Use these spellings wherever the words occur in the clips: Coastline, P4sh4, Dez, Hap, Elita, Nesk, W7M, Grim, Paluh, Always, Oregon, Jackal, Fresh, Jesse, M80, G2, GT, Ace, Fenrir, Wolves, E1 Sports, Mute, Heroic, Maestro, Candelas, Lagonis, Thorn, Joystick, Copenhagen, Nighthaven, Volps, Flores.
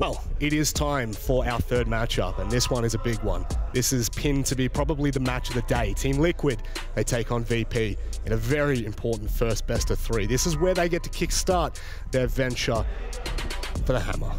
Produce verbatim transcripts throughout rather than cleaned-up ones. Well, it is time for our third matchup, and this one is a big one. This is pinned to be probably the match of the day. Team Liquid, they take on V P in a very important first best of three. This is where they get to kickstart their venture for the hammer.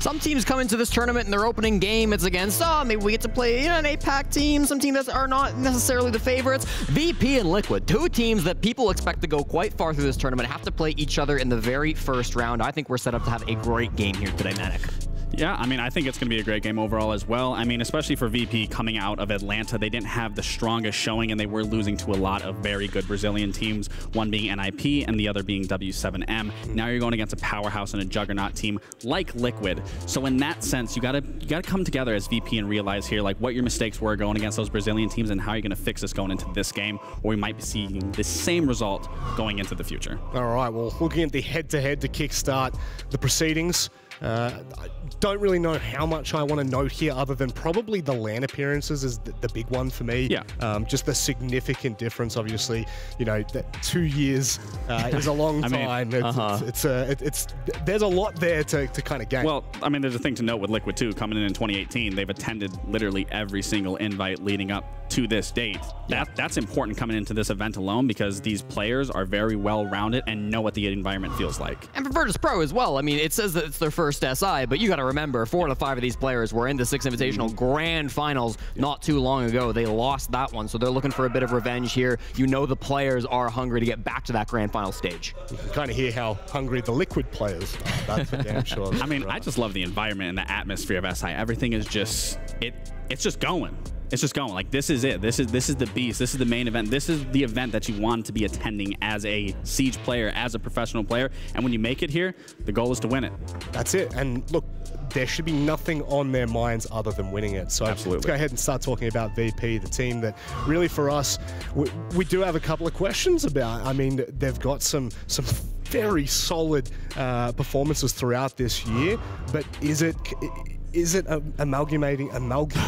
Some teams come into this tournament in their opening game, it's against, oh, maybe we get to play, you know, an eight pack team, some teams that are not necessarily the favorites. V P and Liquid, two teams that people expect to go quite far through this tournament, have to play each other in the very first round. I think we're set up to have a great game here today, Manic. Yeah, I mean, I think it's going to be a great game overall as well. I mean, especially for V P coming out of Atlanta, they didn't have the strongest showing, and they were losing to a lot of very good Brazilian teams, one being N I P and the other being W seven M. Now you're going against a powerhouse and a juggernaut team like Liquid. So in that sense, you got to you got to come together as V P and realize here, like, what your mistakes were going against those Brazilian teams and how you're going to fix this going into this game, or we might be seeing the same result going into the future. All right, well, looking at the head-to-head to kickstart the proceedings, Uh, I don't really know how much I want to note here other than probably the LAN appearances is the, the big one for me. Yeah. Um, just the significant difference, obviously. You know, that two years uh, is a long I time. Mean, it's, uh-huh. it's, it's, a, it, it's There's a lot there to, to kind of gain. Well, I mean, there's a thing to note with Liquid too. Coming in in twenty eighteen, they've attended literally every single invite leading up to this date. Yeah. That, that's important coming into this event alone because these players are very well-rounded and know what the environment feels like. And for Virtus.Pro as well, I mean, it says that it's their first S I, but you got to remember, four out of five of these players were in the Six Invitational Grand Finals not too long ago. They lost that one, so they're looking for a bit of revenge here. You know the players are hungry to get back to that Grand Final stage. You can kind of hear how hungry the Liquid players are. That's for damn sure. I mean, right. I just love the environment and the atmosphere of S I. Everything is just, it. it's just going. It's just going. Like, this is it. This is this is the beast. This is the main event. This is the event that you want to be attending as a Siege player, as a professional player. And when you make it here, the goal is to win it. That's it. And look, there should be nothing on their minds other than winning it. So absolutely, let's go ahead and start talking about V P, the team that really for us, we, we do have a couple of questions about. I mean, they've got some some very solid uh, performances throughout this year, but is it... it Is it um, amalgamating amalgam?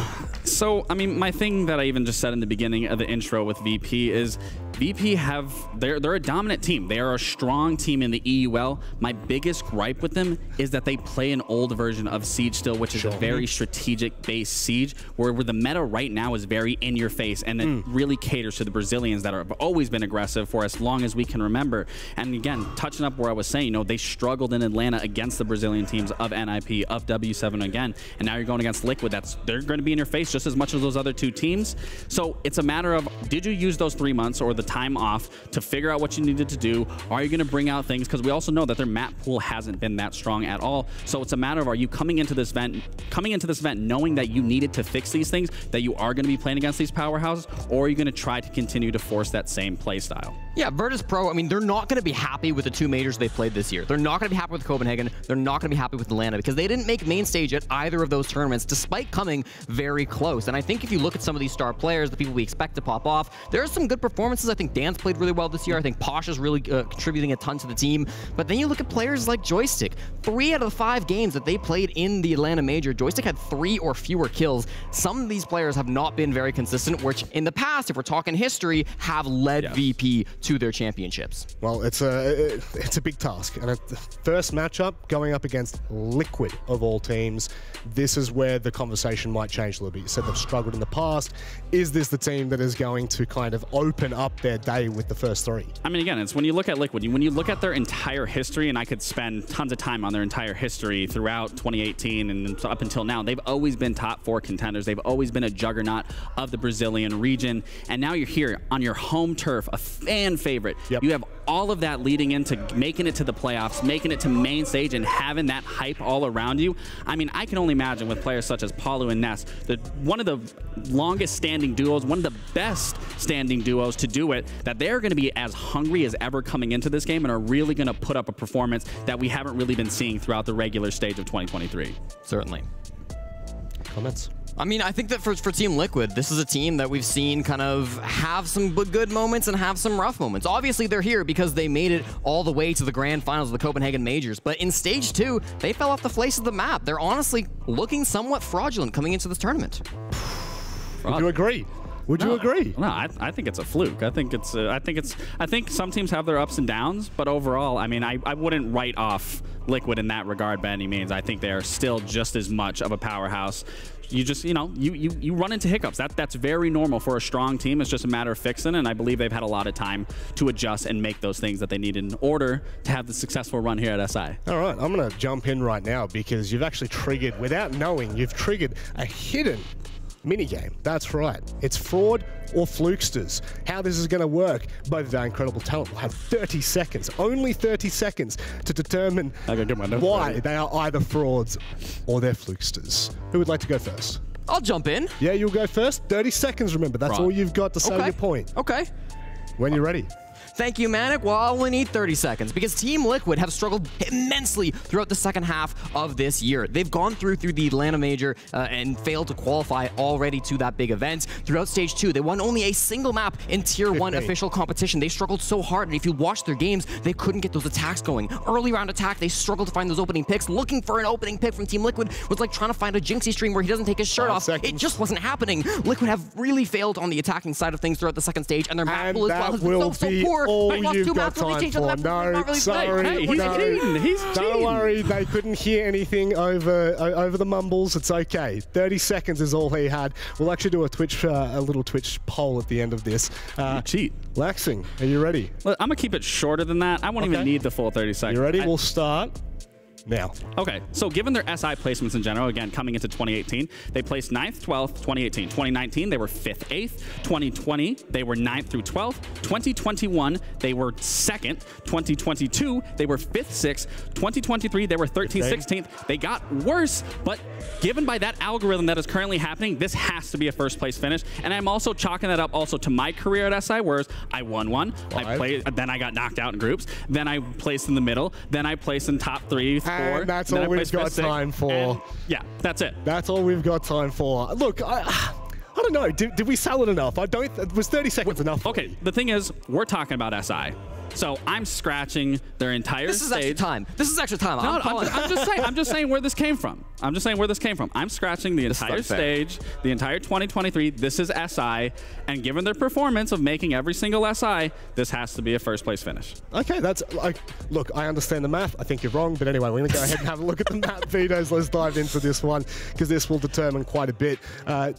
So, I mean, my thing that I even just said in the beginning of the intro with V P is V P have, they're, they're a dominant team. They are a strong team in the E U L. My biggest gripe with them is that they play an old version of Siege still, which is sure. a very strategic-based Siege, where, where the meta right now is very in your face, and it mm. really caters to the Brazilians that are, have always been aggressive for as long as we can remember. And again, touching up where I was saying, you know, they struggled in Atlanta against the Brazilian teams of N I P, of W seven again, and now you're going against Liquid. That's, they're going to be in your face just as much as those other two teams. So it's a matter of, did you use those three months or the time off to figure out what you needed to do? Are you going to bring out things? Because we also know that their map pool hasn't been that strong at all. So it's a matter of, are you coming into this event, coming into this event knowing that you needed to fix these things, that you are going to be playing against these powerhouses, or are you going to try to continue to force that same play style? Yeah, Virtus.Pro, I mean, they're not going to be happy with the two majors they played this year. They're not going to be happy with Copenhagen. They're not going to be happy with Atlanta because they didn't make main stage at either of those tournaments, despite coming very close. And I think if you look at some of these star players, the people we expect to pop off, there are some good performances. I think Dan's played really well this year. I think P four sh four is really uh, contributing a ton to the team. But then you look at players like Joystick. Three out of the five games that they played in the Atlanta Major, Joystick had three or fewer kills. Some of these players have not been very consistent, which in the past, if we're talking history, have led yeah. V P to their championships. Well, it's a it's a big task, and the first matchup going up against Liquid of all teams. This is where the conversation might change a little bit. You said they've struggled in the past. Is this the team that is going to kind of open up their day with the first three? I mean, again, it's when you look at Liquid, when you look at their entire history, and I could spend tons of time on their entire history throughout twenty eighteen and up until now, they've always been top four contenders. They've always been a juggernaut of the Brazilian region, and now you're here on your home turf, a fan favorite. Yep. You have all of that leading into making it to the playoffs, making it to main stage, and having that hype all around you. I mean, I can only imagine with players such as Paluh and Nesk, the one of the longest standing duos, one of the best standing duos to do it, that they're going to be as hungry as ever coming into this game and are really going to put up a performance that we haven't really been seeing throughout the regular stage of twenty twenty-three. Certainly. Comments? I mean, I think that for, for Team Liquid, this is a team that we've seen kind of have some good moments and have some rough moments. Obviously, they're here because they made it all the way to the Grand Finals of the Copenhagen Majors, but in Stage two, they fell off the face of the map. They're honestly looking somewhat fraudulent coming into this tournament. Fraud. Would you agree? Would no, you agree? No, I, I think it's a fluke. I think it's uh, I think it's I think some teams have their ups and downs, but overall, I mean, I, I wouldn't write off Liquid in that regard by any means. I think they are still just as much of a powerhouse. You just, you know, you, you, you run into hiccups. That, that's very normal for a strong team. It's just a matter of fixing, and I believe they've had a lot of time to adjust and make those things that they need in order to have the successful run here at S I. All right, I'm going to jump in right now because you've actually triggered, without knowing, you've triggered a hidden minigame. That's right. It's fraud or flukesters. How this is going to work, both of our incredible talent will have thirty seconds, only thirty seconds, to determine why they are either frauds or they're flukesters. Who would like to go first? I'll jump in. Yeah, you'll go first. thirty seconds, remember. That's all you've got to say your point. Okay. When you're ready. Thank you, Manic. Well, I'll only need thirty seconds because Team Liquid have struggled immensely throughout the second half of this year. They've gone through through the Atlanta Major uh, and failed to qualify already to that big event. Throughout Stage two, they won only a single map in Tier one official competition. They struggled so hard, and if you watch their games, they couldn't get those attacks going. Early round attack, they struggled to find those opening picks. Looking for an opening pick from Team Liquid was like trying to find a Jinxie stream where he doesn't take his shirt Five off. Seconds. It just wasn't happening. Liquid have really failed on the attacking side of things throughout the second stage, and their map pool as well has been so, so poor. All you've got time for. No, sorry, no. Don't worry, they couldn't hear anything over over the mumbles. It's okay. thirty seconds is all he had. We'll actually do a Twitch, uh, a little Twitch poll at the end of this. Uh, you cheat. Laxing, are you ready? Look, I'm gonna keep it shorter than that. I won't okay. even need the full thirty seconds. You ready? I we'll start. Now. Okay, so given their S I placements in general, again, coming into twenty eighteen, they placed ninth, twelfth, twenty eighteen. twenty nineteen, they were fifth, eighth. twenty twenty, they were ninth through twelfth. twenty twenty-one, they were second. twenty twenty-two, they were fifth, sixth. twenty twenty-three, they were thirteenth, sixteenth. They got worse, but given by that algorithm that is currently happening, this has to be a first place finish. And I'm also chalking that up also to my career at S I, whereas I won one, Five. I played, then I got knocked out in groups, then I placed in the middle, then I placed in top three, Four, and that's all we've got time for. And yeah, that's it. That's all we've got time for. Look, I, I don't know. Did, did we sell it enough? I don't. It was thirty seconds Wait, enough. Okay. The thing is, we're talking about S I. So I'm scratching their entire stage. This is stage. extra time. This is extra time. No, I'm, I'm, just, I'm just saying. I'm just saying where this came from. I'm just saying where this came from. I'm scratching the this entire stage, the entire twenty twenty-three. This is S I, and given their performance of making every single S I, this has to be a first place finish. Okay, that's like. Look, I understand the math. I think you're wrong, but anyway, we're gonna go ahead and have a look at the map vetoes. Let's dive into this one because this will determine quite a bit. Uh,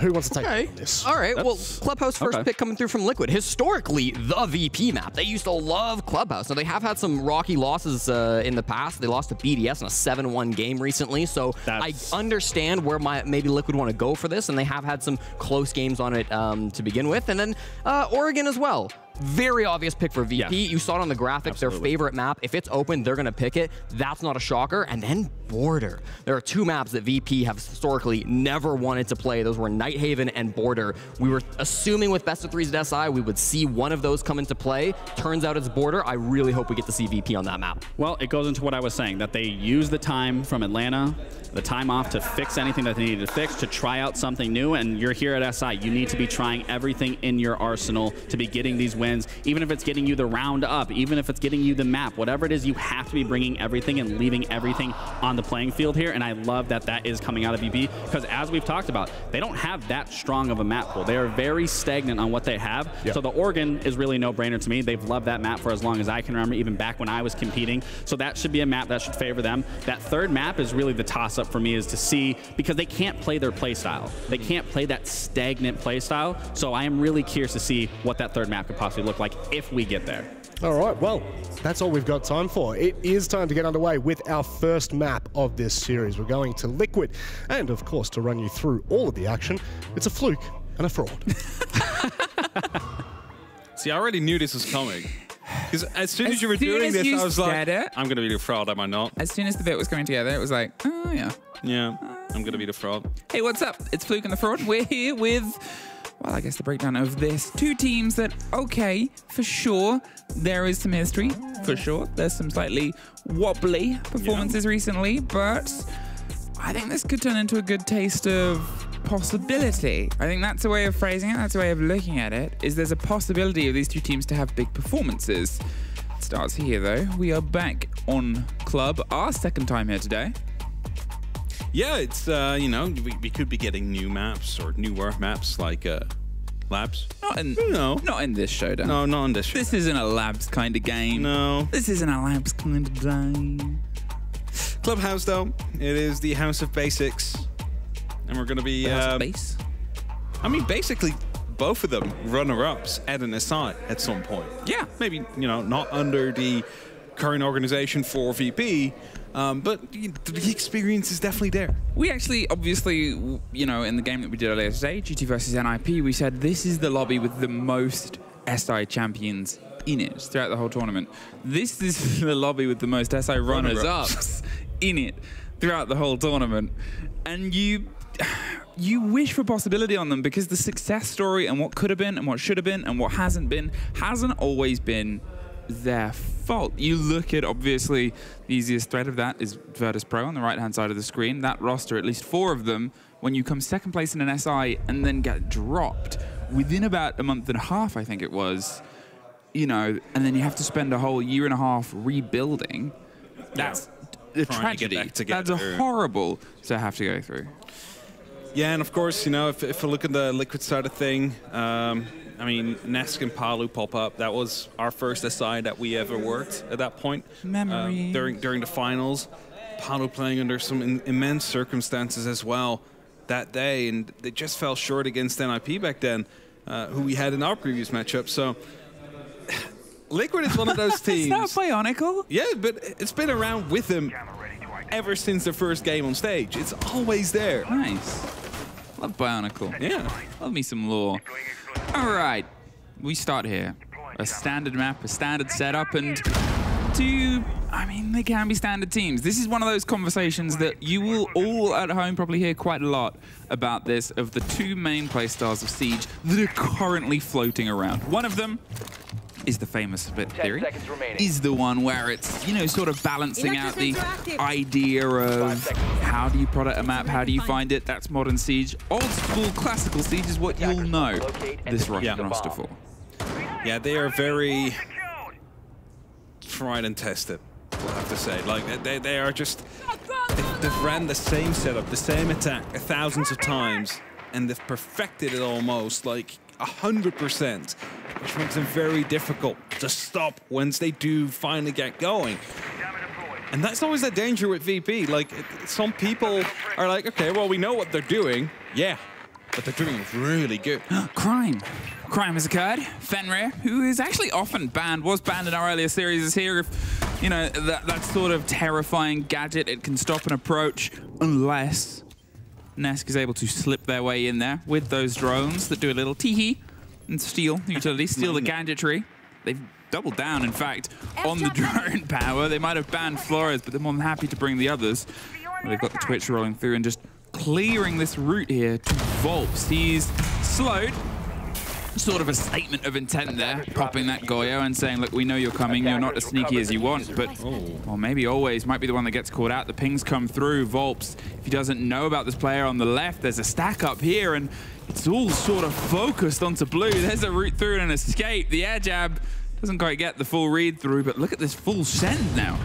Who wants to take okay. this? All right, That's, well, Clubhouse first okay. pick coming through from Liquid. Historically, the V P map. They used to love Clubhouse. Now, they have had some rocky losses uh, in the past. They lost to B D S in a seven one game recently, so That's... I understand where my maybe Liquid want to go for this, and they have had some close games on it um, to begin with. And then uh, Oregon as well. Very obvious pick for V P. Yeah. You saw it on the graphics, Absolutely. Their favorite map. If it's open, they're going to pick it. That's not a shocker. And then Border. There are two maps that V P have historically never wanted to play. Those were Nighthaven and Border. We were assuming with best of threes at S I, we would see one of those come into play. Turns out it's Border. I really hope we get to see V P on that map. Well, it goes into what I was saying, that they use the time from Atlanta, the time off to fix anything that they needed to fix, to try out something new. And you're here at S I. You need to be trying everything in your arsenal to be getting these wins. Even if it's getting you the round up, even if it's getting you the map, whatever it is, you have to be bringing everything and leaving everything on the playing field here. And I love that that is coming out of V P because as we've talked about, they don't have that strong of a map pool. They are very stagnant on what they have. Yep. So the Oregon is really no-brainer to me. They've loved that map for as long as I can remember, even back when I was competing. So that should be a map that should favor them. That third map is really the toss-up for me is to see because they can't play their play style. They can't play that stagnant play style. So I am really curious to see what that third map could possibly look like if we get there. All right, well, that's all we've got time for. It is time to get underway with our first map of this series. We're going to Liquid, and of course, to run you through all of the action, it's a fluke and a fraud. See, I already knew this was coming. Because as soon as, as you were doing this, I was like, it, I'm going to be the fraud, am I not? As soon as the bit was coming together, it was like, oh, yeah. Yeah, uh, I'm going to be the fraud. Hey, what's up? It's Fluke and the Fraud. We're here with... Well, I guess the breakdown of this. Two teams that, okay, for sure, there is some history, for sure. There's some slightly wobbly performances yeah. recently, but I think this could turn into a good taste of possibility. I think that's a way of phrasing it, that's a way of looking at it, is there's a possibility of these two teams to have big performances. It starts here, though. We are back on Club, our second time here today. yeah, it's, uh, you know, we, we could be getting new maps or newer maps like uh, labs. Not in, no. Not in this showdown. No, not in this showdown. This isn't a labs kind of game. No. This isn't a labs kind of game. Clubhouse, though, it is the house of basics. And we're going to be... The house um, of base? I mean, basically... both of them runner-ups at an aside at some point. Yeah, maybe, you know, not under the current organization for V P, um, but the experience is definitely there. We actually, obviously, you know, in the game that we did earlier today, G T versus N I P, we said this is the lobby with the most S I champions in it throughout the whole tournament. This is the lobby with the most S I runners-ups in it throughout the whole tournament. And you... you wish for possibility on them because the success story and what could have been and what should have been and what hasn't been hasn't always been their fault. You look at, obviously, the easiest thread of that is Virtus.Pro on the right-hand side of the screen. That roster, at least four of them, when you come second place in an S I and then get dropped within about a month and a half, I think it was, you know, and then you have to spend a whole year and a half rebuilding. That's yeah. a tragedy. To to That's through. a horrible to have to go through. Yeah, and of course, you know, if, if we look at the Liquid side of thing, um, I mean, Nesk and Paluh pop up. That was our first S I that we ever worked at that point. Memory. Um, during, during the finals, Paluh playing under some in, immense circumstances as well that day, and they just fell short against N I P back then, uh, who we had in our previous matchup. So Liquid is one of those teams. It's not bionicle. Yeah, but it's been around with them ever since the first game on stage. It's always there. Nice. Love Bionicle. Yeah. Love me some lore. All right. We start here. A standard map, a standard setup, and two... I mean, they can be standard teams. This is one of those conversations that you will all at home probably hear quite a lot about this, of the two main playstyles of Siege that are currently floating aron. One of them is the famous split theory, is the one where it's, you know, sort of balancing out the idea of how do you product a map, how do you find it. That's modern Siege. Old school classical Siege is what you'll know this roster for. Yeah, they are very tried and tested, I have to say. Like, they, they are just, they've ran the same setup, the same attack thousands of times, and they've perfected it almost, like, one hundred percent, which makes them very difficult to stop once they do finally get going. And that's always the danger with V P. Like, some people are like, okay, well, we know what they're doing. Yeah, but they're doing really good. Crime. Crime has occurred. Fenrir, who is actually often banned, was banned in our earlier series, is here. If, you know, that, that sort of terrifying gadget, it can stop an approach unless Nesk is able to slip their way in there with those drones that do a little tee-hee and steal the utility, steal the gadgetry. They've doubled down, in fact, on the drone power. They might have banned Flores, but they're more than happy to bring the others. Well, they've got the Twitch rolling through and just clearing this route here to Volps. He's slowed. Sort of a statement of intent there, popping that Goyo and saying, look, we know you're coming, you're not as sneaky as you want, but, or maybe Always might be the one that gets caught out. The pings come through. Volps, if he doesn't know about this player on the left, there's a stack up here, and it's all sort of focused onto blue. There's a route through and an escape. The air jab doesn't quite get the full read through, but look at this full send now.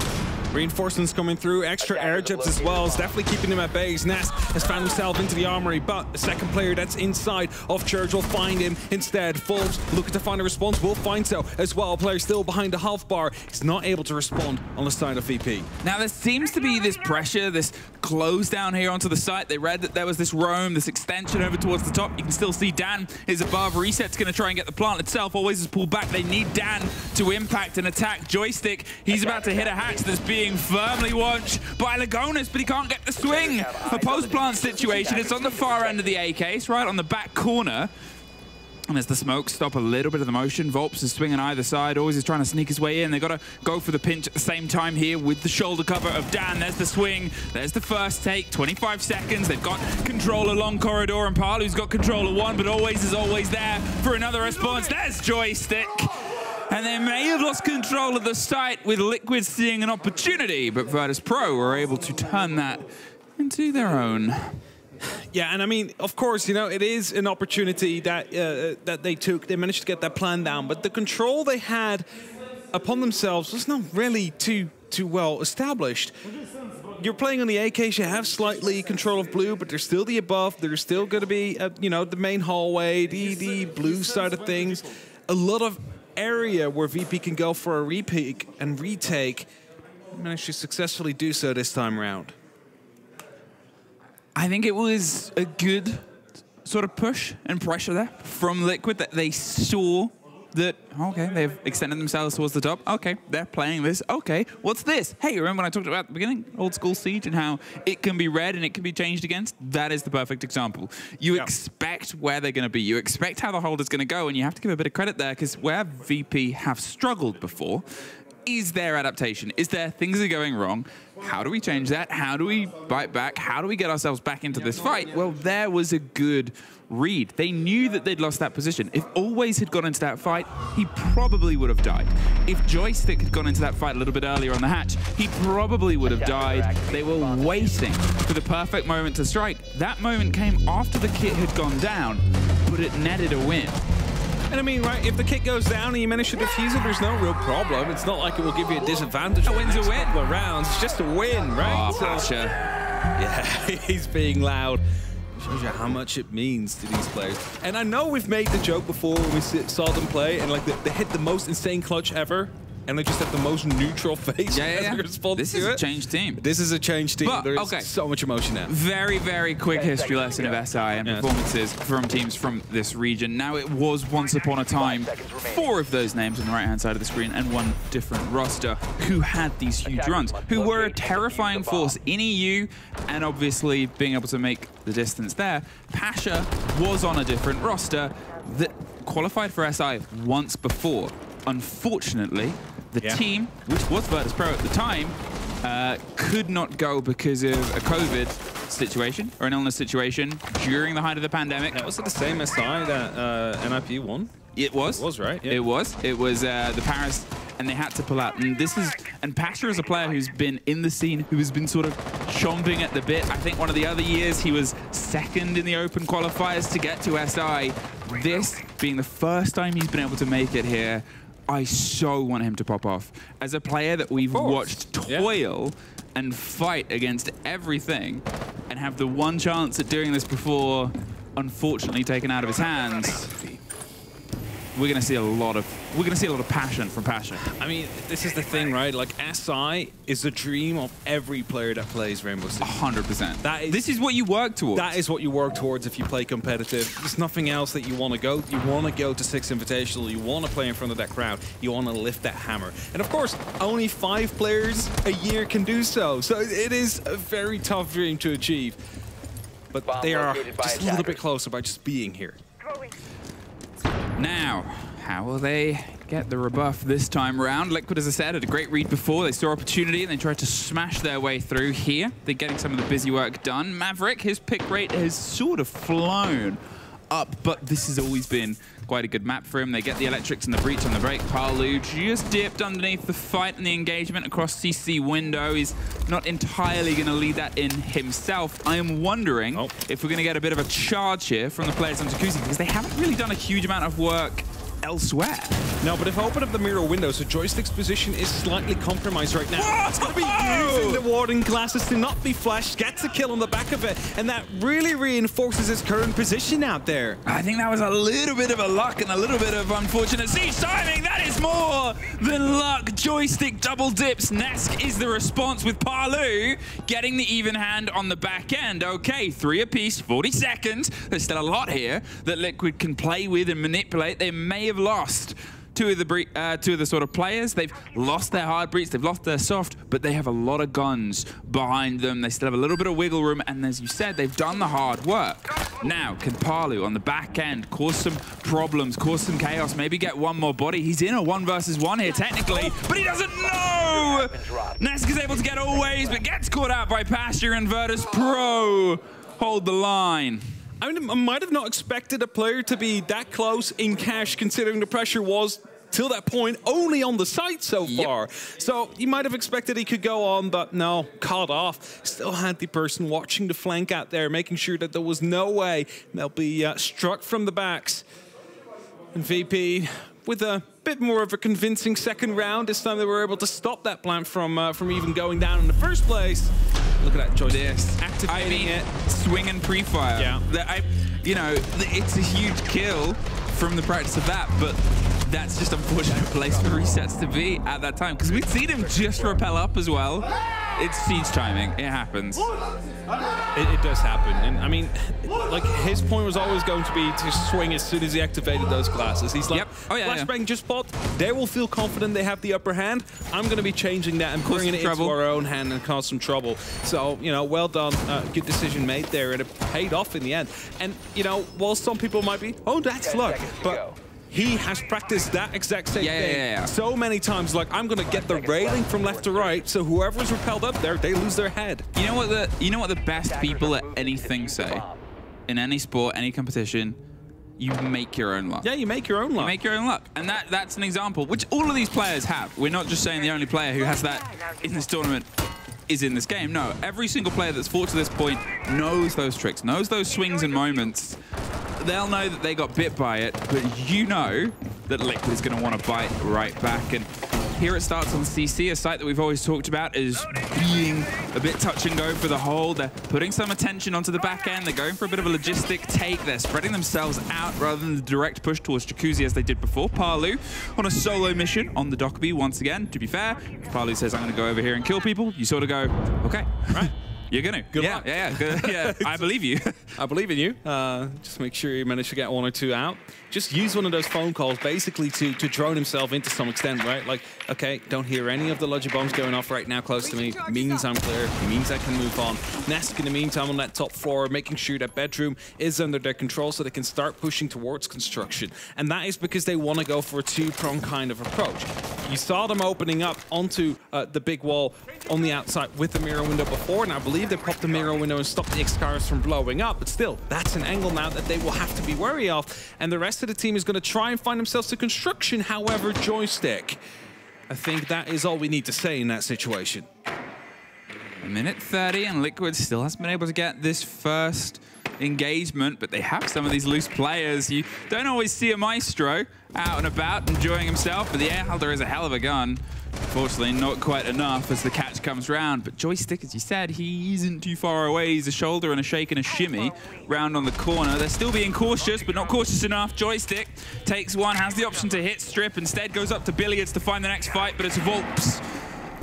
Reinforcements coming through, extra air jabs as well. It's definitely keeping him at bay. Nesk has found himself into the armory, but the second player that's inside of Church will find him instead. Volps looking to find a response, will find so as well. Player still behind the half bar. He's not able to respond on the side of V P. Now there seems to be this pressure, this close down here onto the site. They read that there was this roam, this extension over towards the top. You can still see Dan is above. Reset's gonna try and get the plant itself. Always is pulled back. They need Dan to impact and attack. Joystick, he's about to hit a hatch that's being firmly watched by Lagonis, but he can't get the swing. A post-plant situation. It's on the far end of the A K. It's right on the back corner. And as the smokes stop a little bit of the motion, Volps is swinging either side. Always is trying to sneak his way in. They got to go for the pinch at the same time here with the shoulder cover of Dan. There's the swing. There's the first take. twenty-five seconds. They've got control along corridor, and Palu's got control of one, but Always is always there for another response. There's Joystick. And they may have lost control of the site with Liquid seeing an opportunity, but Virtus.Pro were able to turn that into their own. Yeah, and I mean, of course, you know, it is an opportunity that, uh, that they took. They managed to get that plan down, but the control they had upon themselves was not really too too well established. You're playing on the A Ks, you have slightly control of blue, but there's still the above, there's still going to be, uh, you know, the main hallway, the, the blue side of things. A lot of area where V P can go for a repeat and retake. Managed to successfully do so this time around. I think it was a good sort of push and pressure there from Liquid that they saw that, okay, they've extended themselves towards the top. Okay, they're playing this. Okay, what's this? Hey, remember when I talked about at the beginning, old school Siege and how it can be read and it can be changed against? That is the perfect example. You yeah. expect where they're gonna be. You expect how the hold is gonna go, and you have to give a bit of credit there, because where V P have struggled before is their adaptation, is there things are going wrong. How do we change that? How do we bite back? How do we get ourselves back into this fight? Well, there was a good read. They knew that they'd lost that position. If Always had gone into that fight, he probably would have died. If Joystick had gone into that fight a little bit earlier on the hatch, he probably would have died. They were waiting for the perfect moment to strike. That moment came after the kit had gone down, but it netted a win. And I mean, right, if the kit goes down and you manage to defuse it, there's no real problem. It's not like it will give you a disadvantage. A win's a win. The rounds, it's just a win, right? Oh, Pasha. Yeah, he's being loud. Shows you how much it means to these players. And I know we've made the joke before when we saw them play, and like they, they hit the most insane clutch ever, and they just have the most neutral face. Yeah, yeah, yeah. This is it. a changed team. This is a changed team. But, there is okay. so much emotion now. Very, very quick history lesson of S I and yes. performances from teams from this region. Now, it was once upon a time four of those names on the right-hand side of the screen and one different roster who had these huge runs, who were a terrifying force in E U, and obviously being able to make the distance there. P four sh four was on a different roster that qualified for S I once before. Unfortunately, the yeah. team, which was Virtus.Pro at the time, uh, could not go because of a COVID situation or an illness situation during the height of the pandemic. Yeah, was it the same S I that uh, N I P won? It was. It was, right? Yeah. It was. It was uh, the Paris, and they had to pull out. And this is, and P four sh four is a player who's been in the scene, who has been sort of chomping at the bit. I think one of the other years he was second in the open qualifiers to get to S I. This being the first time he's been able to make it here, I so want him to pop off. As a player that we've watched toil yeah. and fight against everything and have the one chance at doing this before unfortunately taken out of his hands, we're gonna see a lot of we're gonna see a lot of passion from P four sh four. I mean, this is the thing, right? Like, S I is the dream of every player that plays Rainbow Six. one hundred percent. That is, this is what you work towards. That is what you work towards if you play competitive. There's nothing else that you want to go. You want to go to Six Invitational. You want to play in front of that crowd. You want to lift that hammer. And of course, only five players a year can do so. So it is a very tough dream to achieve. But they are just a little bit closer by just being here. Now, how will they get the rebuff this time round? Liquid, as I said, had a great read before. They saw opportunity and they tried to smash their way through here. They're getting some of the busy work done. Maverick, his pick rate has sort of flown up, but this has always been quite a good map for him. They get the electrics and the breach on the break. Paluh just dipped underneath the fight and the engagement across C C window. He's not entirely going to lead that in himself. I am wondering oh. if we're going to get a bit of a charge here from the players on Jacuzzi, because they haven't really done a huge amount of work elsewhere. No, but if I open up the mirror window, so Joystick's position is slightly compromised right now. What? It's going to be oh! using the Warden glasses to not be flashed, gets a kill on the back of it, and that really reinforces his current position out there. I think that was a little bit of a luck and a little bit of unfortunate siege timing. That is more than luck. Joystick double dips. Nesk is the response with Paluh getting the even hand on the back end. Okay, three apiece, forty seconds. There's still a lot here that Liquid can play with and manipulate. They may have lost two of the bre uh, two of the sort of players. They've lost their hard breach, they've lost their soft, but they have a lot of guns behind them. They still have a little bit of wiggle room, and as you said, they've done the hard work. Now, can Paluh on the back end cause some problems, cause some chaos, maybe get one more body? He's in a one versus one here, technically, but he doesn't know! Nesk is able to get Always, but gets caught out by P four sh four and Virtus.Pro. Hold the line. I mean, I might have not expected a player to be that close in cash, considering the pressure was, till that point, only on the site so yep. far. So you might have expected he could go on, but no, caught off. Still had the person watching the flank out there, making sure that there was no way they'll be uh, struck from the backs. And V P with a bit more of a convincing second round. This time they were able to stop that plant from uh, from even going down in the first place. Look at that Joystick activating I mean, it. Swing and pre-fire. Yeah. The, I, you know, the, it's a huge kill from the practice of that, but that's just unfortunate place for Resetz to be at that time, because we've seen him just rappel up as well. It's siege timing. It happens. It, it does happen. And I mean, like, his point was always going to be to swing as soon as he activated those classes. He's like, yep. oh, yeah, flashbang yeah. just popped. They will feel confident they have the upper hand. I'm going to be changing that and bringing it trouble. into our own hand and cause some trouble. So, you know, well done. Uh, good decision made there. And it paid off in the end. And, you know, while some people might be, oh, that's luck. But go. He has practiced that exact same yeah, thing yeah, yeah. so many times. Like, I'm gonna get the railing from left to right, so whoever's repelled up there, they lose their head. You know what the you know what the best people at anything say, in any sport, any competition, you make your own luck. Yeah, you make your own luck. You make your own luck, and that that's an example which all of these players have. We're not just saying the only player who has that in this tournament is in this game. No, every single player that's fought to this point knows those tricks, knows those swings and moments. They'll know that they got bit by it, but you know that Liquid is going to want to bite right back. And here it starts on C C, a site that we've always talked about as being a bit touch and go for the whole. They're putting some attention onto the back end. They're going for a bit of a logistic take. They're spreading themselves out rather than the direct push towards Jacuzzi as they did before. Paluh on a solo mission on the Dockby once again. To be fair, Paluh says, I'm going to go over here and kill people. You sort of go, okay, right. You're gonna. Good yeah, luck. Yeah, yeah, good, yeah. I believe you. I believe in you. Uh, just make sure you manage to get one or two out. Just use one of those phone calls basically to, to drone himself into some extent, right? Like, okay, don't hear any of the logic bombs going off right now close to me. Means I'm clear. Means I can move on. Nesk, in the meantime, on that top floor, making sure that bedroom is under their control so they can start pushing towards construction. And that is because they want to go for a two-prong kind of approach. You saw them opening up onto uh, the big wall on the outside with the mirror window before, and I believe they popped the mirror window and stopped the X-Cars from blowing up, but still, that's an angle now that they will have to be wary of, and the rest of the team is going to try and find themselves to construction. However, Joystick, I think that is all we need to say in that situation. A minute thirty, and Liquid still hasn't been able to get this first engagement, but they have some of these loose players. You don't always see a Maestro out and about enjoying himself, but the air holder is a hell of a gun. Unfortunately, not quite enough as the catch comes round, but Joystick, as you said, he isn't too far away. He's a shoulder and a shake and a shimmy round on the corner. They're still being cautious, but not cautious enough. Joystick takes one, has the option to hit strip, instead goes up to Billiards to find the next fight, but it's Volps,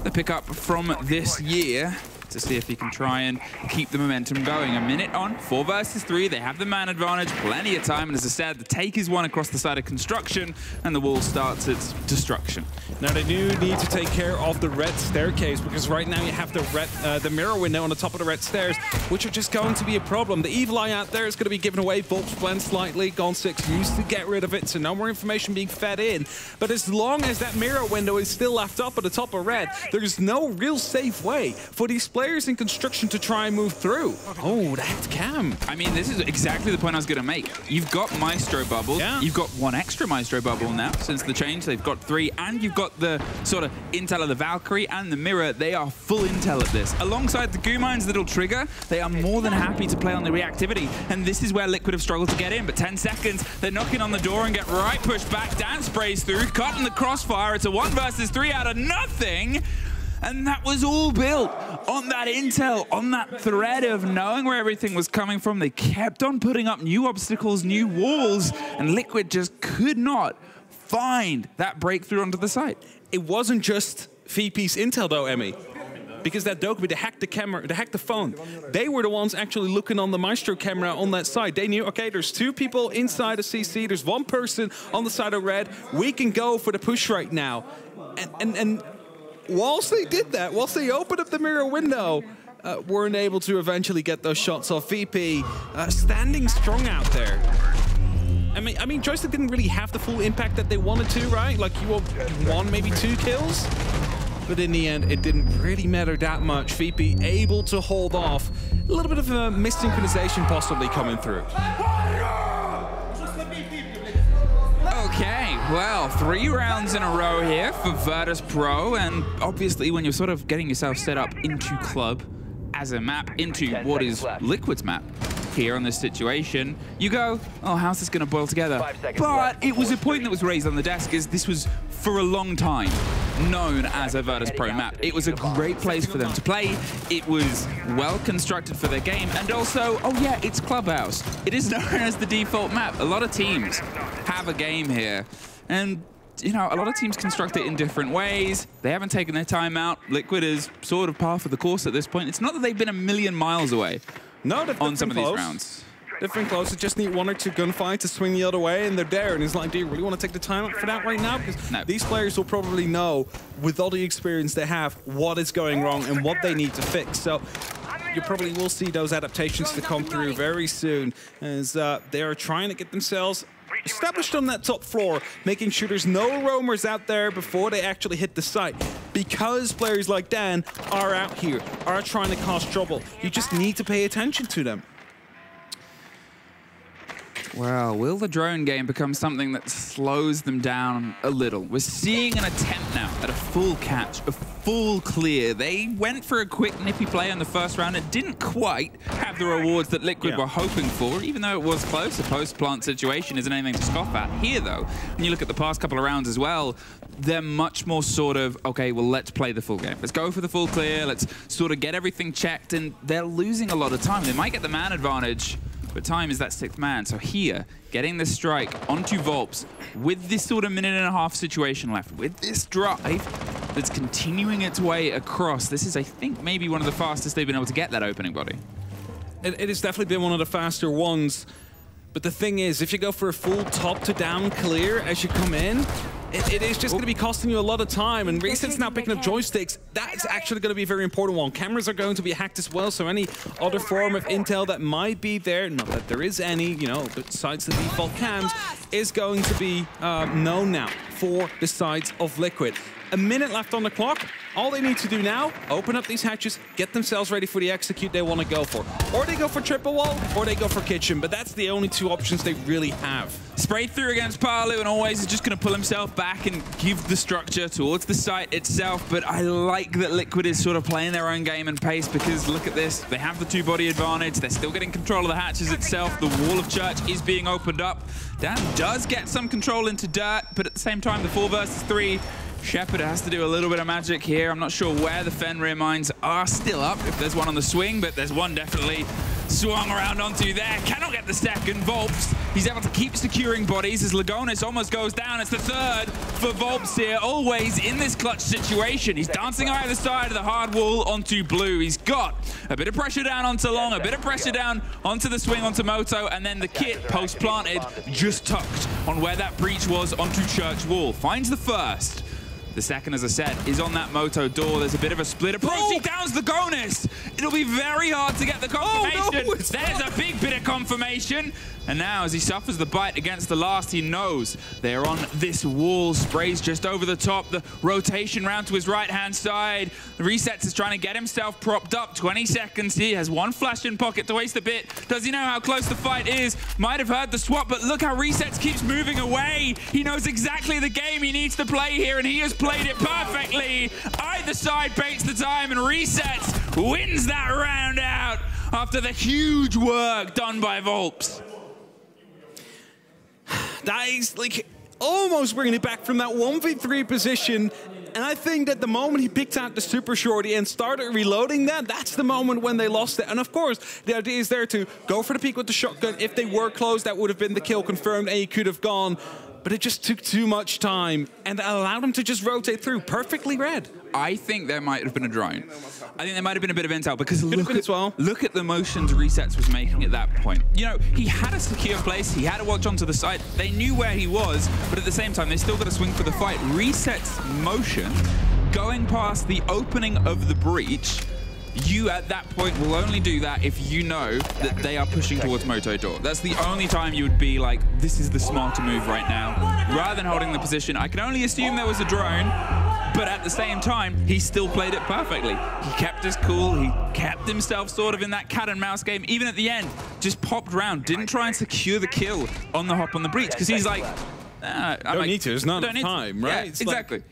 the pickup from this year, to see if he can try and keep the momentum going. A minute on, four versus three. They have the man advantage, plenty of time. And as I said, the take is won across the side of construction and the wall starts its destruction. Now they do need to take care of the red staircase, because right now you have the red, uh, the mirror window on the top of the red stairs, which are just going to be a problem. The evil eye out there is going to be given away. Volps blend slightly. Gone six used to get rid of it, so no more information being fed in. But as long as that mirror window is still left up at the top of red, there's no real safe way for these players players in construction to try and move through. Oh, that cam. I mean, this is exactly the point I was going to make. You've got Maestro bubbles. Yeah. You've got one extra Maestro bubble now since the change. They've got three, and you've got the sort of intel of the Valkyrie and the mirror. They are full intel at this. Alongside the goo mines that'll trigger, they are more than happy to play on the reactivity. And this is where Liquid have struggled to get in, but ten seconds, they're knocking on the door and get right pushed back. Dan sprays through, caught in the crossfire. It's a one versus three out of nothing. And that was all built on that intel, on that thread of knowing where everything was coming from. They kept on putting up new obstacles, new walls, and Liquid just could not find that breakthrough onto the site. It wasn't just V P's intel though, Emmy, because that Dokubi, they hacked the camera, they hacked the phone. They were the ones actually looking on the Maestro camera on that side. They knew, okay, there's two people inside of C C, there's one person on the side of red, we can go for the push right now. And, and, and whilst they did that, whilst they opened up the mirror window, uh, weren't able to eventually get those shots off. V P uh, standing strong out there. I mean, I mean, Joystick didn't really have the full impact that they wanted to, right? Like, you want one, maybe two kills. But in the end, it didn't really matter that much. V P able to hold off. A little bit of a mis-synchronization possibly coming through. Okay, well, three rounds in a row here for Virtus.Pro, and obviously when you're sort of getting yourself set up into Club as a map, into what is Liquid's map, here on this situation, you go, oh, how's this going to boil together? But it was a point that was raised on the desk, is this was for a long time known as a Virtus.Pro map. It was a great place for them to play. It was well constructed for their game. And also, oh yeah, it's Clubhouse. It is known as the default map. A lot of teams have a game here. And, you know, a lot of teams construct it in different ways. They haven't taken their time out. Liquid is sort of par for the course at this point. It's not that they've been a million miles away no, on some of these rounds. Different close, they just need one or two gunfights to swing the other way, and they're there. And it's like, do you really want to take the time out for that right now? Because no. These players will probably know, with all the experience they have, what is going wrong and what they need to fix. So you probably will see those adaptations to come through very soon, as uh, they are trying to get themselves established on that top floor, making sure there's no roamers out there before they actually hit the site. Because players like Dan are out here, are trying to cause trouble. You just need to pay attention to them. Well, will the drone game become something that slows them down a little? We're seeing an attempt now at a full catch, a full clear. They went for a quick nippy play in the first round. It didn't quite have the rewards that Liquid yeah. were hoping for, even though it was close. A post-plant situation isn't anything to scoff at. Here, though, when you look at the past couple of rounds as well, they're much more sort of, okay, well, let's play the full game. Let's go for the full clear. Let's sort of get everything checked, and they're losing a lot of time. They might get the man advantage, but time is that sixth man. So here, getting this strike onto Volps with this sort of minute and a half situation left, with this drive that's continuing its way across. This is, I think, maybe one of the fastest they've been able to get that opening body. It, it has definitely been one of the faster ones. But the thing is, if you go for a full top to down clear as you come in, It, it is just going to be costing you a lot of time, and Resetz now picking up joysticks. That's actually going to be a very important one. Cameras are going to be hacked as well, so any other form of intel that might be there, not that there is any, you know, besides the default cams, is going to be uh, known now for the sides of Liquid. A minute left on the clock. All they need to do now, open up these hatches, get themselves ready for the execute they want to go for. Or they go for triple wall, or they go for kitchen, but that's the only two options they really have. Sprayed through against Paluh, and Always is just going to pull himself back and give the structure towards the site itself, but I like that Liquid is sort of playing their own game and pace, because look at this, they have the two-body advantage, they're still getting control of the hatches itself, the wall of church is being opened up. Dan does get some control into dirt, but at the same time, the four versus three, Shepherd has to do a little bit of magic here. I'm not sure where the Fenrir mines are still up, if there's one on the swing, but there's one definitely swung around onto there. Cannot get the second. Volps, he's able to keep securing bodies as Lagonis almost goes down. It's the third for Volps here. Always in this clutch situation. He's dancing either side of the hard wall onto blue. He's got a bit of pressure down onto long, a bit of pressure down onto the swing onto Moto, and then the kit post-planted, just tucked on where that breach was onto church wall. Finds the first. The second, as I said, is on that Moto door. There's a bit of a split approach. Oh! He downs the Lagonis. It'll be very hard to get the confirmation. Oh, no, There's not. a big bit of confirmation. And now, as he suffers the bite against the last, he knows they're on this wall. Sprays just over the top. The rotation round to his right-hand side. Resetz is trying to get himself propped up. twenty seconds. He has one flash in pocket to waste a bit. Does he know how close the fight is? Might have heard the swap, but look how Resetz keeps moving away. He knows exactly the game he needs to play here, and he has played it perfectly. Either side baits the time, and Resetz wins that round out after the huge work done by Volps. That is like almost bringing it back from that one v three position. And I think that the moment he picked out the super shorty and started reloading that, that's the moment when they lost it. And of course, the idea is there to go for the peek with the shotgun. If they were close, that would have been the kill confirmed and he could have gone. But it just took too much time, and that allowed him to just rotate through perfectly red. I think there might have been a drone. I think there might have been a bit of intel, because look at, well. look at the motions Resetz was making at that point. You know, he had a secure place, he had a watch onto the site, they knew where he was, but at the same time, they still got to swing for the fight. Resetz motion, going past the opening of the breach, you at that point will only do that if you know that they are pushing towards Moto door. That's the only time you would be like, this is the smarter move right now. Rather than holding the position, I can only assume there was a drone, but at the same time, he still played it perfectly. He kept his cool, he kept himself sort of in that cat and mouse game, even at the end, just popped round, didn't try and secure the kill on the hop on the breach, because he's like, nah, I don't like, need to, there's not enough time, right? Yeah, exactly. Like,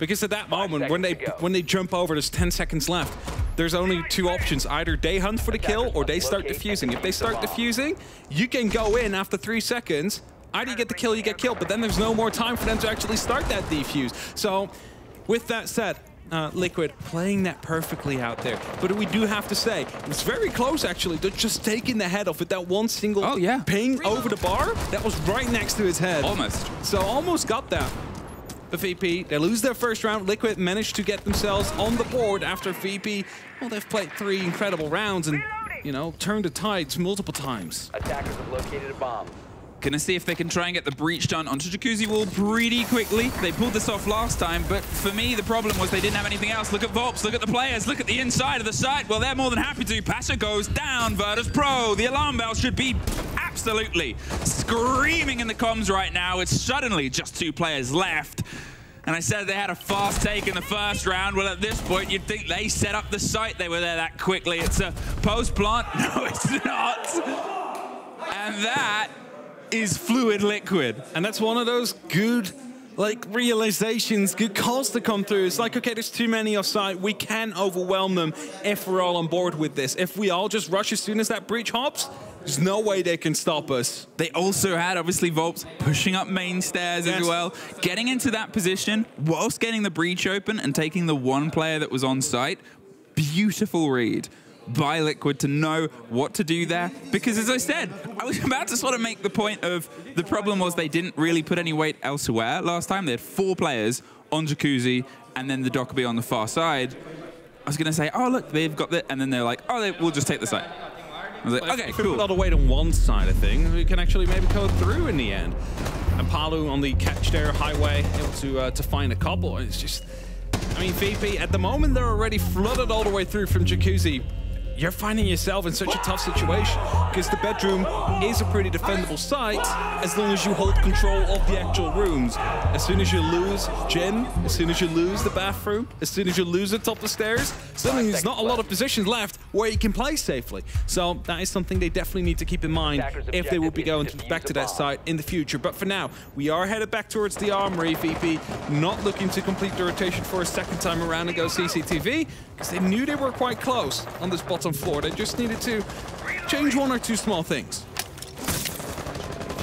because at that moment, when they, when they jump over, there's ten seconds left. there's only two options. Either they hunt for the kill or they start defusing. If they start defusing, you can go in after three seconds. Either you get the kill, you get killed, but then there's no more time for them to actually start that defuse. So with that said, Uh, Liquid playing that perfectly out there. But we do have to say, it's very close actually. They're just taking the head off with that one single oh, yeah. ping Reload. over the bar. That was right next to his head. Almost. So almost got that. But V P, they lose their first round. Liquid managed to get themselves on the board after V P. Well, they've played three incredible rounds and, you know, turned the tides multiple times. Attackers have located a bomb. Gonna see if they can try and get the breach done onto Jacuzzi Wall pretty quickly. They pulled this off last time, but for me, the problem was they didn't have anything else. Look at Volps, look at the players, look at the inside of the site. Well, they're more than happy to. P four sh four goes down, Virtus.Pro. The alarm bell should be absolutely screaming in the comms right now. It's suddenly just two players left. And I said they had a fast take in the first round. Well, at this point, you'd think they set up the site. They were there that quickly. It's a post-plant. No, it's not. And that is Fluid Liquid. And that's one of those good, like, realizations, good calls to come through. It's like, okay, there's too many offside. We can overwhelm them if we're all on board with this. If we all just rush as soon as that breach hops, there's no way they can stop us. They also had, obviously, Volps pushing up main stairs yes. as well, getting into that position whilst getting the breach open and taking the one player that was on site. Beautiful read by Liquid to know what to do there, because as I said, I was about to sort of make the point of the problem was they didn't really put any weight elsewhere. Last time they had four players on Jacuzzi and then the Dockerby on the far side. I was gonna say, oh look, they've got that, and then they're like, oh, they, we'll just take the site. I was like, okay, if cool. If we put a lot of weight on one side of things, we can actually maybe go through in the end. And Paluh on the catch there, highway, able to, uh, to find a couple. It's just, I mean, V P, at the moment they're already flooded all the way through from Jacuzzi. You're finding yourself in such a tough situation because the bedroom is a pretty defendable site as long as you hold control of the actual rooms. As soon as you lose gym, as soon as you lose the bathroom, as soon as you lose the top of the stairs, suddenly there's not a lot of positions left where you can play safely. So that is something they definitely need to keep in mind if they will be going back to that site in the future. But for now, we are headed back towards the armory. V P not looking to complete the rotation for a second time around and go C C T V because they knew they were quite close on this bottom floor. They just needed to change one or two small things.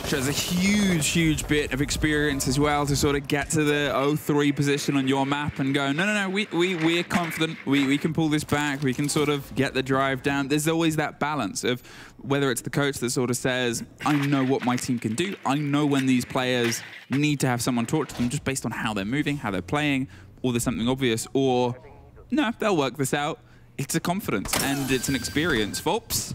Shows a huge, huge bit of experience as well to sort of get to the oh three position on your map and go, no, no, no, we, we, we're confident. We, we can pull this back. We can sort of get the drive down. There's always that balance of whether it's the coach that sort of says, I know what my team can do. I know when these players need to have someone talk to them just based on how they're moving, how they're playing, or there's something obvious, or no, they'll work this out. It's a confidence and it's an experience. Volps,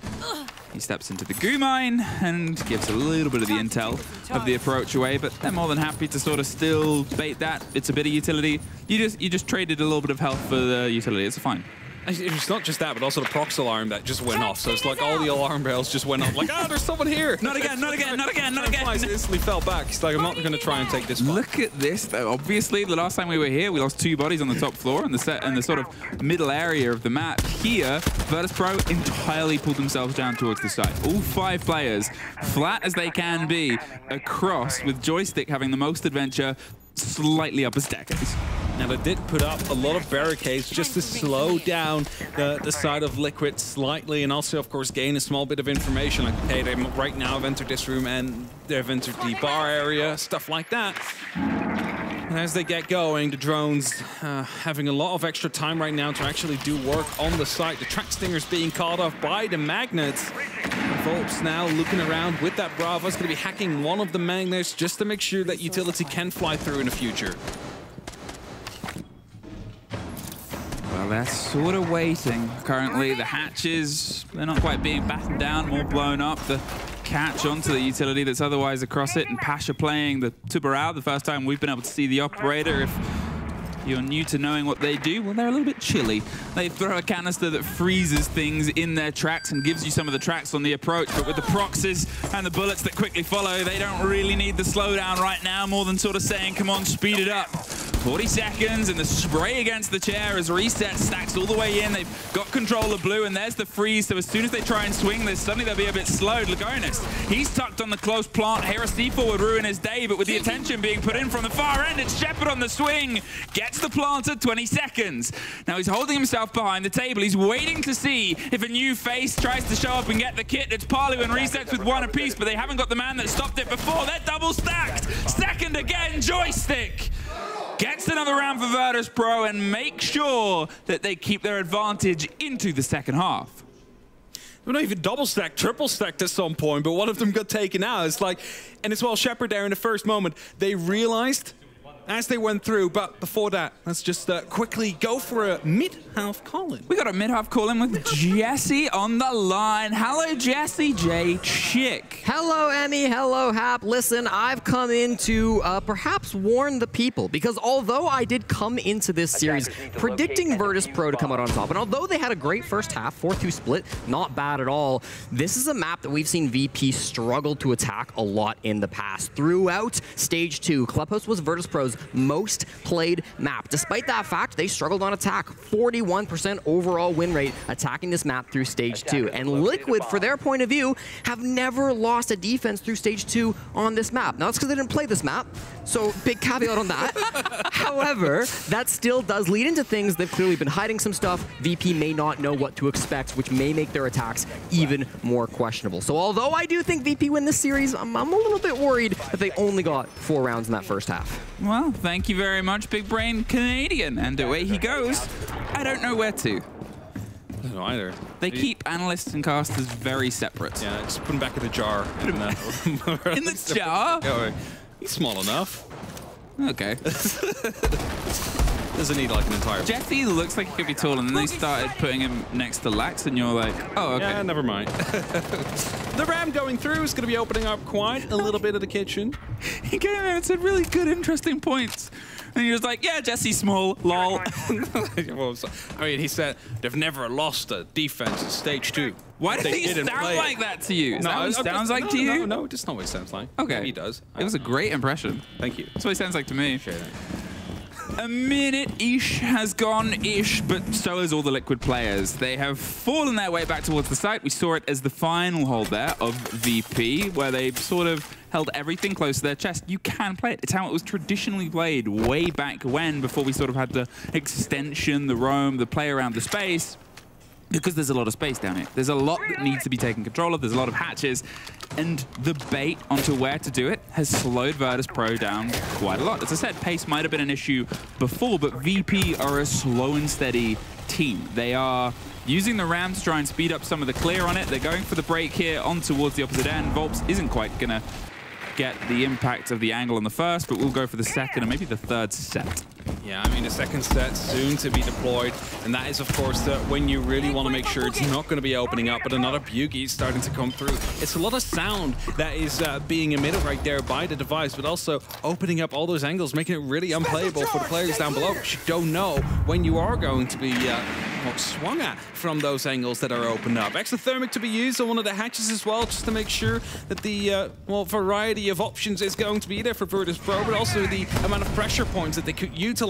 he steps into the goo mine and gives a little bit of the intel of the approach away, but they're more than happy to sort of still bait that. It's a bit of utility. You just you just traded a little bit of health for the utility. It's fine. It's not just that, but also the prox alarm that just went off. So it's like all the alarm bells just went off. Like, ah, oh, there's someone here. Not again, not again, not again, not again. Flies instantly fell back. He's like, I'm not going to try and take this one. Look at this, though. Obviously, the last time we were here, we lost two bodies on the top floor and the set and the sort of middle area of the map. Here, Virtus.Pro entirely pulled themselves down towards the side. All five players, flat as they can be, across with Joystick having the most adventure, slightly up a staircase. Now they did put up a lot of barricades just to slow down the, the side of Liquid slightly and also, of course, gain a small bit of information. Like, hey, they right now have entered this room and they've entered the bar area, stuff like that. And as they get going, the drones uh, having a lot of extra time right now to actually do work on the site. The track stingers being caught off by the magnets. Volps now looking around with that Bravo. Is going to be hacking one of the magnets just to make sure that utility can fly through in the future. Well, they're sort of waiting currently. The hatches, they're not quite being battened down, more blown up. The catch onto the utility that's otherwise across it, and P four sh four playing the Tubarão. The first time we've been able to see the operator. If you're new to knowing what they do, well, they're a little bit chilly. They throw a canister that freezes things in their tracks and gives you some of the tracks on the approach, but with the proxies and the bullets that quickly follow, they don't really need the slowdown right now, more than sort of saying, come on, speed it up. forty seconds, and the spray against the chair as Resetz stacks all the way in. They've got control of blue, and there's the freeze. So as soon as they try and swing this, suddenly they'll be a bit slowed. Lagonis, he's tucked on the close plant. Here a C four would ruin his day, but with the attention being put in from the far end, it's Shepherd on the swing. Gets the plant at twenty seconds. Now he's holding himself behind the table. He's waiting to see if a new face tries to show up and get the kit. It's Paluh and Resetz with one apiece, but they haven't got the man that stopped it before. They're double stacked. Second again, Joystick gets another round for Virtus.Pro and make sure that they keep their advantage into the second half. We don't even double stack, triple stacked at some point, but one of them got taken out. It's like, and as well, Shepherd there in the first moment, they realized as they went through, but before that, let's just uh, quickly go for a mid-half call-in. We got a mid-half call-in with Jesse on the line. Hello, Jesse J. Chick. Hello, Emmy. Hello, Hap. Listen, I've come in to uh, perhaps warn the people, because although I did come into this series predicting Virtus.Pro to come out on top, and although they had a great first half, four two split, not bad at all, this is a map that we've seen V P struggle to attack a lot in the past. Throughout Stage two, Clubhouse was Virtus.Pro's most played map. Despite that fact, they struggled on attack. forty-one percent overall win rate attacking this map through Stage two. And Liquid, for their point of view, have never lost a defense through Stage two on this map. Now, that's because they didn't play this map, so big caveat on that. However, that still does lead into things. They've clearly been hiding some stuff. V P may not know what to expect, which may make their attacks even more questionable. So although I do think V P win this series, I'm, I'm a little bit worried that they only got four rounds in that first half. Well, thank you very much, Big Brain Canadian. And away he goes. I don't know where to. I don't know either. They Did keep you... analysts and casters very separate. Yeah, just put them back in a jar. And, uh, in the jar? Yeah, he's small enough. Okay. Doesn't need like an entire... Jesse looks like he could be tall, and then they started putting him next to Lax, and you're like, oh, okay. Yeah, never mind. The ram going through is going to be opening up quite a little bit of the kitchen. He came in and said really good, interesting points. And he was like, yeah, Jesse's small, lol. I mean, he said, they've never lost a defense in Stage two. Why does he sound like that to you? Is no, that what it sounds just, like no, to you? No, no, it's not what it sounds like. Okay. Yeah, he does. It was a great impression. Thank you. That's what it sounds like to me. Appreciate it. A minute-ish has gone-ish, but so has all the Liquid players. They have fallen their way back towards the site. We saw it as the final hold there of V P, where they sort of held everything close to their chest. You can play it. It's how it was traditionally played way back when, before we sort of had the extension, the roam, the play around the space, because there's a lot of space down here. There's a lot that needs to be taken control of. There's a lot of hatches. And the bait onto where to do it has slowed Virtus.Pro down quite a lot. As I said, pace might have been an issue before, but V P are a slow and steady team. They are using the ram to try and speed up some of the clear on it. They're going for the break here on towards the opposite end. Volps isn't quite going to get the impact of the angle on the first, but we'll go for the second and maybe the third set. Yeah, I mean, the second set soon to be deployed, and that is, of course, the, when you really want to make sure it's not going to be opening up, but another Bugi is starting to come through. It's a lot of sound that is uh, being emitted right there by the device, but also opening up all those angles, making it really unplayable for the players down below, because you don't know when you are going to be uh, swung at from those angles that are opened up. Exothermic to be used on one of the hatches as well, just to make sure that the uh, well variety of options is going to be there for Virtus.Pro, but also the amount of pressure points that they could utilize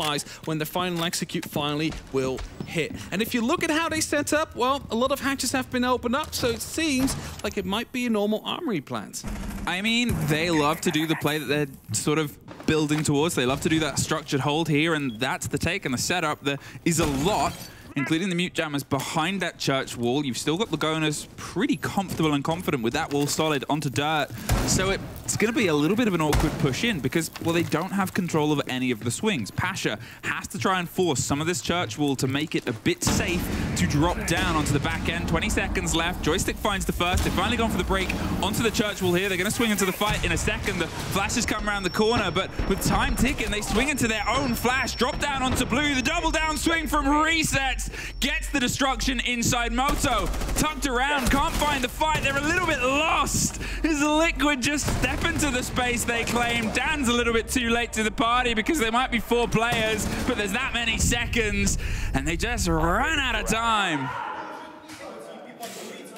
when the final execute finally will hit. And if you look at how they set up, well, a lot of hatches have been opened up, so it seems like it might be a normal armory plant. I mean, they love to do the play that they're sort of building towards. They love to do that structured hold here, and that's the take and the setup. There is a lot, including the mute jammers behind that church wall. You've still got Lagonis pretty comfortable and confident with that wall solid onto dirt. So it's going to be a little bit of an awkward push in because, well, they don't have control of any of the swings. P four sh four has to try and force some of this church wall to make it a bit safe to drop down onto the back end. twenty seconds left. Joystick finds the first. They've finally gone for the break onto the church wall here. They're going to swing into the fight in a second. The flashes come around the corner, but with time ticking, they swing into their own flash. Drop down onto blue. The double down swing from Resetz gets the destruction inside Moto. Tucked around, can't find the fight. They're a little bit lost. Is Liquid just step into the space they claim? Dan's a little bit too late to the party because there might be four players, but there's that many seconds, and they just ran out of time.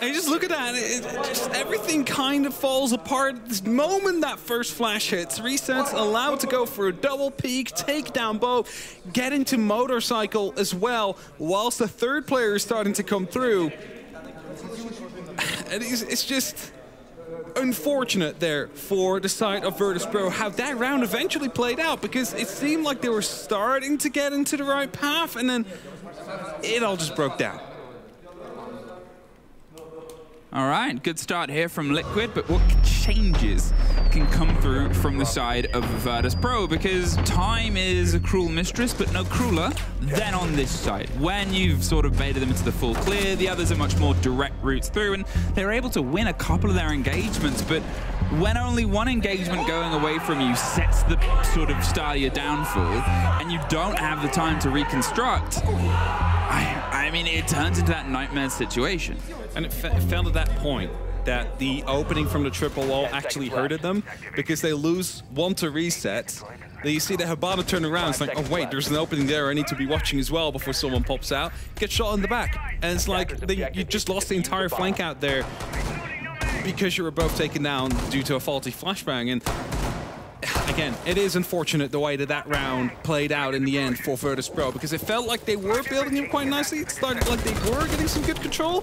And just look at that. It, it, just everything kind of falls apart. The moment that first flash hits, Resetz allowed to go for a double peek, take down Bo, get into motorcycle as well, whilst the third player is starting to come through. And it's, it's just unfortunate there for the side of Virtus.Pro how that round eventually played out, because it seemed like they were starting to get into the right path, and then it all just broke down. All right, good start here from Liquid, but what changes can come through from the side of Virtus.Pro? Because time is a cruel mistress, but no crueler than on this side. When you've sort of baited them into the full clear, the others are much more direct routes through, and they're able to win a couple of their engagements, but when only one engagement going away from you sets the sort of style you're down for, and you don't have the time to reconstruct, I, I mean, it turns into that nightmare situation. And it, fe it fell to that point that the opening from the triple wall actually hurted them, because they lose one to Resetz. Then you see the Habana turn around, it's like, oh wait, there's an opening there, I need to be watching as well before someone pops out, get shot in the back. And it's like, they, you just lost the entire flank out there because you were both taken down due to a faulty flashbang. And again, it is unfortunate the way that that round played out in the end for Virtus.Pro, because it felt like they were building him quite nicely, it started like they were getting some good control,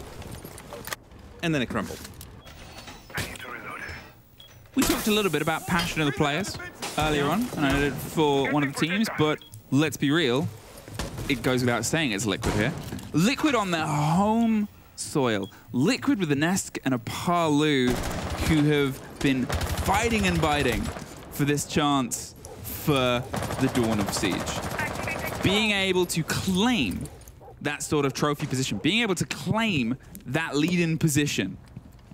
and then it crumbled. We talked a little bit about passion of the players earlier on, and I did for one of the teams, but let's be real, it goes without saying it's Liquid here. Liquid on their home soil. Liquid with a Nesk and a Paluh, who have been fighting and biting for this chance for the Dawn of Siege. Being able to claim that sort of trophy position, being able to claim that lead-in position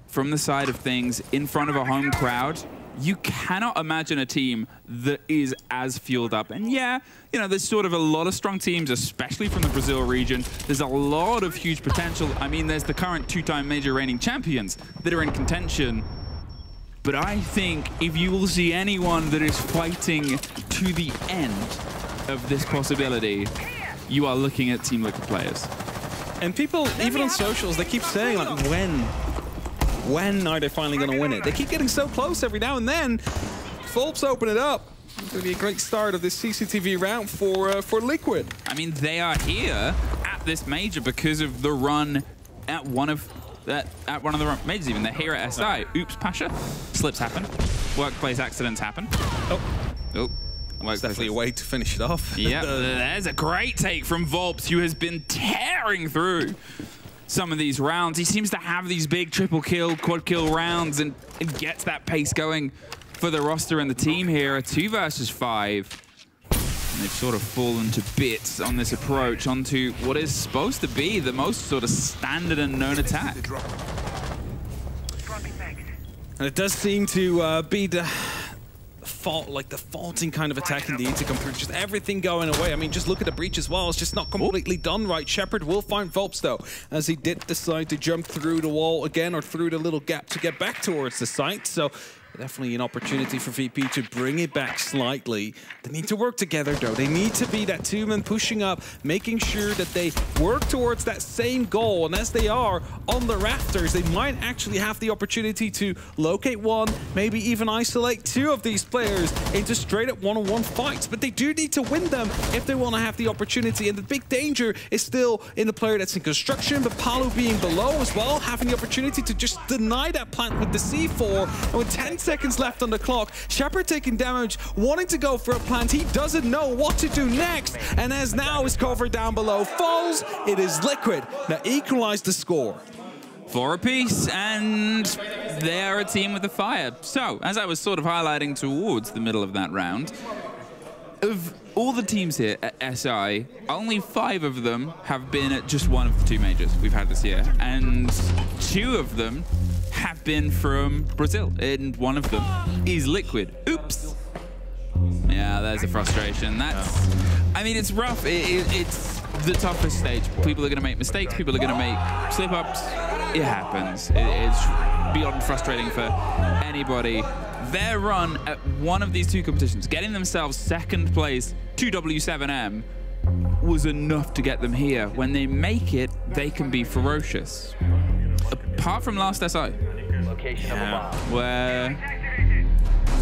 from the side of things in front of a home crowd, you cannot imagine a team that is as fueled up. And yeah, you know, there's sort of a lot of strong teams, especially from the Brazil region. There's a lot of huge potential. I mean, there's the current two-time major reigning champions that are in contention. But I think if you will see anyone that is fighting to the end of this possibility, you are looking at Team Liquid players. And people, even on socials, they keep saying, like, when? When are they finally going to win it? They keep getting so close every now and then. Volps open it up. It's going to be a great start of this C C T V round for, uh, for Liquid. I mean, they are here at this major because of the run at one of, uh, at one of the majors even. They're here at S I. Oops, Pasha. Slips happen. Workplace accidents happen. Oh. Oh. It's definitely a way to finish it off. Yeah, there's a great take from Volps, who has been tearing through some of these rounds. He seems to have these big triple kill, quad kill rounds, and, and gets that pace going for the roster and the team here. A two versus five. And they've sort of fallen to bits on this approach onto what is supposed to be the most sort of standard and known attack. And it does seem to uh, be the fault, like the faulting kind of attack in the intercom, just everything going away. I mean, just look at the breach as well. It's just not completely Ooh. done right. Shepherd will find Volps though, as he did decide to jump through the wall again, or through the little gap to get back towards the site. So definitely an opportunity for V P to bring it back slightly. They need to work together though. They need to be that two-man pushing up, making sure that they work towards that same goal. And as they are on the rafters, they might actually have the opportunity to locate one, maybe even isolate two of these players into straight-up one-on-one fights. But they do need to win them if they want to have the opportunity. And the big danger is still in the player that's in construction, but Paluh being below as well, having the opportunity to just deny that plant with the C four. And with ten seconds left on the clock, Shepherd taking damage, wanting to go for a plant. He doesn't know what to do next, and as now his cover down below falls, it is Liquid that equalized the score. Four apiece, and they're a team with the fire. So, as I was sort of highlighting towards the middle of that round, of all the teams here at S I, only five of them have been at just one of the two majors we've had this year, and two of them have been from Brazil, and one of them is Liquid. Oops. Yeah, there's a frustration. That's, I mean, it's rough. It, it, it's the toughest stage. People are going to make mistakes. People are going to make slip-ups. It happens. It, it's beyond frustrating for anybody. Their run at one of these two competitions, getting themselves second place to W seven M, was enough to get them here. When they make it, they can be ferocious. apart from last S I, yeah, where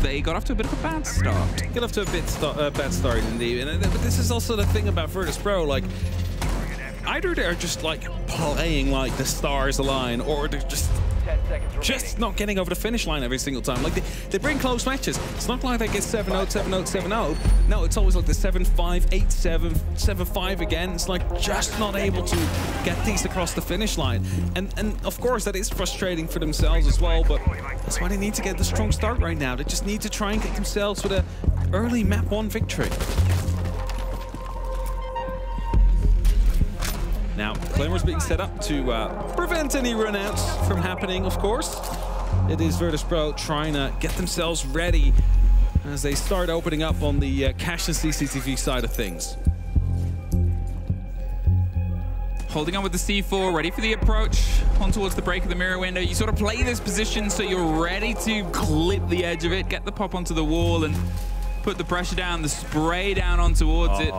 they got off to a bit of a bad start. They got off to a bit st uh, bad start indeed. And, but this is also the thing about Virtus.Pro, like, either they're just like playing like the stars align, or they're just just not getting over the finish line every single time. Like, they, they bring close matches. It's not like they get seven oh, seven oh, seven oh. No, it's always like the seven five, eight seven, seven five again. It's like just not able to get these across the finish line. And, and of course, that is frustrating for themselves as well, but that's why they need to get the strong start right now. They just need to try and get themselves with an early map one victory. Now, Claymore is being set up to uh, prevent any runouts from happening, of course. It is Virtus.Pro trying to get themselves ready as they start opening up on the uh, cash and C C T V side of things. Holding on with the C four, ready for the approach, on towards the break of the mirror window. You sort of play this position so you're ready to clip the edge of it, get the pop onto the wall and put the pressure down, the spray down on towards oh. it.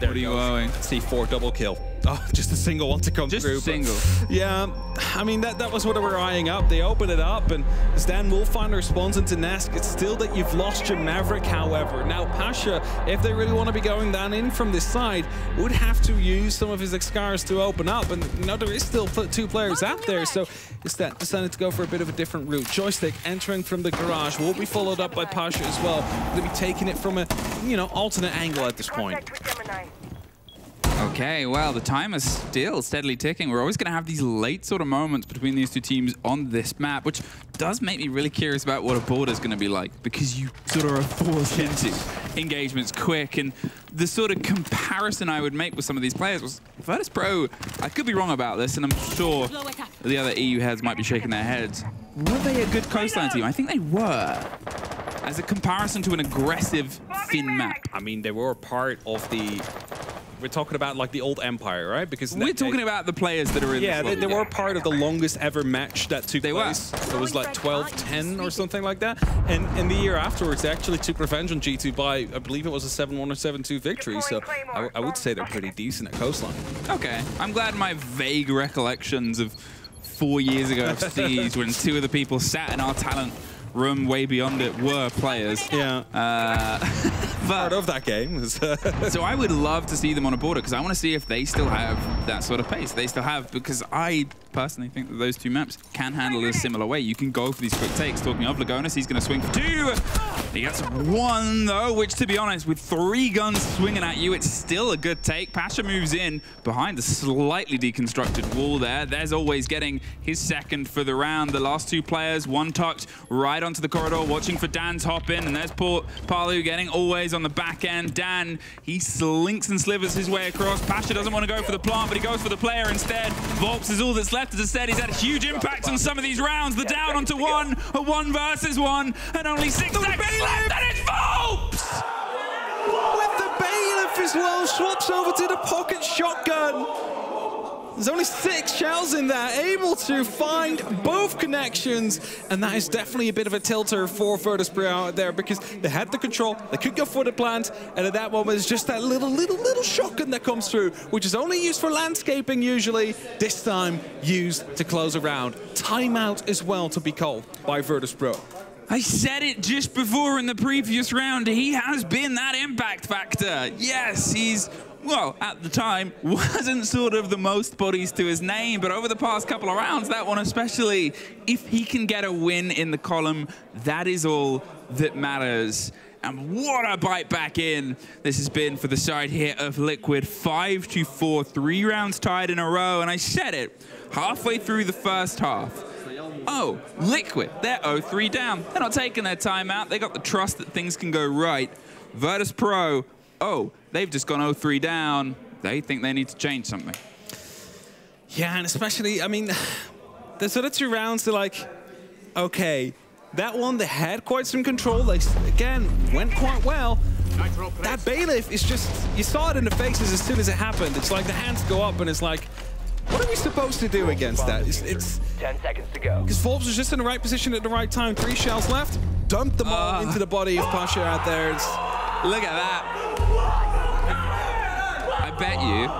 There what are you owing? C four double kill. Oh, just a single one to come just through. Just single. Yeah, I mean, that, that was what they were eyeing up. They open it up, and as Dan will find a response into Nesk, it's still that you've lost your Maverick, however. Now, P four sh four, if they really want to be going down in from this side, would have to use some of his Excars to open up, and you know, there is still two players oh, out there, back. So it's that decided to go for a bit of a different route. Joystick entering from the garage will be followed up by P four sh four as well. They'll be taking it from a, you know, alternate angle at this point. Okay, well, the time is still steadily ticking. We're always going to have these late sort of moments between these two teams on this map, which does make me really curious about what a Border is going to be like, because you sort of are forced into engagements quick. And the sort of comparison I would make with some of these players was Virtus.Pro, I could be wrong about this, and I'm sure the other E U heads might be shaking their heads. Were they a good coastline team? I think they were. As a comparison to an aggressive, thin map. I mean, they were part of the... We're talking about like the old Empire, right? Because we're talking they, about the players that are in. Yeah, this they, they were part of the longest ever match that took they place. Were. It was like twelve ten or something like that. And in the year afterwards, they actually took revenge on G two by, I believe it was a seven one or seven two victory. So I, I would say they're pretty decent at coastline. Okay, I'm glad my vague recollections of four years ago of Siege, when two of the people sat in our talent room way beyond it were players. Yeah. Uh, Part of that game. So I would love to see them on a Border, because I want to see if they still have that sort of pace. They still have, because I personally think that those two maps can handle it a similar way. You can go for these quick takes. Talking of Lagonis, he's going to swing for two. He gets one, though, which, to be honest, with three guns swinging at you, it's still a good take. P four sh four moves in behind the slightly deconstructed wall there. There's Always getting his second for the round. The last two players, one tucked right onto the corridor, watching for Dan's hop in, and there's Paluh getting Always on the back end. Dan, he slinks and slivers his way across. P four sh four doesn't want to go for the plant, but he goes for the player instead. Volps is all that's left. As I said, he's had a huge impact on some of these rounds. The down onto one, a one versus one, and only six seconds left, and it's Volps! With the bailiff as well, swaps over to the pocket shotgun. There's only six shells in there, able to find both connections. And that is definitely a bit of a tilter for Virtus.Pro out there, because they had the control, they could go for the plant, and at that moment it's just that little, little, little shotgun that comes through, which is only used for landscaping usually, this time used to close a round. Timeout as well to be called by Virtus.Pro. I said it just before in the previous round, he has been that impact factor. Yes, he's... well, at the time, wasn't sort of the most bodies to his name, but over the past couple of rounds, that one especially, if he can get a win in the column, that is all that matters. And what a bite back in this has been for the side here of Liquid. five to four, three rounds tied in a row, and I said it halfway through the first half. Oh, Liquid, they're oh three down. They're not taking their time out. They got the trust that things can go right. Virtus.Pro, oh, they've just gone oh three down. They think they need to change something. Yeah, and especially, I mean, the sort of two rounds, they're like, okay, that one, they had quite some control. They, again, went quite well. That bailiff is just, you saw it in the faces as soon as it happened. It's like the hands go up and it's like, what are we supposed to do against that? It's, it's ten seconds to go. Because Volps was just in the right position at the right time. Three shells left. Dumped them uh, all into the body of P four sh four out there. It's, look at that. I bet you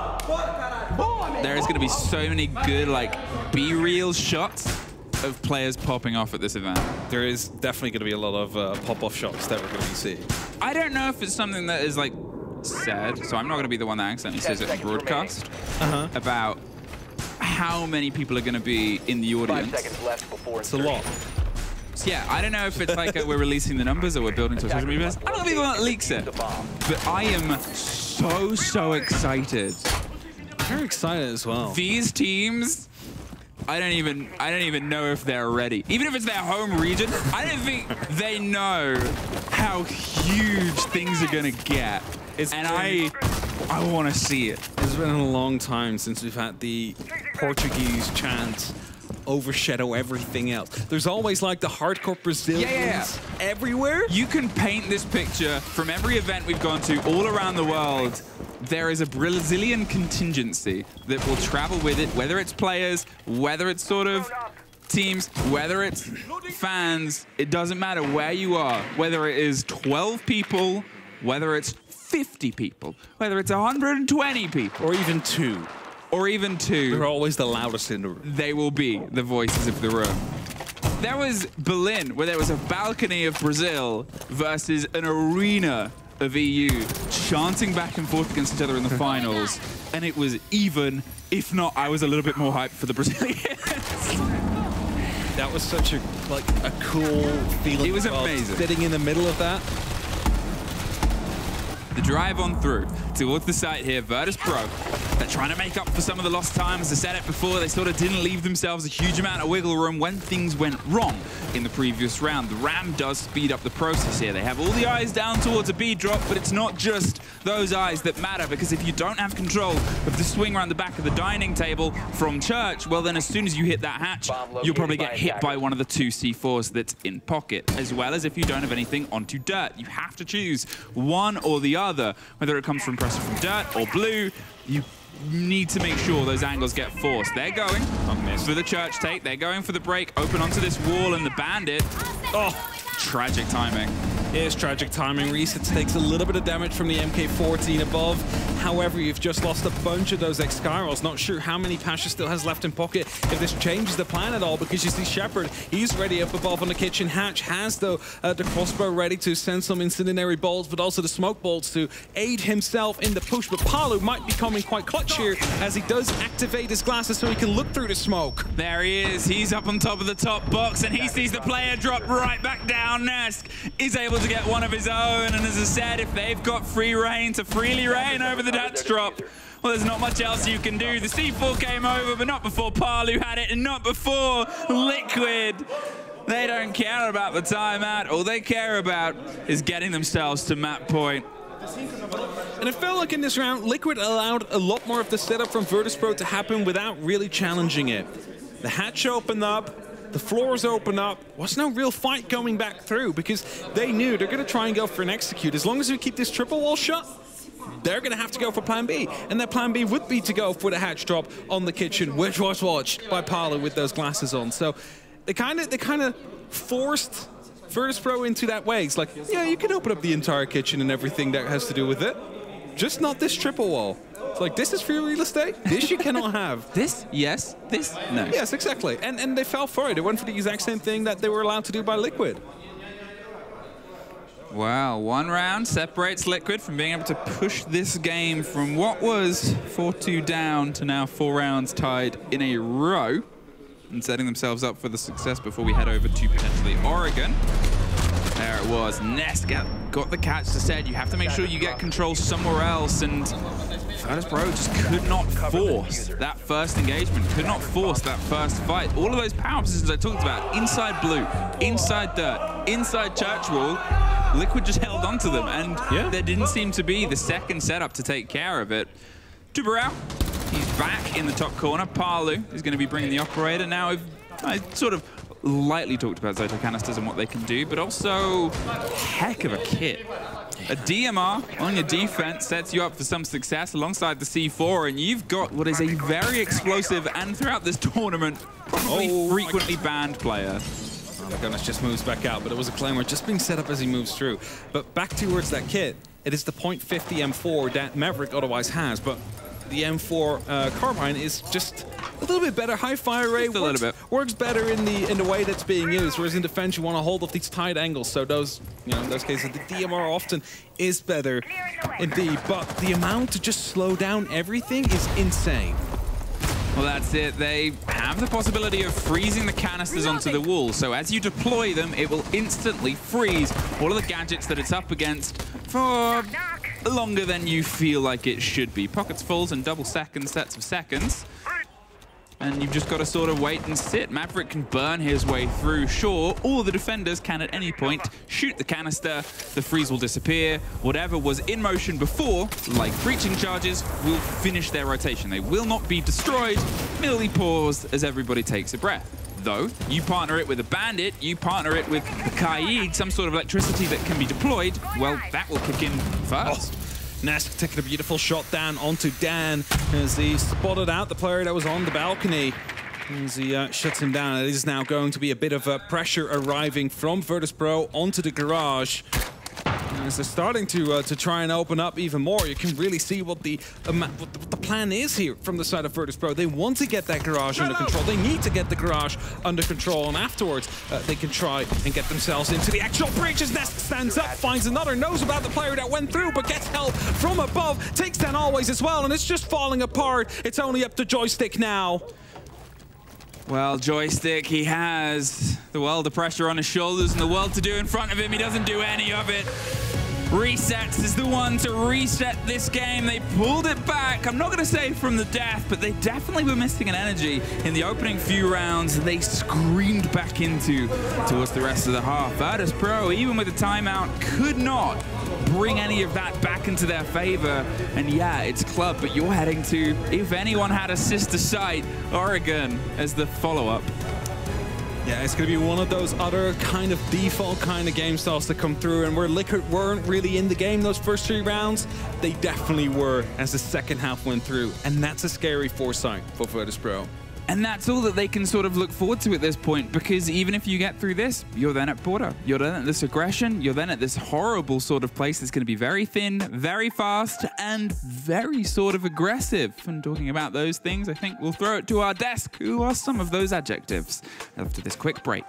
There is going to be so many good, like, B-reel shots of players popping off at this event. There is definitely going to be a lot of uh, pop-off shots that we're going to be seeing. I don't know if it's something that is, like, said, so I'm not going to be the one that accidentally says it in broadcast, uh-huh. about how many people are going to be in the audience. Five seconds left before it's a lot. So yeah, I don't know if it's like a, we're releasing the numbers or we're building to a social media. I don't think that leaks it, but I am so, so excited. You're excited as well. These teams, I don't even, I don't even know if they're ready. Even if it's their home region, I don't think they know how huge things are gonna get. It's and I, I want to see it. It's been a long time since we've had the Portuguese chant overshadow everything else. There's always like the hardcore Brazilians yeah, yeah. everywhere. You can paint this picture from every event we've gone to all around the world. There is a Brazilian contingency that will travel with it, whether it's players, whether it's sort of teams, whether it's fans, it doesn't matter where you are, whether it is twelve people, whether it's fifty people, whether it's one hundred twenty people. Or even two. Or even two. They're always the loudest in the room. They will be the voices of the room. There was Berlin, where there was a balcony of Brazil versus an arena of E U, chanting back and forth against each other in the finals. And it was even, if not, I was a little bit more hyped for the Brazilians. That was such a, like, a cool feeling. It was amazing. Sitting in the middle of that. The drive on through towards the site here, Virtus.Pro. They're trying to make up for some of the lost time. As I said it before, they sort of didn't leave themselves a huge amount of wiggle room when things went wrong in the previous round. The RAM does speed up the process here. They have all the eyes down towards a B drop, but it's not just those eyes that matter, because if you don't have control of the swing around the back of the dining table from Church, well then as soon as you hit that hatch, you'll probably get hit by one of the two C fours that's in pocket, as well as if you don't have anything onto Dirt. You have to choose one or the other. Other, whether it comes from pressure from Dirt or Blue, you need to make sure those angles get forced. They're going for the Church take, they're going for the break, open onto this wall and the Bandit. Oh, tragic timing. It is tragic timing. Resetz takes a little bit of damage from the M K fourteen above. However, you've just lost a bunch of those X-Kairos. Not sure how many P four sh four still has left in pocket, if this changes the plan at all, because you see Shepherd, he's ready up above on the kitchen hatch, has though uh, the crossbow ready to send some incendiary bolts, but also the smoke bolts to aid himself in the push. But Paluh might be coming quite clutch here as he does activate his glasses so he can look through the smoke. There he is. He's up on top of the top box and he sees the player drop right back down. Nesk is able to get one of his own, and as I said, if they've got free reign to freely reign over the That's drop. Well, there's not much else you can do. The C four came over, but not before Paluh had it, and not before Liquid. They don't care about the timeout. All they care about is getting themselves to map point. And it felt like in this round, Liquid allowed a lot more of the setup from Virtus.Pro to happen without really challenging it. The hatch opened up. The floors open up. Was no real fight going back through because they knew they're going to try and go for an execute. As long as we keep this triple wall shut, they're going to have to go for plan B. And their plan B would be to go for the hatch drop on the kitchen, which was watched by Paluh with those glasses on. So they kind of they kind of forced Virtus.Pro into that way. It's like, yeah, you can open up the entire kitchen and everything that has to do with it. Just not this triple wall. It's like, this is free real estate. This you cannot have. This, yes. This, no. Yes, exactly. And, and they fell for it. They went for the exact same thing that they were allowed to do by Liquid. Wow, one round separates Liquid from being able to push this game from what was four two down to now four rounds tied in a row and setting themselves up for the success before we head over to potentially Oregon. There it was, Neska got the catch to set. You have to make sure you get control somewhere else, and Virtus.Pro just could not force that first engagement, could not force that first fight. All of those power positions I talked about, inside Blue, inside Dirt, inside Church wall, Liquid just held onto them, and yeah. there didn't seem to be the second setup to take care of it. Tubarão, he's back in the top corner. Paluh is going to be bringing the operator. Now, I've, I've sort of lightly talked about Zoto canisters and what they can do, but also, heck of a kit. A D M R on your defense sets you up for some success alongside the C four, and you've got what is a very explosive and throughout this tournament, probably oh, frequently banned player. Lagonis just moves back out, but it was a claimer just being set up as he moves through. But back towards that kit, it is the point fifty M four that Maverick otherwise has, but the M four uh, Carbine is just a little bit better. High fire rate works, a little bit. works better in the in the way that's being used. Whereas in defense, you want to hold off these tight angles. So those, you know, in those cases, the D M R often is better indeed. But the amount to just slow down everything is insane. Well, that's it. They have the possibility of freezing the canisters onto the wall. So as you deploy them, it will instantly freeze all of the gadgets that it's up against for longer than you feel like it should be. Pockets fulls and double second sets of seconds. And you've just got to sort of wait and sit. Maverick can burn his way through. Sure, all the defenders can at any point shoot the canister. The freeze will disappear. Whatever was in motion before, like breaching charges, will finish their rotation. They will not be destroyed. Merely paused as everybody takes a breath. Though, you partner it with a bandit, you partner it with the Kaid, some sort of electricity that can be deployed. Well, that will kick in first. Oh. Nesk taking a beautiful shot down onto Dan as he spotted out the player that was on the balcony. As he uh, shuts him down, it is now going to be a bit of uh, pressure arriving from Virtus.Pro onto the garage. As they're starting to uh, to try and open up even more, you can really see what the um, what the, what the plan is here from the side of Virtus.Pro. They want to get that garage under control. They need to get the garage under control, and afterwards uh, they can try and get themselves into the actual breach. As Nesk stands up, finds another, knows about the player that went through, but gets help from above. Takes down Always as well, and it's just falling apart. It's only up to Joystick now. Well, Joystick, he has the world of pressure on his shoulders and the world to do in front of him. He doesn't do any of it. Resetz is the one to reset this game. They pulled it back. I'm not going to say from the death, but they definitely were missing an energy in the opening few rounds. They screamed back into towards the rest of the half. Virtus.Pro, even with a timeout, could not bring any of that back into their favor. And yeah, it's Club, but you're heading to, if anyone had a sister site, Oregon as the follow-up. Yeah, it's going to be one of those other kind of default kind of game styles that come through, and where Liquid weren't really in the game those first three rounds, they definitely were as the second half went through, and that's a scary foresight for Virtus.Pro. And that's all that they can sort of look forward to at this point, because even if you get through this, you're then at Border. You're then at this aggression. You're then at this horrible sort of place that's going to be very thin, very fast, and very sort of aggressive. And talking about those things, I think we'll throw it to our desk, who are some of those adjectives, after this quick break.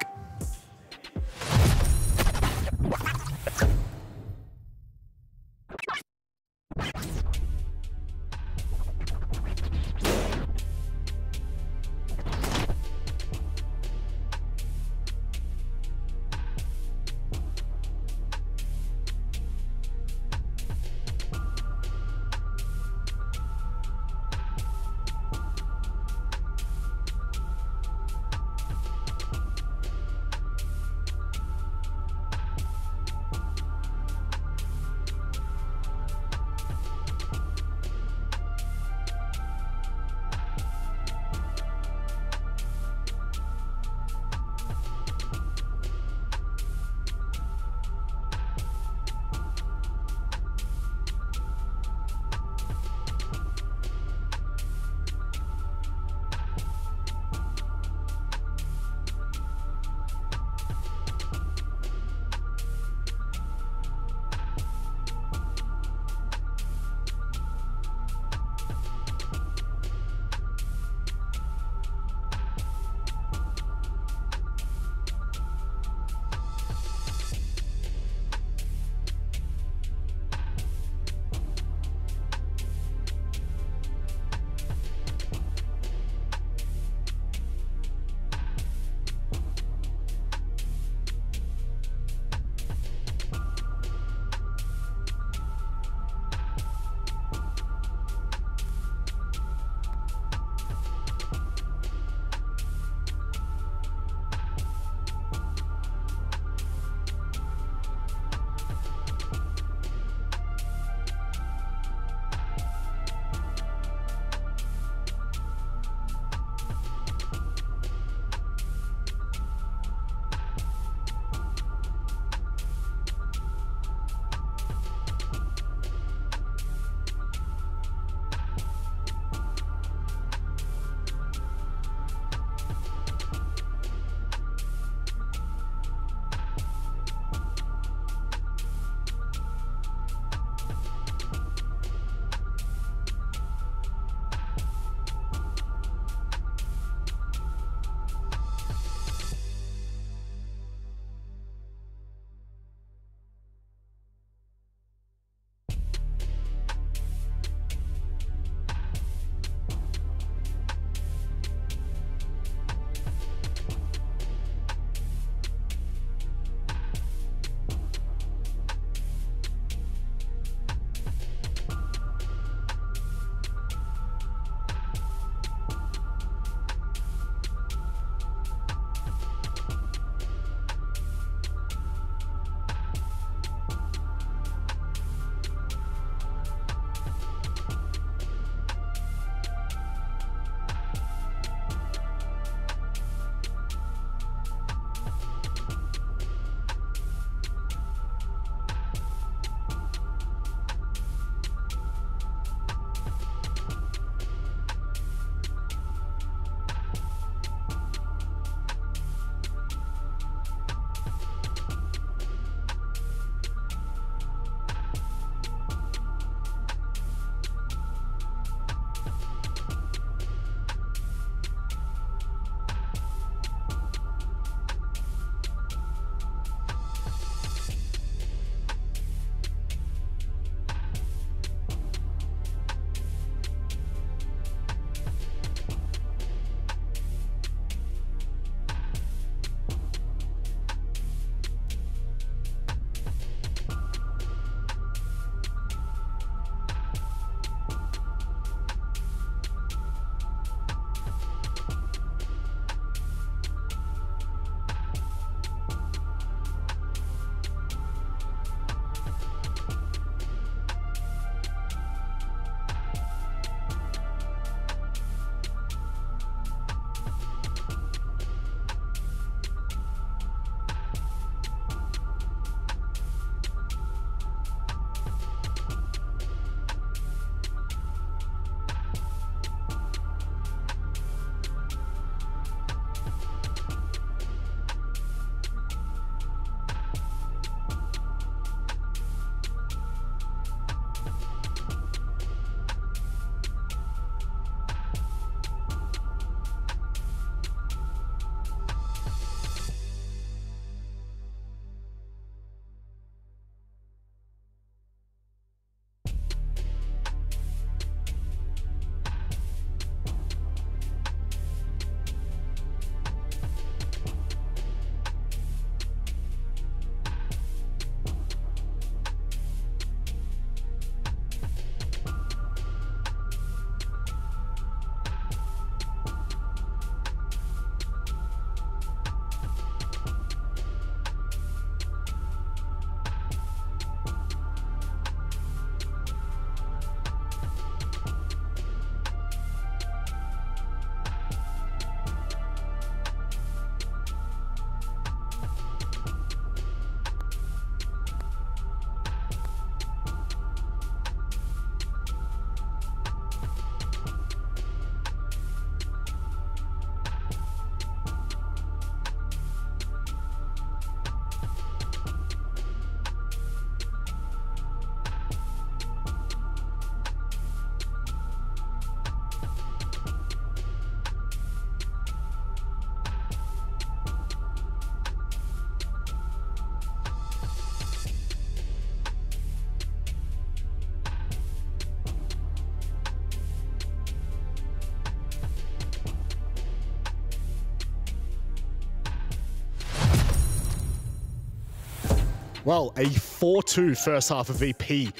Well, a four two first half of V P.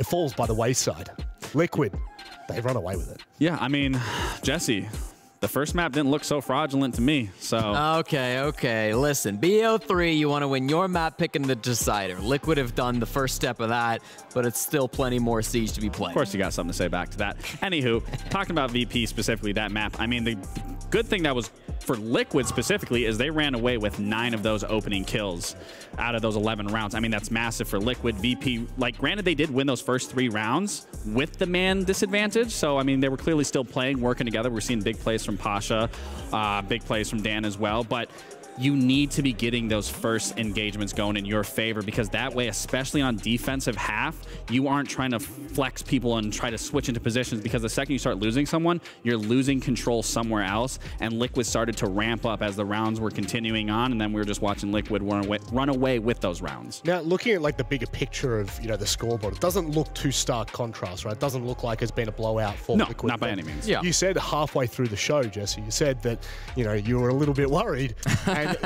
It falls by the wayside. Liquid, they run away with it. Yeah, I mean, Jesse, the first map didn't look so fraudulent to me, so. Okay, okay, listen, B O three, you want to win your map picking the decider. Liquid have done the first step of that, but it's still plenty more Siege to be played. Of course you got something to say back to that. Anywho, talking about V P specifically, that map, I mean, the good thing that was for Liquid specifically is they ran away with nine of those opening kills out of those eleven rounds. I mean, that's massive for Liquid. V P, like, granted, they did win those first three rounds with the man disadvantage. So, I mean, they were clearly still playing, working together. We're seeing big plays from Pasha, uh, big plays from Dan as well. But you need to be getting those first engagements going in your favor, because that way, especially on defensive half, you aren't trying to flex people and try to switch into positions, because the second you start losing someone, you're losing control somewhere else. And Liquid started to ramp up as the rounds were continuing on, and then we were just watching Liquid run away, run away with those rounds. Now, looking at like the bigger picture of, you know, the scoreboard, it doesn't look too stark contrast, right? It doesn't look like it's been a blowout for no, Liquid. No, not by any means. Yeah. You said halfway through the show, Jesse, you said that, you know, you were a little bit worried.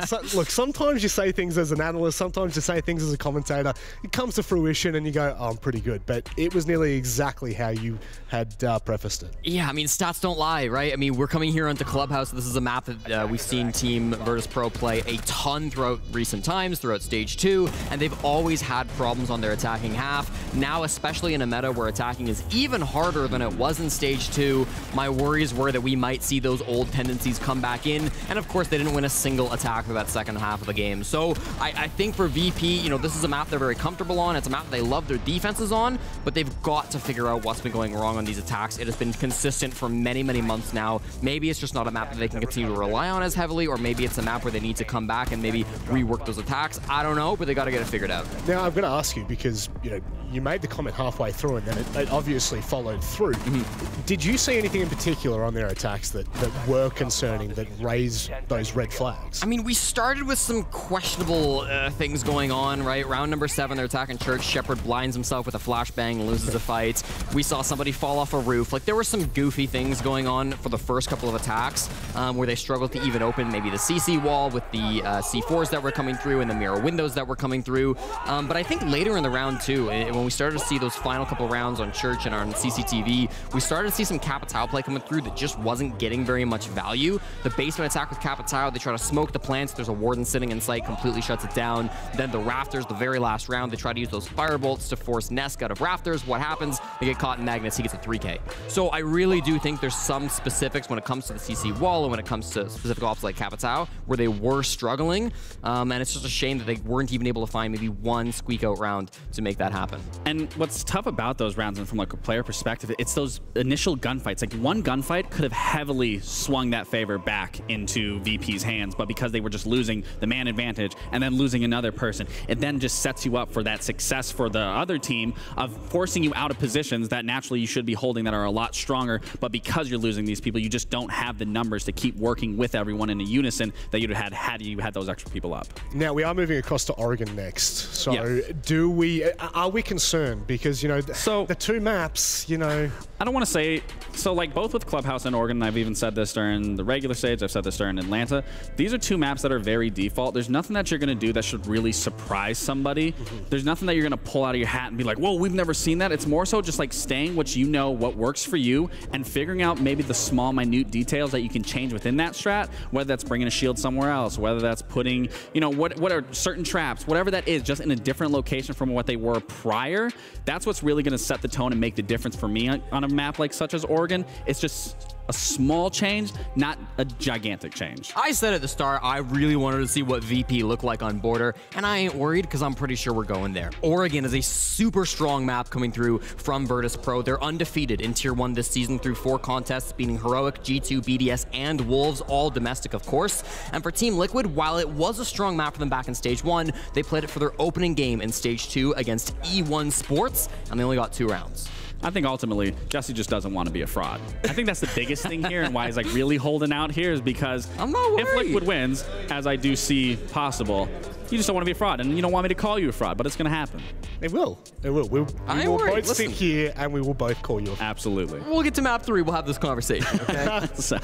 So, look, sometimes you say things as an analyst, sometimes you say things as a commentator. It comes to fruition and you go, oh, I'm pretty good. But it was nearly exactly how you had uh, prefaced it. Yeah, I mean, stats don't lie, right? I mean, we're coming here onto Clubhouse. This is a map that uh, we've seen Team Virtus.Pro play a ton throughout recent times, throughout Stage two, and they've always had problems on their attacking half. Now, especially in a meta where attacking is even harder than it was in Stage two, my worries were that we might see those old tendencies come back in. And of course, they didn't win a single attack for that second half of the game. So I, I think for V P, you know, this is a map they're very comfortable on. It's a map they love their defenses on, but they've got to figure out what's been going wrong on these attacks. It has been consistent for many, many months now. Maybe it's just not a map that they can continue to rely on as heavily, or maybe it's a map where they need to come back and maybe rework those attacks. I don't know, but they got to get it figured out. Now, I'm going to ask you, because, you know, you made the comment halfway through and then it, it obviously followed through. Mm-hmm. Did you see anything in particular on their attacks that, that were concerning, that raised those red flags? I mean, we started with some questionable uh, things going on, right? Round number seven, they're attacking Church. Shepherd blinds himself with a flashbang, loses a fight. We saw somebody fall off a roof. Like, there were some goofy things going on for the first couple of attacks um, where they struggled to even open maybe the C C wall with the uh, C fours that were coming through and the mirror windows that were coming through. Um, but I think later in the round two, it, when we started to see those final couple rounds on Church and on C C T V, we started to see some Capitao play coming through that just wasn't getting very much value. The basement attack with Capitao, they try to smoke the plants. There's a Warden sitting in sight, completely shuts it down. Then the Rafters, the very last round, they try to use those firebolts to force Nesk out of Rafters. What happens? They get caught in Magnus. He gets a three K. So I really do think there's some specifics when it comes to the C C wall and when it comes to specific ops like Capitao, where they were struggling. Um, and it's just a shame that they weren't even able to find maybe one squeak out round to make that happen. And what's tough about those rounds, and from like a player perspective, it's those initial gunfights. Like, one gunfight could have heavily swung that favor back into V P's hands, but because they were just losing the man advantage and then losing another person, it then just sets you up for that success for the other team of forcing you out of positions that naturally you should be holding that are a lot stronger. But because you're losing these people, you just don't have the numbers to keep working with everyone in a unison that you'd have had had you had those extra people up. Now, we are moving across to Oregon next. So yeah. do we, are we concerned? Because, you know, so, the two maps, you know. I don't want to say, so like both with Clubhouse and Oregon, and I've even said this during the regular stage, I've said this during Atlanta, these are two maps that are very default. There's nothing that you're going to do that should really surprise somebody. Mm-hmm. There's nothing that you're going to pull out of your hat and be like, whoa, we've never seen that. It's more so just like staying what you know, what works for you, and figuring out maybe the small, minute details that you can change within that strat, whether that's bringing a shield somewhere else, whether that's putting, you know, what, what are certain traps, whatever that is, just in a different location from what they were prior. That's what's really going to set the tone and make the difference for me on, on a map like such as Oregon. It's just a small change, not a gigantic change. I said at the start, I really wanted to see what V P looked like on Border, and I ain't worried because I'm pretty sure we're going there. Oregon is a super strong map coming through from Virtus.Pro. They're undefeated in Tier one this season through four contests, beating Heroic, G two, B D S, and Wolves, all domestic, of course. And for Team Liquid, while it was a strong map for them back in Stage one, they played it for their opening game in Stage two against E one Sports, and they only got two rounds. I think ultimately Jesse just doesn't want to be a fraud. I think that's the biggest thing here, and why he's like really holding out here is because I'm not worried. If Liquid wins, as I do see possible, you just don't want to be a fraud, and you don't want me to call you a fraud, but it's going to happen. It will. It will. We'll, we I will worry. both Listen. sit here, and we will both call you a fraud. Absolutely. We'll get to map three. We'll have this conversation, okay? So.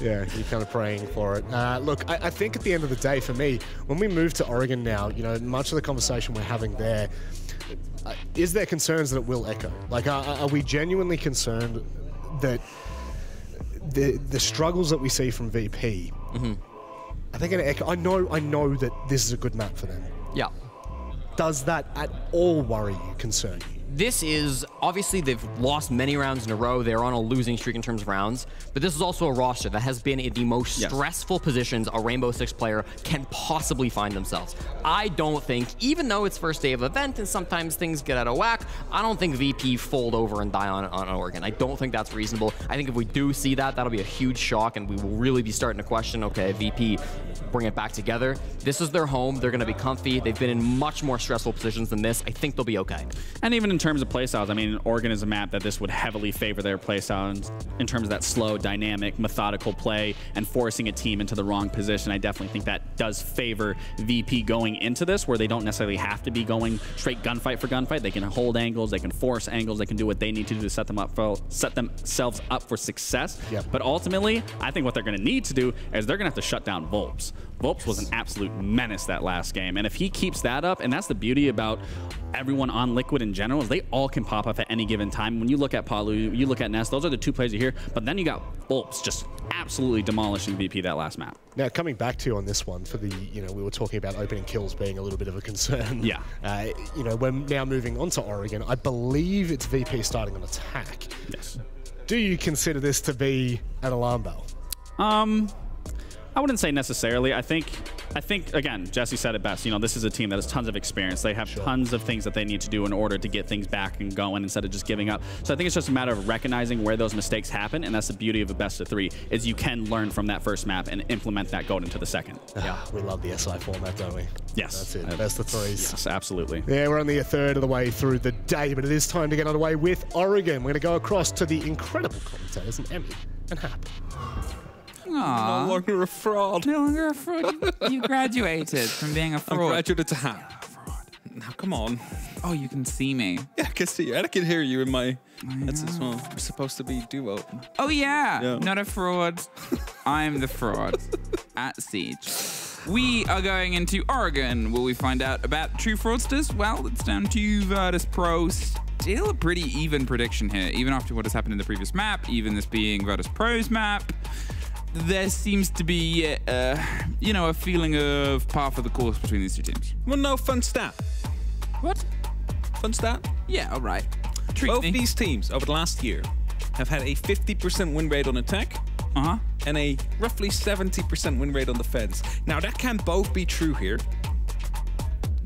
Yeah, you're kind of praying for it. Uh, look, I, I think at the end of the day, for me, when we move to Oregon now, you know, much of the conversation we're having there, uh, is there concerns that it will echo? Like, are, are we genuinely concerned that the, the struggles that we see from V P... Mm-hmm. I think an echo. I know. I know that this is a good map for them. Yeah. Does that at all worry you, concern you? This is obviously they've lost many rounds in a row. They're on a losing streak in terms of rounds. But this is also a roster that has been in the most yes. stressful positions a Rainbow Six player can possibly find themselves. I don't think, even though it's first day of event and sometimes things get out of whack, I don't think V P fold over and die on, on Oregon. I don't think that's reasonable. I think if we do see that, that'll be a huge shock and we will really be starting to question, okay, V P, bring it back together. This is their home. They're going to be comfy. They've been in much more stressful positions than this. I think they'll be okay. And even in In terms of playstyles, I mean, Oregon is a map that this would heavily favor their playstyles in terms of that slow, dynamic, methodical play and forcing a team into the wrong position. I definitely think that does favor V P going into this, where they don't necessarily have to be going straight gunfight for gunfight. They can hold angles, they can force angles, they can do what they need to do to set them up for, set themselves up for success. Yep. But ultimately, I think what they're going to need to do is they're going to have to shut down Volps. Volps was an absolute menace that last game, and if he keeps that up, and that's the beauty about everyone on Liquid in general, is they all can pop up at any given time. When you look at Paluh, you look at Nesk, those are the two players you hear, but then you got Volps just absolutely demolishing V P that last map. Now, coming back to you on this one, for the, you know, we were talking about opening kills being a little bit of a concern. Yeah. Uh, you know, we're now moving on to Oregon. I believe it's V P starting on attack. Yes. Do you consider this to be an alarm bell? Um... I wouldn't say necessarily. I think, I think again, Jesse said it best. You know, this is a team that has tons of experience. They have sure. tons of things that they need to do in order to get things back and going instead of just giving up. So I think it's just a matter of recognizing where those mistakes happen, and that's the beauty of a best of three, is you can learn from that first map and implement that going into the second. Ah, yeah, we love the S I format, don't we? Yes. That's it, uh, best of threes. Yes, absolutely. Yeah, we're only a third of the way through the day, but it is time to get underway with Oregon. We're going to go across to the incredible commentators, and Emmy and Hap. Aww. No longer a fraud. No longer a fraud. You, you graduated from being a fraud. I graduated to Hap. Now, come on. Oh, you can see me. Yeah, I can see you. And I can hear you in my heads as well. We're supposed to be duo. Oh, yeah. yeah. Not a fraud. I'm the fraud. At Siege. We are going into Oregon. Will we find out about true fraudsters? Well, it's down to Virtus.Pro. Still a pretty even prediction here, even after what has happened in the previous map, even this being Virtus.Pro's map. There seems to be, uh, you know, a feeling of par for the course between these two teams. Well, no, fun stat. What? Fun stat? Yeah, all right. Treat Both me. These teams over the last year have had a fifty percent win rate on attack uh-huh. and a roughly seventy percent win rate on defense. Now, that can both be true here.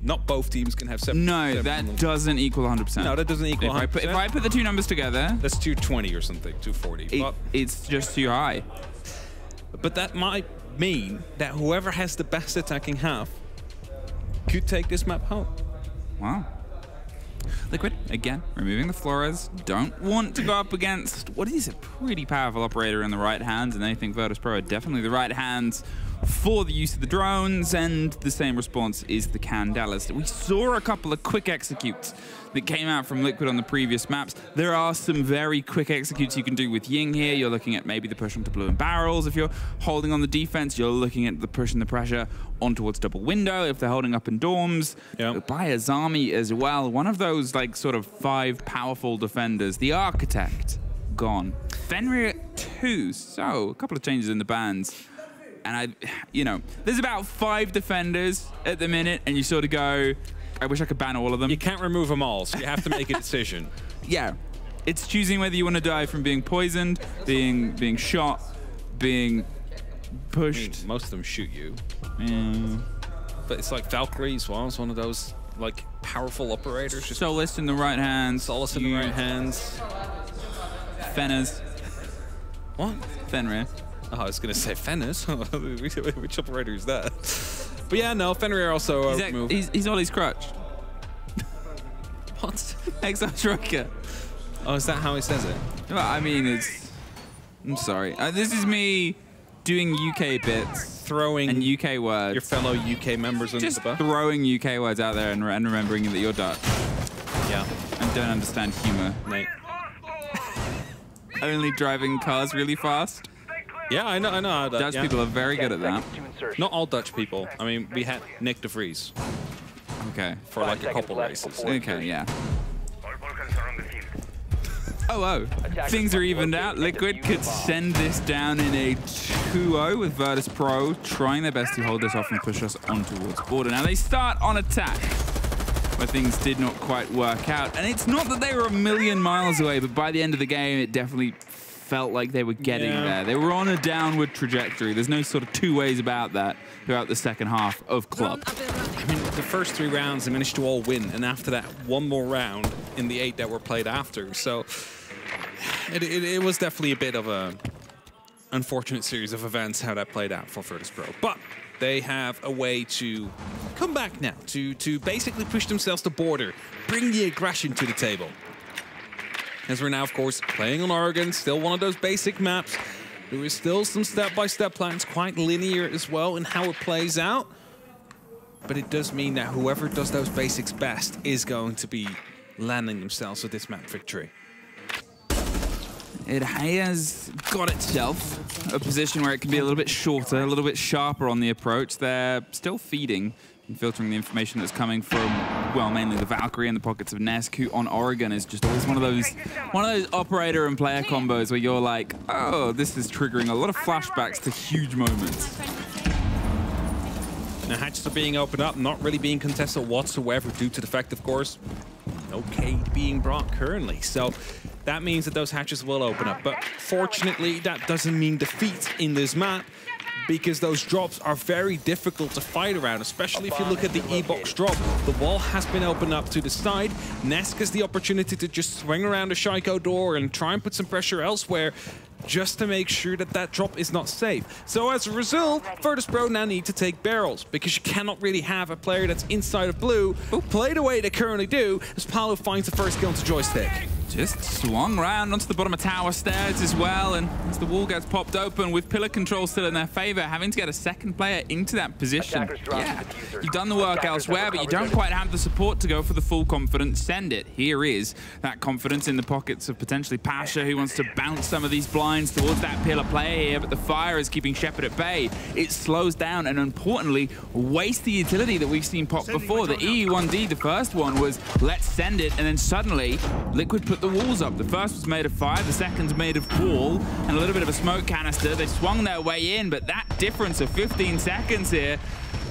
Not both teams can have seventy percent. No, that doesn't equal one hundred percent. No, that doesn't equal if one hundred percent. I put, if I put the two numbers together... That's two twenty or something, two forty. It, but it's just too high. But that might mean that whoever has the best attacking half could take this map home. Wow. Liquid, again, removing the Flores. Don't want to go up against what is a pretty powerful operator in the right hands, and I think Virtus.Pro are definitely the right hands for the use of the drones, and the same response is the Candelas. We saw a couple of quick executes that came out from Liquid on the previous maps. There are some very quick executes you can do with Ying here. You're looking at maybe the push onto blue and barrels. If you're holding on the defense, you're looking at the push and the pressure on towards double window. If they're holding up in dorms, yep. by Azami as well. One of those like sort of five powerful defenders. The Architect, gone. Fenrir too, so a couple of changes in the bans. And I, you know, there's about five defenders at the minute, and you sort of go, I wish I could ban all of them. You can't remove them all, so you have to make a decision. Yeah, it's choosing whether you want to die from being poisoned, being being shot, being pushed. I mean, most of them shoot you. Yeah. But it's like Valkyrie as well. It's one of those like powerful operators. Solace in the right hands. Solace in the right hands. Fenners. What? Fenrir. Oh, I was going to say Fenris. Which operator is that? But yeah, no, Fenrir also uh, moved. He's, he's Ollie's crutch. What? Exile Striker. Oh, is that how it says it? Well, I mean, it's... I'm sorry. Uh, this is me doing U K bits. Throwing... And U K words. Your fellow U K members under the bus. Just throwing U K words out there and, and remembering that you're Dutch. Yeah. And don't understand humor. Mate. Only driving cars really fast. Yeah, I know. I know how that, Dutch yeah. people are very good at that. Not all Dutch people. I mean, we had Nick de Vries. Okay. For like a couple races. Okay, yeah. Oh, oh. Things are evened out. Liquid could send this down in a two oh with Virtus.Pro trying their best to hold this off and push us on towards Border. Now, they start on attack, where things did not quite work out. And it's not that they were a million miles away, but by the end of the game, it definitely felt like they were getting yeah. there. They were on a downward trajectory. There's no sort of two ways about that throughout the second half of Club. I mean, the first three rounds, they managed to all win. And after that, one more round in the eight that were played after. So it, it, it was definitely a bit of a unfortunate series of events, how that played out for Virtus.Pro. But they have a way to come back now, to, to basically push themselves to Border, bring the aggression to the table. As we're now, of course, playing on Oregon, still one of those basic maps. There is still some step-by-step plans, quite linear as well in how it plays out. But it does mean that whoever does those basics best is going to be landing themselves with this map victory. It has got itself a position where it can be a little bit shorter, a little bit sharper on the approach. They're still feeding and filtering the information that's coming from, well, mainly the Valkyrie and the pockets of Nesk, who on Oregon is just always one of those one of those operator and player combos where you're like, oh, this is triggering a lot of flashbacks to huge moments. Now, hatches are being opened up, not really being contested whatsoever due to the fact, of course, no Cade being brought currently. So that means that those hatches will open up. But fortunately, that doesn't mean defeat in this map, because those drops are very difficult to fight around, especially if you look at the E-box drop. The wall has been opened up to the side. Nesk has the opportunity to just swing around the Shaiko door and try and put some pressure elsewhere, just to make sure that that drop is not safe. So as a result, Virtus.Pro now need to take barrels, because you cannot really have a player that's inside of blue, who play the way they currently do, as Paluh finds the first kill into Joystick. Just swung round onto the bottom of tower stairs as well, and as the wall gets popped open, with pillar control still in their favor, having to get a second player into that position. Yeah, you've done the work elsewhere, but you don't quite have the support to go for the full confidence. Send it. Here is that confidence in the pockets of potentially P four sh four, who wants to bounce some of these blinds towards that pillar player here, but the fire is keeping Shepherd at bay. It slows down and, importantly, wastes the utility that we've seen pop before. The E U one D, the first one, was let's send it, and then suddenly Liquid put the walls up. The first was made of fire, the second's made of wall, and a little bit of a smoke canister. They swung their way in, but that difference of fifteen seconds here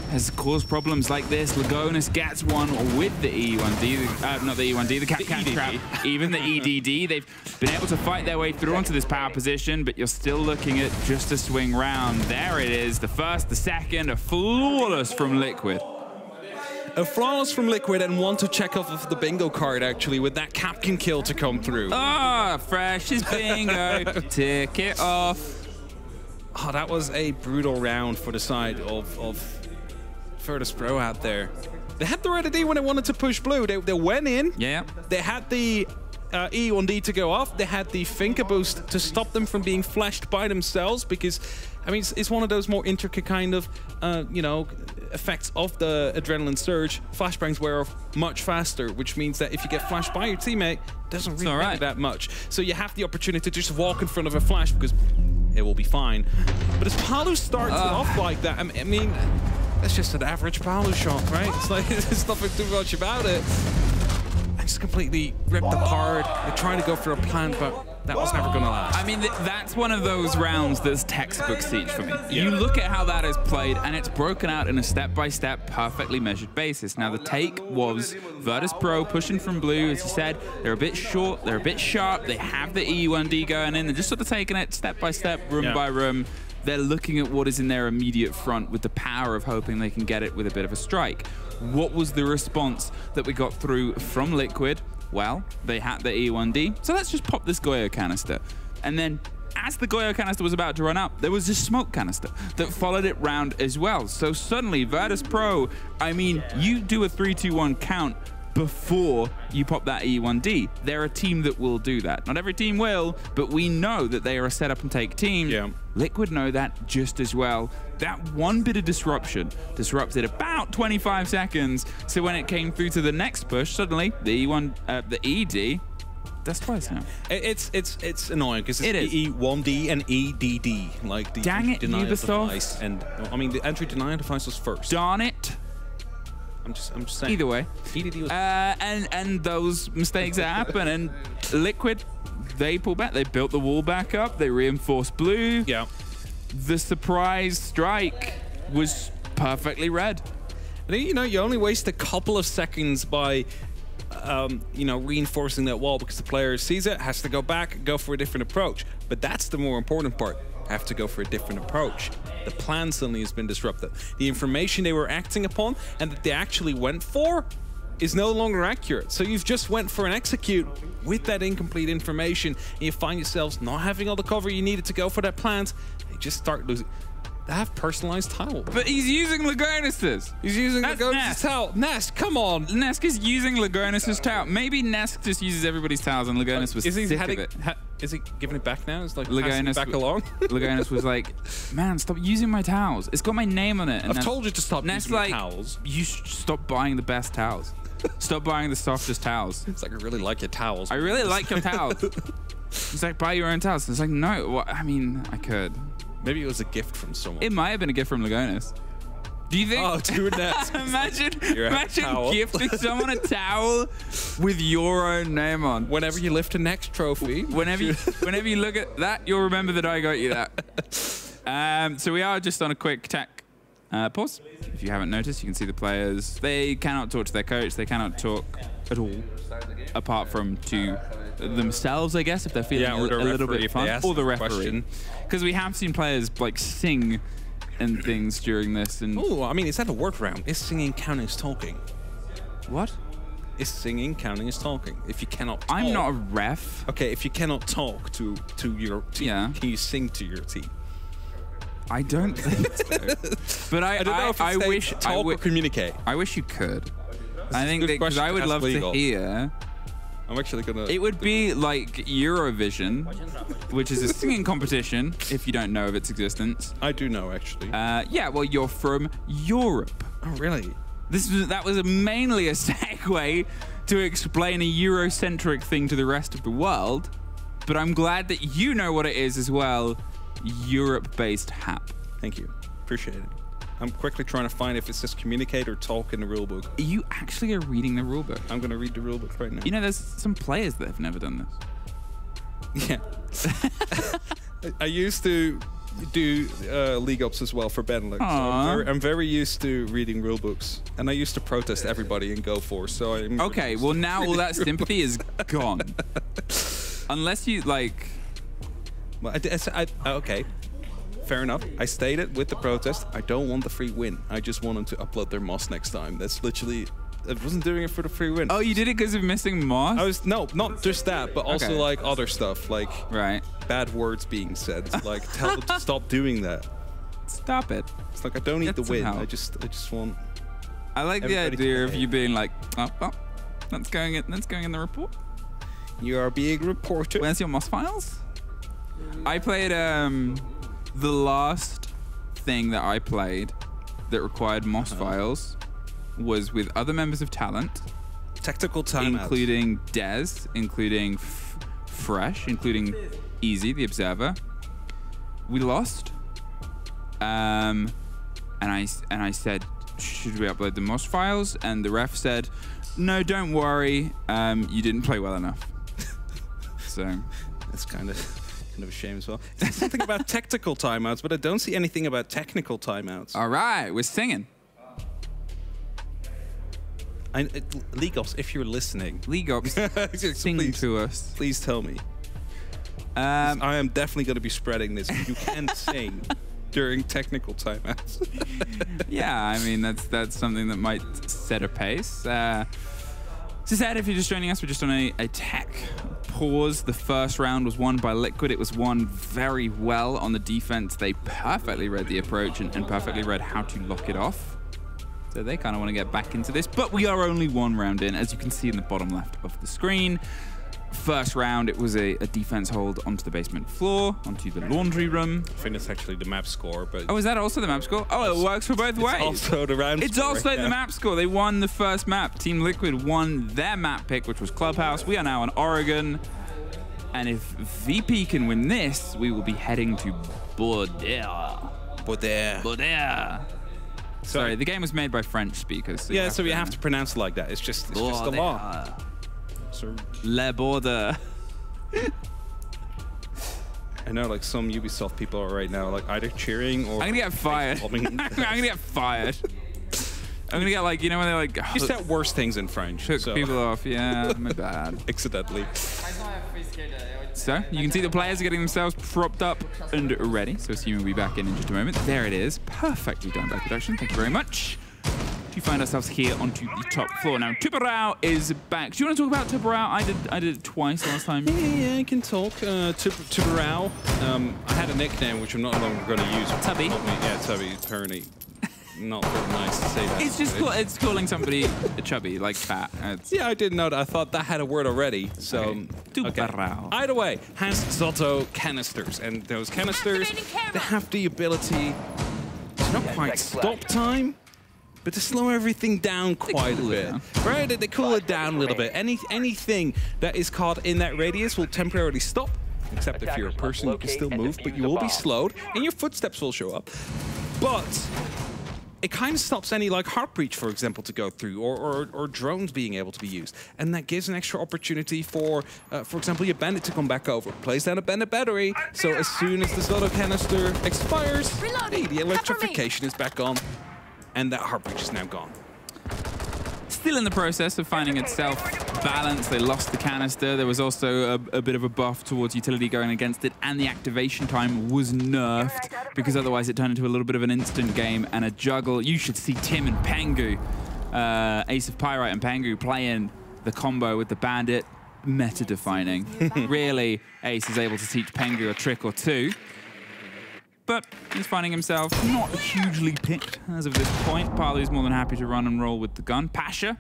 has caused problems like this. Lagonis gets one with the E U one D, uh, not the E U one D, the Cat-Cat trap, even the E D D. They've been able to fight their way through onto this power position, but you're still looking at just a swing round. There it is, the first, the second, a flawless from Liquid. A flawless from Liquid, and one to check off of the bingo card, actually, with that Capkin kill to come through. Ah, oh, fresh as bingo. Tick it off. Oh, that was a brutal round for the side of, of Virtus.Pro out there. They had the right idea when they wanted to push blue. They, they went in. Yeah. They had the uh, E one D to go off. They had the Finca boost to stop them from being flashed by themselves, because, I mean, it's, it's one of those more intricate kind of, uh, you know, effects of the adrenaline surge. Flashbangs wear off much faster, which means that if you get flashed by your teammate, it doesn't really matter that much. So you have the opportunity to just walk in front of a flash, because it will be fine. But as Paluh starts uh. off like that, I mean, that's just an average Paluh shot, right? It's like, there's nothing too much about it. I just completely ripped apart. They're trying to go for a plan, but that was never gonna last. I mean, th that's one of those rounds that's textbook Siege for me. Yeah. You look at how that is played, and it's broken out in a step-by-step, perfectly measured basis. Now, the take was Virtus.Pro pushing from blue, as you said. They're a bit short, they're a bit sharp, they have the E U one D going in, they're just sort of taking it step-by-step, step, room yeah. by room. They're looking at what is in their immediate front with the power of hoping they can get it with a bit of a strike. What was the response that we got through from Liquid? Well, they had the E one D, so let's just pop this Goyo canister. And then, as the Goyo canister was about to run up, there was this smoke canister that followed it round as well. So suddenly, Virtus.Pro, I mean, you do a three two one count, before you pop that E one D. They're a team that will do that. Not every team will, but we know that they are a set up and take team. Yeah. Liquid know that just as well. That one bit of disruption disrupted about twenty-five seconds. So when it came through to the next push, suddenly the E one, uh, the E D, that's twice now. It's it's it's annoying because it's E one D and E D D. Like the dang it, Ubisoft. And I mean the entry denial device was first. Darn it. I'm just, I'm just saying. Either way, uh, and and those mistakes happen. And Liquid, they pull back. They built the wall back up. They reinforced blue. Yeah. The surprise strike was perfectly red. And you know, you only waste a couple of seconds by, um, you know, reinforcing that wall because the player sees it, has to go back, and go for a different approach. But that's the more important part. Have to go for a different approach. The plan suddenly has been disrupted. The information they were acting upon and that they actually went for is no longer accurate. So you've just went for an execute with that incomplete information and you find yourselves not having all the cover you needed to go for that plant. They just start losing. They have personalized towel. But he's using Lagonis's. He's using That's Lagonis's Nesk. towel. Nesk, come on. Nesk is using Lagonis's towel. Maybe Nesk just uses everybody's towels and Lagonis was is he sick of it. Ha, is he giving it back now? It's like Lagonis passing it back along? Lagonis was like, man, stop using my towels. It's got my name on it. And I've Nesk, told you to stop Nesk using like, the towels. You should stop buying the best towels. Stop buying the softest towels. It's like, I really like your towels. I really like your towels. It's like, buy your own towels. It's like, no, well, I mean, I could. Maybe it was a gift from someone. It might have been a gift from Lagonis. Do you think? Oh, dude, that's imagine imagine gifting someone a towel with your own name on. Whenever you lift a next trophy. Whenever you, whenever you look at that, you'll remember that I got you that. Um, so we are just on a quick tech uh, pause. If you haven't noticed, you can see the players. They cannot talk to their coach. They cannot talk at all, apart from to themselves, I guess, if they're feeling yeah, or a, a little bit fun, or the referee. Because we have seen players like sing and things during this. And oh, I mean, is that a word round? Is singing counting as talking? What? Is singing counting as talking? If you cannot talk. I'm not a ref. Okay, if you cannot talk to, to your team, yeah. Can you sing to your team? I don't think so. But I, I, don't know if I, I wish talk I or communicate. I wish you could. I think because I would love legal. to hear. I'm actually gonna. It would be like Eurovision, which is a singing competition. If you don't know of its existence, I do know actually. Uh, yeah, well, you're from Europe. Oh, really? This was, that was mainly a segue to explain a Eurocentric thing to the rest of the world. But I'm glad that you know what it is as well. Europe-based Hap. Thank you. Appreciate it. I'm quickly trying to find if it says communicate or talk in the rulebook. You actually are reading the rulebook. I'm going to read the rulebook right now. You know, there's some players that have never done this. Yeah. I used to do uh, League Ops as well for Benelux. So I'm, very, I'm very used to reading rulebooks. And I used to protest everybody and go for. So I'm okay, well now all that sympathy is gone. Unless you, like... Well, I, I, I, okay. Fair enough. I stated with the protest, I don't want the free win. I just want them to upload their Moss next time. That's literally, I wasn't doing it for the free win. Oh, you did it because of missing Moss? I was, no, not just that, but also okay. like other stuff, like right. bad words being said. Like tell them to stop doing that. Stop it. It's like, I don't need the win. Help. I just, I just want. I like the idea of you being like, oh, well, that's going in, that's going in the report. You are being reported. Where's your Moss files? I played, um, the last thing that I played that required Moss uh-huh. files was with other members of Talent. Tactical Talent. Including Dez, including F Fresh, including Easy, the Observer. We lost. Um, and I, and I said, should we upload the Moss files? And the ref said, no, don't worry. Um, you didn't play well enough. So. That's kind of... Kind of a shame as well. There's something about tactical timeouts, but I don't see anything about technical timeouts. All right, we're singing. I, uh, League Ops, if you're listening. League Ops, sing please, to us. Please tell me. Um, I am definitely going to be spreading this. You can sing during technical timeouts. Yeah, I mean, that's that's something that might set a pace. Uh, so sad if you're just joining us, we're just on a, a tech pause. The first round was won by Liquid. It was won very well on the defense. They perfectly read the approach and, and perfectly read how to lock it off. So they kind of want to get back into this, but we are only one round in, as you can see in the bottom left of the screen. First round, it was a, a defense hold onto the basement floor, onto the laundry room. I think that's actually the map score, but... Oh, is that also the map score? Oh, it works for both it's ways. It's also the round It's score, also yeah. the map score. They won the first map. Team Liquid won their map pick, which was Clubhouse. We are now on Oregon. And if V P can win this, we will be heading to Border. Border. Border. Sorry, Sorry, the game was made by French speakers. So yeah, so you have to pronounce it like that. It's just, it's just the law. So, Le Border. I know, like, some Ubisoft people are right now, like, either cheering or... I'm gonna get fired. I'm gonna get fired. I'm gonna get, like, you know when they, like... You said worse things in French. Took so. people off, yeah, my bad. Accidentally. So, you can see the players are getting themselves propped up and ready. So, assuming we'll be back in in just a moment. There it is. Perfectly done by production. Thank you very much. We find ourselves here onto the top floor. Now, Tubarão is back. Do you want to talk about Tubarão? I did I did it twice last time. Yeah, yeah, I can talk. Uh, Tubarão. Um, I had a nickname, which I'm not longer going to use. Tubby. Yeah, Tubby. It's apparently not very nice to say that. It's just call, it's calling somebody a chubby, like fat. It's yeah, I didn't know that. I thought that had a word already. So, okay. Tubarão. Okay. Either way, has Zotto canisters. And those canisters, they have the ability to not yeah, quite stop time, but to slow everything down quite a bit, right? They cool it down a little bit. Any Anything that is caught in that radius will temporarily stop, except if you're a person, you can still move, but you will be slowed, and your footsteps will show up. But it kind of stops any, like, heart breach, for example, to go through, or, or, or drones being able to be used. And that gives an extra opportunity for, uh, for example, your bandit to come back over, place down a bandit battery, so as soon as the Zotto canister expires, hey, the electrification is back on. And that heartbreak is now gone. Still in the process of finding itself balanced. They lost the canister. There was also a, a bit of a buff towards utility going against it, and the activation time was nerfed because otherwise it turned into a little bit of an instant game and a juggle. You should see Tim and Pangu, uh, Ace of Pyrite and Pangu, playing the combo with the bandit. Meta-defining. Really, Ace is able to teach Pangu a trick or two. But he's finding himself not hugely picked as of this point. Palu's more than happy to run and roll with the gun. P four sh four,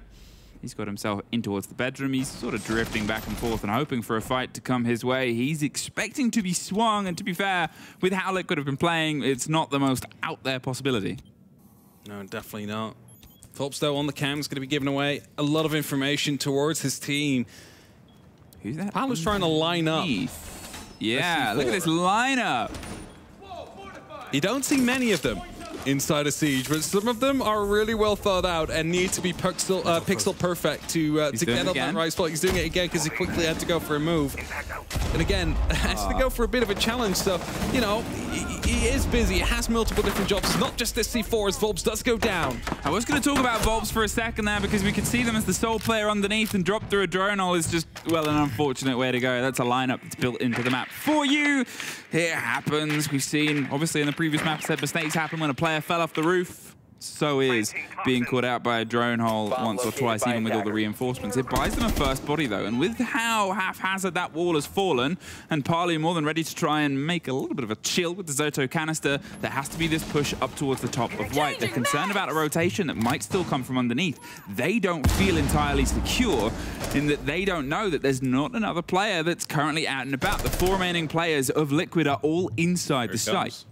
he's got himself in towards the bedroom. He's sort of drifting back and forth and hoping for a fight to come his way. He's expecting to be swung, and to be fair, with how Liquid have been playing, it's not the most out there possibility. No, definitely not. Volps, though, on the cam is going to be giving away a lot of information towards his team. Who's that? Palu's trying to line up. Yeah, look at this lineup. You don't see many of them inside a siege, but some of them are really well thought out and need to be pixel, uh, pixel perfect to, uh, to get on that right spot. He's doing it again because he quickly had to go for a move. And again, oh. has to go for a bit of a challenge. So, you know, he, he is busy. He has multiple different jobs. It's not just this C four as Volps does go down. I was going to talk about Volps for a second there because we could see them as the sole player underneath, and drop through a drone all is just, well, an unfortunate way to go. That's a lineup that's built into the map for you. It happens. We've seen, obviously, in the previous map, said mistakes happen when a player fell off the roof. So is being caught out by a drone hole once or twice, even with all the reinforcements. It buys them a first body, though, and with how haphazard that wall has fallen, and Paluh more than ready to try and make a little bit of a chill with the Zotto canister, there has to be this push up towards the top of white. They're concerned about a rotation that might still come from underneath. They don't feel entirely secure in that they don't know that there's not another player that's currently out and about. The four remaining players of Liquid are all inside the site.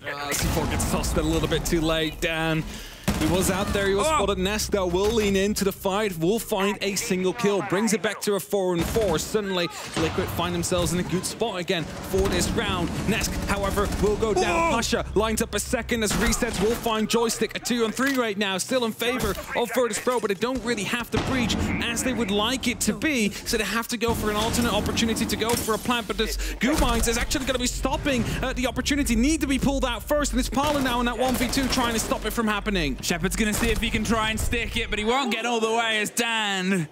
Uh, C four gets tossed a little bit too late. Dan, he was out there, he was oh. spotted. Nesk, though, will lean into the fight, will find a single kill, brings it back to a four and four. Suddenly, Liquid find themselves in a good spot again for this round. Nesk, however, will go down. Oh. P four sh four lines up a second as Resetz will find Joystick. A two on three right now, still in favor of Virtus.Pro, but they don't really have to breach as they would like it to be, so they have to go for an alternate opportunity to go for a plant, but this Goo Mines is actually going to be stopping uh, the opportunity. Need to be pulled out first, and it's Paluh now in that one v two trying to stop it from happening. Shepherd's going to see if he can try and stick it, but he won't get all the way as Dan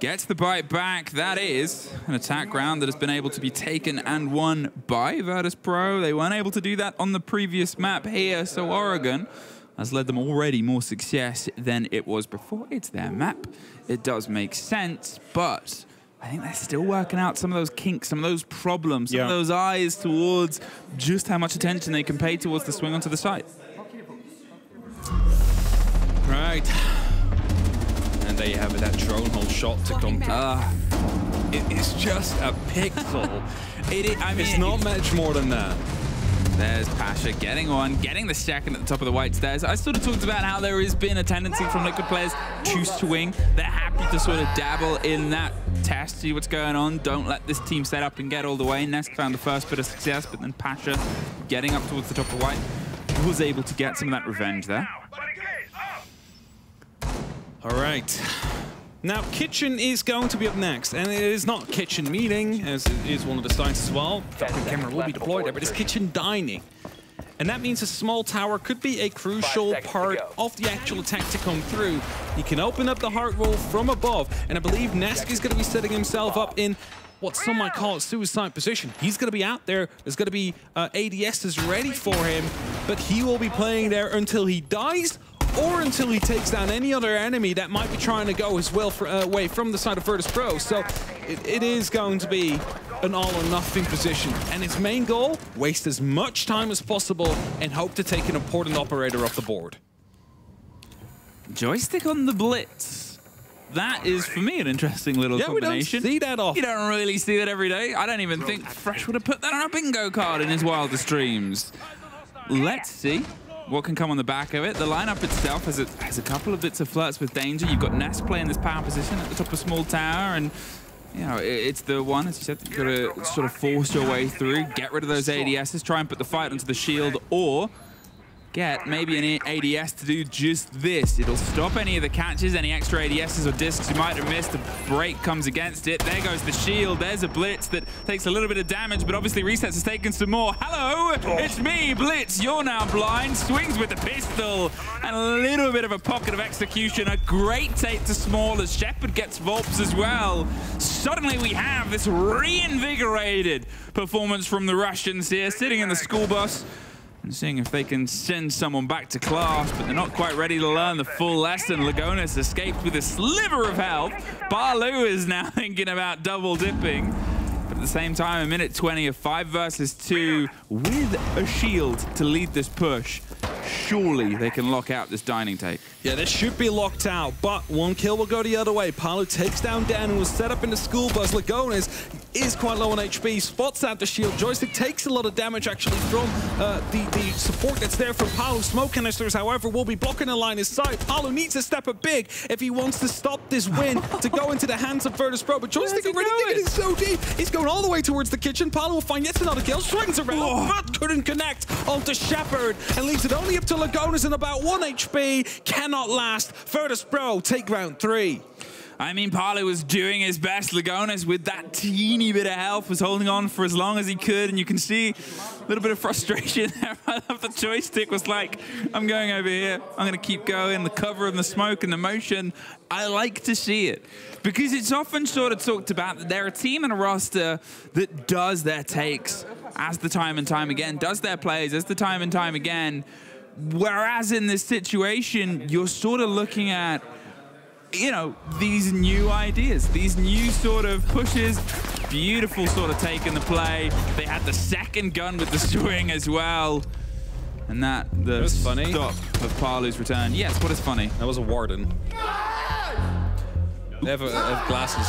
gets the bite back. That is an attack round that has been able to be taken and won by Virtus.Pro. They weren't able to do that on the previous map here, so Oregon has led them already more success than it was before. It's their map. It does make sense, but I think they're still working out some of those kinks, some of those problems, some yeah. of those eyes towards just how much attention they can pay towards the swing onto the site. Right. And there you have it, that drone hole shot to come. Ah, uh, it is just a pixel. it is, I mean, it's not much more than that. There's Pasha getting on, getting the second at the top of the white stairs. I sort of talked about how there has been a tendency from Liquid players choose to wing. They're happy to sort of dabble in that test, see what's going on. Don't let this team set up and get all the way. Nesk found the first bit of success, but then Pasha getting up towards the top of white was able to get some of that revenge there. All right. Now, Kitchen is going to be up next, and it is not Kitchen Meeting, as it is one of the signs as well. Falcon camera will be deployed there, but it's Kitchen Dining. And that means a small tower could be a crucial part of the actual attack to come through. He can open up the heart wall from above, and I believe Nesk is going to be setting himself up in what some might call a suicide position. He's going to be out there. There's going to be uh, A D Ss ready for him, but he will be playing there until he dies, or until he takes down any other enemy that might be trying to go his well for, uh, way from the side of Virtus.Pro. So it, it is going to be an all or nothing position. And its main goal, waste as much time as possible and hope to take an important operator off the board. Joystick on the Blitz. That is, for me, an interesting little yeah, combination. Yeah, we don't see that often. You don't really see that every day. I don't even think Fresh would have put that on a bingo card in his wildest dreams. Let's see what can come on the back of it. The lineup itself has a, has a couple of bits of flirts with danger. You've got Nesk playing this power position at the top of small tower, and you know, it, it's the one, as you said, you've got to sort of force your way through, get rid of those A D Ss, try and put the fight onto the shield, or get maybe an A D S to do just this. It'll stop any of the catches, any extra A D Ss or discs you might have missed. A break comes against it. There goes the shield. There's a Blitz that takes a little bit of damage, but obviously Resetz has taken some more. Hello, it's me, Blitz. You're now blind. Swings with the pistol and a little bit of a pocket of execution. A great take to small as Shepherd gets Volps as well. Suddenly we have this reinvigorated performance from the Russians here, sitting in the school bus and seeing if they can send someone back to class, but they're not quite ready to learn the full lesson. Lagonis escaped with a sliver of health. Paluh is now thinking about double dipping. But at the same time, a minute twenty of five versus two with a shield to lead this push. Surely they can lock out this dining take. Yeah, this should be locked out, but one kill will go the other way. Paluh takes down Dan, who was set up in the school bus. Lagonis is quite low on H P, spots out the shield. Joystick takes a lot of damage, actually, from uh, the, the support that's there from Paluh. Smoke canisters, however, will be blocking the line inside. Paluh needs to step up big if he wants to stop this win to go into the hands of Virtus.Pro, but Joystick already digging it so deep. He's going all the way towards the kitchen. Paluh will find yet another kill, swings around, Whoa. but couldn't connect onto Shepherd, and leaves it only up to Lagonis in about one H P. Cannot last. Virtus.Pro take round three. I mean, Paluh was doing his best. Lagonis, with that teeny bit of health, was holding on for as long as he could, and you can see a little bit of frustration there. The joystick was like, I'm going over here, I'm going to keep going. The cover and the smoke and the motion, I like to see it, because it's often sort of talked about that they're a team and a roster that does their takes as the time and time again, does their plays as the time and time again, whereas in this situation, you're sort of looking at, you know, these new ideas, these new sort of pushes. Beautiful sort of take in the play. They had the second gun with the swing as well. And that, the that funny. stop of Palu's return. Yes, what is funny? That was a Warden. No! They have, a, have glasses.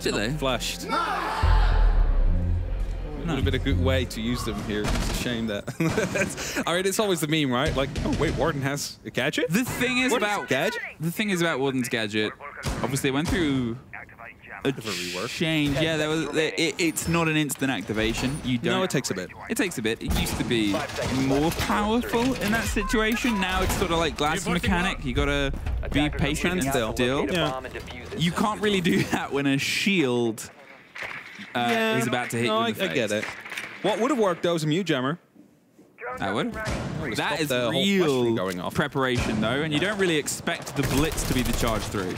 Did they? Flashed. No! It would have been a good way to use them here. It's a shame that. I mean, it's always the meme, right? Like, oh wait, Warden has a gadget. The thing is Warden's about gadget. The thing is about Warden's gadget. Obviously, it went through a change. Yeah, there was. It, it's not an instant activation. You don't. No, it takes a bit. It takes a bit. It used to be more powerful in that situation. Now it's sort of like glass mechanic. You gotta be patient and still. still. Yeah. You can't really do that when a shield. Uh, yeah, he's about to hit no, you in the I, face. I get it. What would have worked though is a Mew Jammer. That would. That is real going off. preparation though, and you don't really expect the Blitz to be the charge through.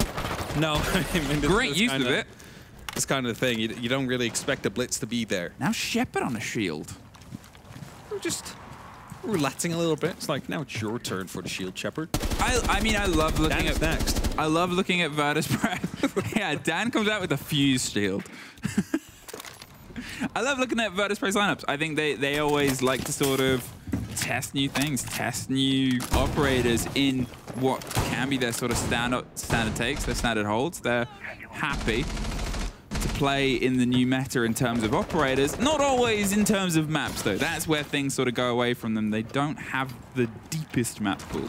No. I mean, this, Great this use kind of it. It's kind of the thing. You, you don't really expect the Blitz to be there. Now Shepherd on a shield. We're just relaxing a little bit. It's like, now it's your turn for the shield, Shepherd. I, I mean, I love looking Dan's at next. I love looking at Virtus.Pro. Yeah, Dan comes out with a fuse shield. I love looking at Virtus.Pro's lineups. I think they, they always like to sort of test new things, test new operators in what can be their sort of standard, standard takes, their standard holds. They're happy to play in the new meta in terms of operators, not always in terms of maps though. That's where things sort of go away from them. They don't have the deepest map pool.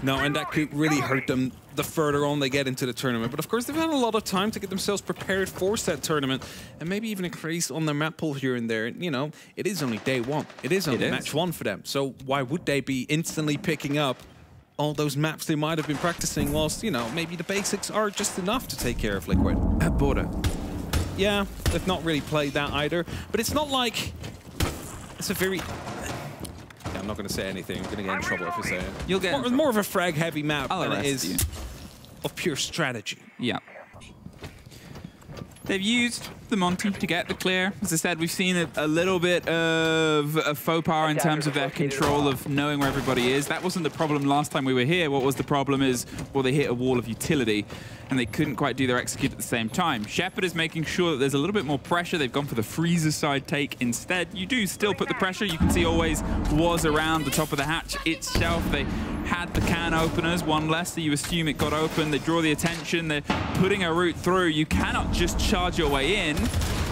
No, and that could really hurt them the further on they get into the tournament. But of course, they've had a lot of time to get themselves prepared for that tournament and maybe even increase on their map pool here and there. You know, it is only day one. It is only it is. match one for them. So why would they be instantly picking up all those maps they might have been practicing whilst, you know, maybe the basics are just enough to take care of Liquid? At Border. Yeah, they've not really played that either. But it's not like it's a very... I'm not going to say anything. I'm going to get in trouble if I say it. You'll get more, more of a frag-heavy map I'll than it is you. of pure strategy. Yeah. They've used the Monty to get the clear. As I said, we've seen a, a little bit of a faux pas in terms of their control of knowing where everybody is. That wasn't the problem last time we were here. What was the problem is, well, they hit a wall of utility and they couldn't quite do their execute at the same time. Shepherd is making sure that there's a little bit more pressure. They've gone for the freezer side take instead. You do still put the pressure. You can see Always was around the top of the hatch itself. They had the can openers, one less, so you assume it got open. They draw the attention. They're putting a route through. You cannot just charge your way in.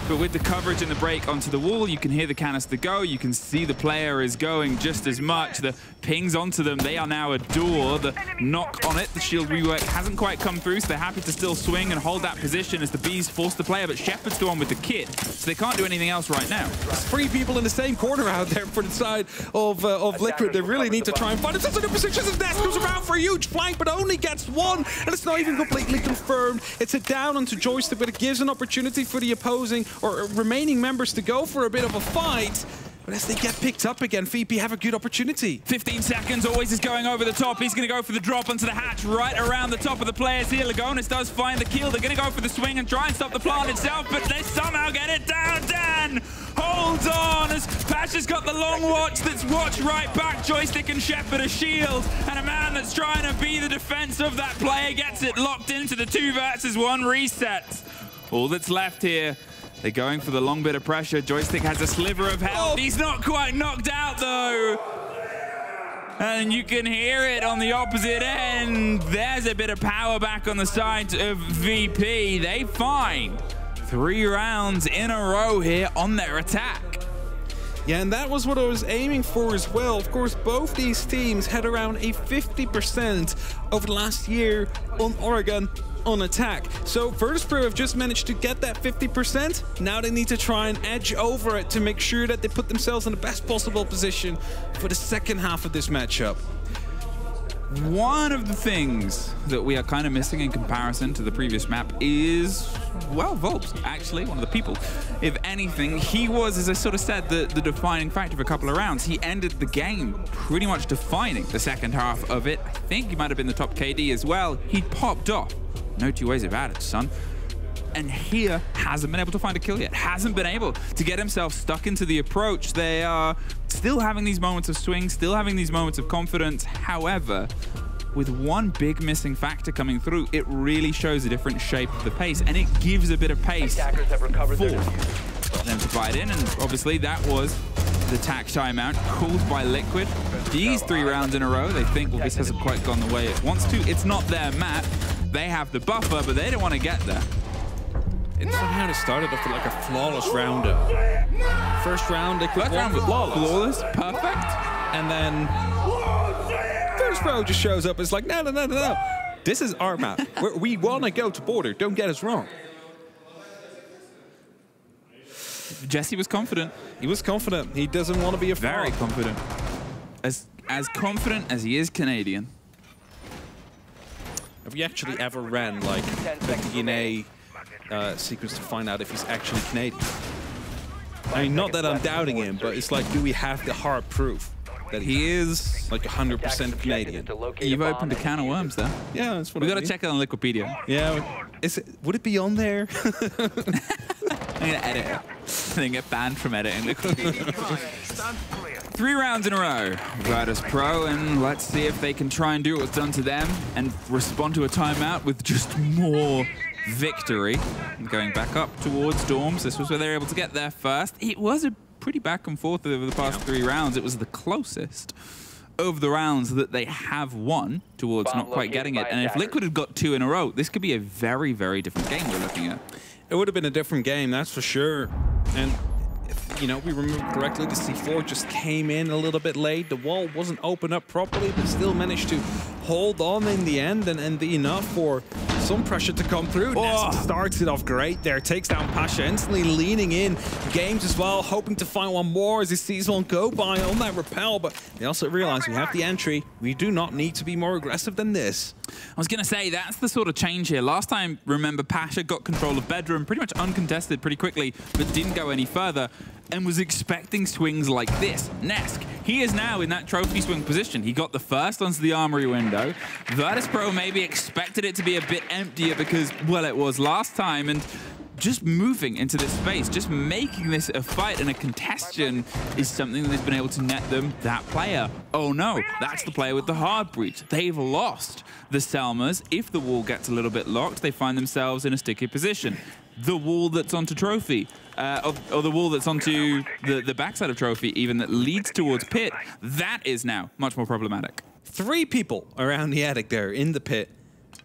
But with the coverage and the break onto the wall, you can hear the canister go. You can see the player is going just as much. The pings onto them, they are now a door. The knock on it, the shield rework hasn't quite come through, so they're happy to still swing and hold that position as the Bees force the player. But Shepherd's the one with the kit, so they can't do anything else right now. There's three people in the same corner out there for the side of, uh, of Liquid. They really need to try and find it. It's a good position as Nesk goes around for a huge flank, but only gets one, and it's not even completely confirmed. It's a down onto Joystick, but it gives an opportunity for the opposing or remaining members to go for a bit of a fight. But as they get picked up again, V P have a good opportunity. fifteen seconds, Always is going over the top. He's gonna go for the drop onto the hatch right around the top of the players here. Lagonis does find the kill. They're gonna go for the swing and try and stop the plant itself, but they somehow get it down. Dan holds on as P four sh four's got the long watch that's watched right back. Joystick and Shepherd a shield, and a man that's trying to be the defense of that player gets it locked into the two versus one reset. All that's left here, they're going for the long bit of pressure. Joystick has a sliver of health. Oh. He's not quite knocked out though. And you can hear it on the opposite end. There's a bit of power back on the sides of V P. They find three rounds in a row here on their attack. Yeah, and that was what I was aiming for as well. Of course, both these teams had around a fifty percent over the last year on Oregon on attack. So Virtus.Pro have just managed to get that fifty percent. Now they need to try and edge over it to make sure that they put themselves in the best possible position for the second half of this matchup. One of the things that we are kind of missing in comparison to the previous map is, well, Volps, actually, one of the people. If anything, he was, as I sort of said, the, the defining factor of a couple of rounds. He ended the game pretty much defining the second half of it. I think he might have been the top K D as well. He popped off. No two ways about it, son. And here hasn't been able to find a kill yet. Hasn't been able to get himself stuck into the approach. They are still having these moments of swing, still having these moments of confidence. However, with one big missing factor coming through, it really shows a different shape of the pace, and it gives a bit of pace have recovered for them to buy it in. And obviously that was the tack timeout called by Liquid. These three rounds in a row, they think, well, this hasn't quite gone the way it wants to. It's not their map. They have the buffer, but they don't want to get there. It somehow started off with like a flawless roundup. First round, they could round with flawless. Flawless, perfect. And then Virtus.Pro just shows up. It's like, no, no, no, no, no. This is our map. We're, we want to go to Border. Don't get us wrong. Jesse was confident. He was confident. He doesn't want to be a fraud. Very confident. As, as confident as he is Canadian. Have you actually ever ran like a D N A uh, sequence to find out if he's actually Canadian? I mean, not that I'm doubting him, but it's like, do we have the hard proof that he is like one hundred percent Canadian? You've opened a can of worms there. Yeah, that's what we gotta check it on Wikipedia. Yeah, is it, would it be on there? I'm gonna edit it. I'm gonna get banned from editing Wikipedia. Three rounds in a row, Virtus.Pro, and let's see if they can try and do what's done to them and respond to a timeout with just more victory. Going back up towards Dorms, this was where they were able to get there first. It was a pretty back and forth over the past yeah. three rounds. It was the closest of the rounds that they have won towards Bomb not quite getting it. And if Liquid had got two in a row, this could be a very, very different game we're looking at. It would have been a different game, that's for sure. And if, you know, we remember correctly, the C four just came in a little bit late. The wall wasn't opened up properly, but still managed to hold on in the end and, and be enough for some pressure to come through. Oh. Nesk starts it off great there, takes down P four sh four, instantly leaning in. Games as well, hoping to find one more as he sees one go by on that rappel, but they also realize we have the entry. We do not need to be more aggressive than this. I was going to say, that's the sort of change here. Last time, remember, P four sh four got control of Bedroom, pretty much uncontested pretty quickly, but didn't go any further, and was expecting swings like this. Nesk, he is now in that trophy swing position. He got the first onto the armory window. Virtus.Pro maybe expected it to be a bit emptier because, well, it was last time, and just moving into this space, just making this a fight and a contestion is something that has been able to net them that player. Oh no, that's the player with the hard breach. They've lost the Selmas. If the wall gets a little bit locked, they find themselves in a sticky position. The wall that's onto Trophy, uh, or, or the wall that's onto the, the backside of Trophy even that leads towards Pit, that is now much more problematic. Three people around the attic there in the Pit.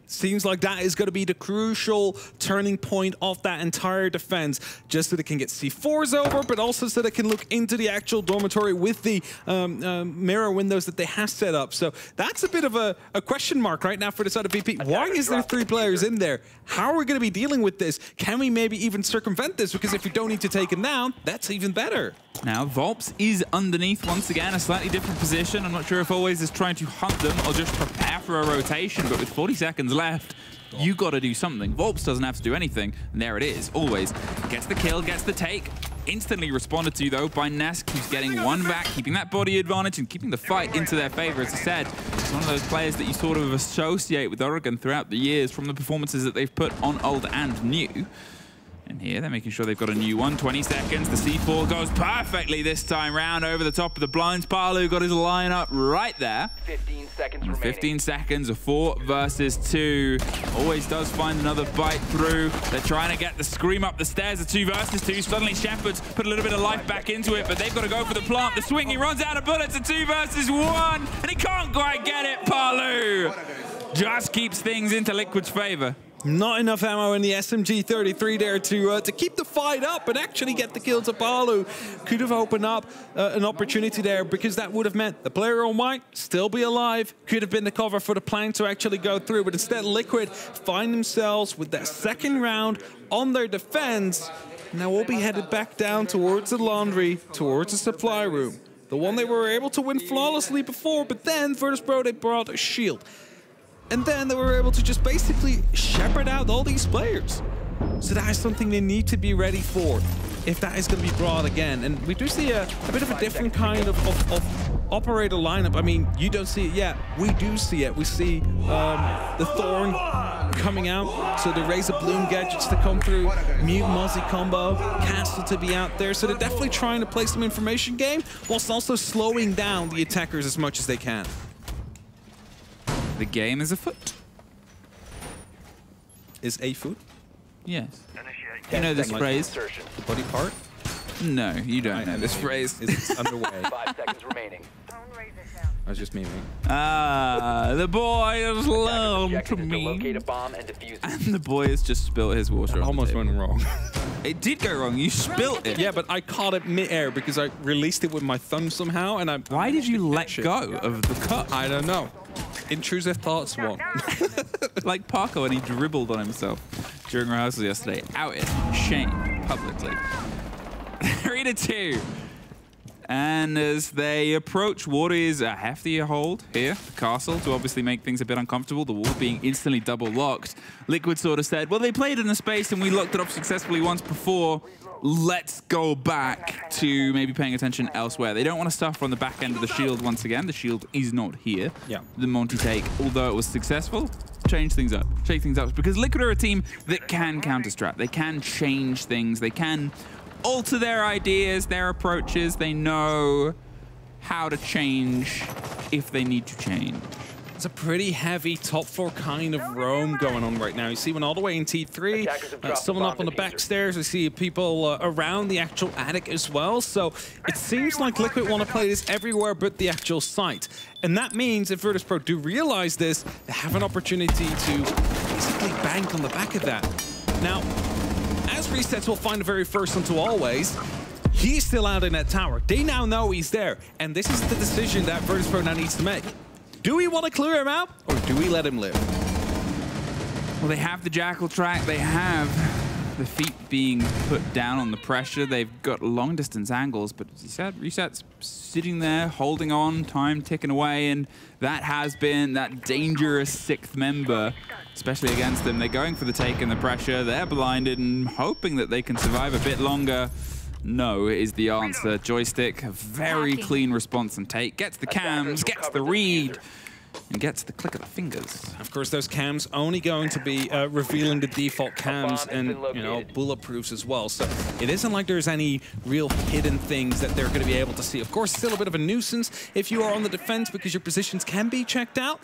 Seems like that is going to be the crucial turning point of that entire defense, just so they can get C fours over, but also so they can look into the actual dormitory with the um, uh, mirror windows that they have set up. So that's a bit of a, a question mark right now for the side of B P. Why is there three players in there? How are we going to be dealing with this? Can we maybe even circumvent this? Because if you don't need to take him down, that's even better. Now, Volps is underneath once again, a slightly different position. I'm not sure if Always is trying to hunt them or just prepare for a rotation, but with forty seconds left, left, you got to do something. Volps doesn't have to do anything, and there it is. Always gets the kill, gets the take. Instantly responded to, though, by Nesk, who's getting one back, keeping that body advantage and keeping the fight into their favor. As I said, it's one of those players that you sort of associate with Oregon throughout the years from the performances that they've put on old and new. And here they're making sure they've got a new one. twenty seconds, the C four goes perfectly this time round over the top of the blinds. Paluh got his line up right there. fifteen seconds remaining. fifteen seconds, a four versus two. Always does find another bite through. They're trying to get the scream up the stairs, a two versus two. Suddenly Shepherd's put a little bit of life back into it, but they've got to go for the plant. The swing, he runs out of bullets, a two versus one, and he can't quite get it, Paluh. Just keeps things into Liquid's favor. Not enough ammo in the S M G thirty-three there to uh, to keep the fight up and actually get the kill to Paluh. Could have opened up uh, an opportunity there, because that would have meant the player on white still be alive. Could have been the cover for the plan to actually go through, but instead Liquid find themselves with that second round on their defense. Now we'll be headed back down towards the laundry, towards the supply room. The one they were able to win flawlessly before, but then Virtus.Pro, they brought a shield. And then they were able to just basically shepherd out all these players. So that is something they need to be ready for if that is going to be brought again. And we do see a, a bit of a different kind of, of, of operator lineup. I mean, you don't see it yet. We do see it. We see um, the Thorn coming out, so the Razor Bloom gadgets to come through, Mute Mozzie combo, Castle to be out there. So they're definitely trying to play some information game whilst also slowing down the attackers as much as they can. The game is afoot. Is a foot? Yes. You know this phrase? The body part? No, you don't I know this mean. Phrase. It's underway. Five seconds remaining. I was just memeing. Ah, the boy is low to me. And the boy has just spilt his water. That almost went wrong. It did go wrong. You spilt it. Yeah, but I caught it mid-air because I released it with my thumb somehow. And I. Why did you let go of the cup? I don't know. Intrusive thoughts one. Like Parker when he dribbled on himself during rehearsal yesterday. Out it. Shame. Publicly. Three to two. And as they approach what is a heftier hold here, the castle, to obviously make things a bit uncomfortable, the wall being instantly double locked, Liquid sort of said, well, they played in a space and we locked it up successfully once before. Let's go back to maybe paying attention elsewhere. They don't want to suffer on the back end of the shield once again. The shield is not here. Yeah. The Monty take, although it was successful, change things up, shake things up. Because Liquid are a team that can counter-strat. They can change things. They can alter their ideas, their approaches. They know how to change if they need to change. It's a pretty heavy top four kind of roam going on right now. You see one all the way in T three, uh, someone up on the back stairs. We see people uh, around the actual attic as well. So it seems like Liquid want to play this everywhere but the actual site. And that means if Virtus.Pro do realize this, they have an opportunity to basically bank on the back of that. Now, as Resetz will find the very first onto Always, he's still out in that tower. They now know he's there. And this is the decision that Virtus.Pro now needs to make. Do we want to clear him out, or do we let him live? Well, they have the Jackal track. They have the feet being put down on the pressure. They've got long distance angles, but as you said, Resetz sitting there, holding on, time ticking away, and that has been that dangerous sixth member, especially against them. They're going for the take and the pressure. They're blinded and hoping that they can survive a bit longer. No is the answer. Joystick, a very clean response and take. Gets the cams, gets the read, and gets the click of the fingers. Of course, those cams only going to be uh, revealing the default cams and, you know, bulletproofs as well. So it isn't like there's any real hidden things that they're going to be able to see. Of course, still a bit of a nuisance if you are on the defense because your positions can be checked out.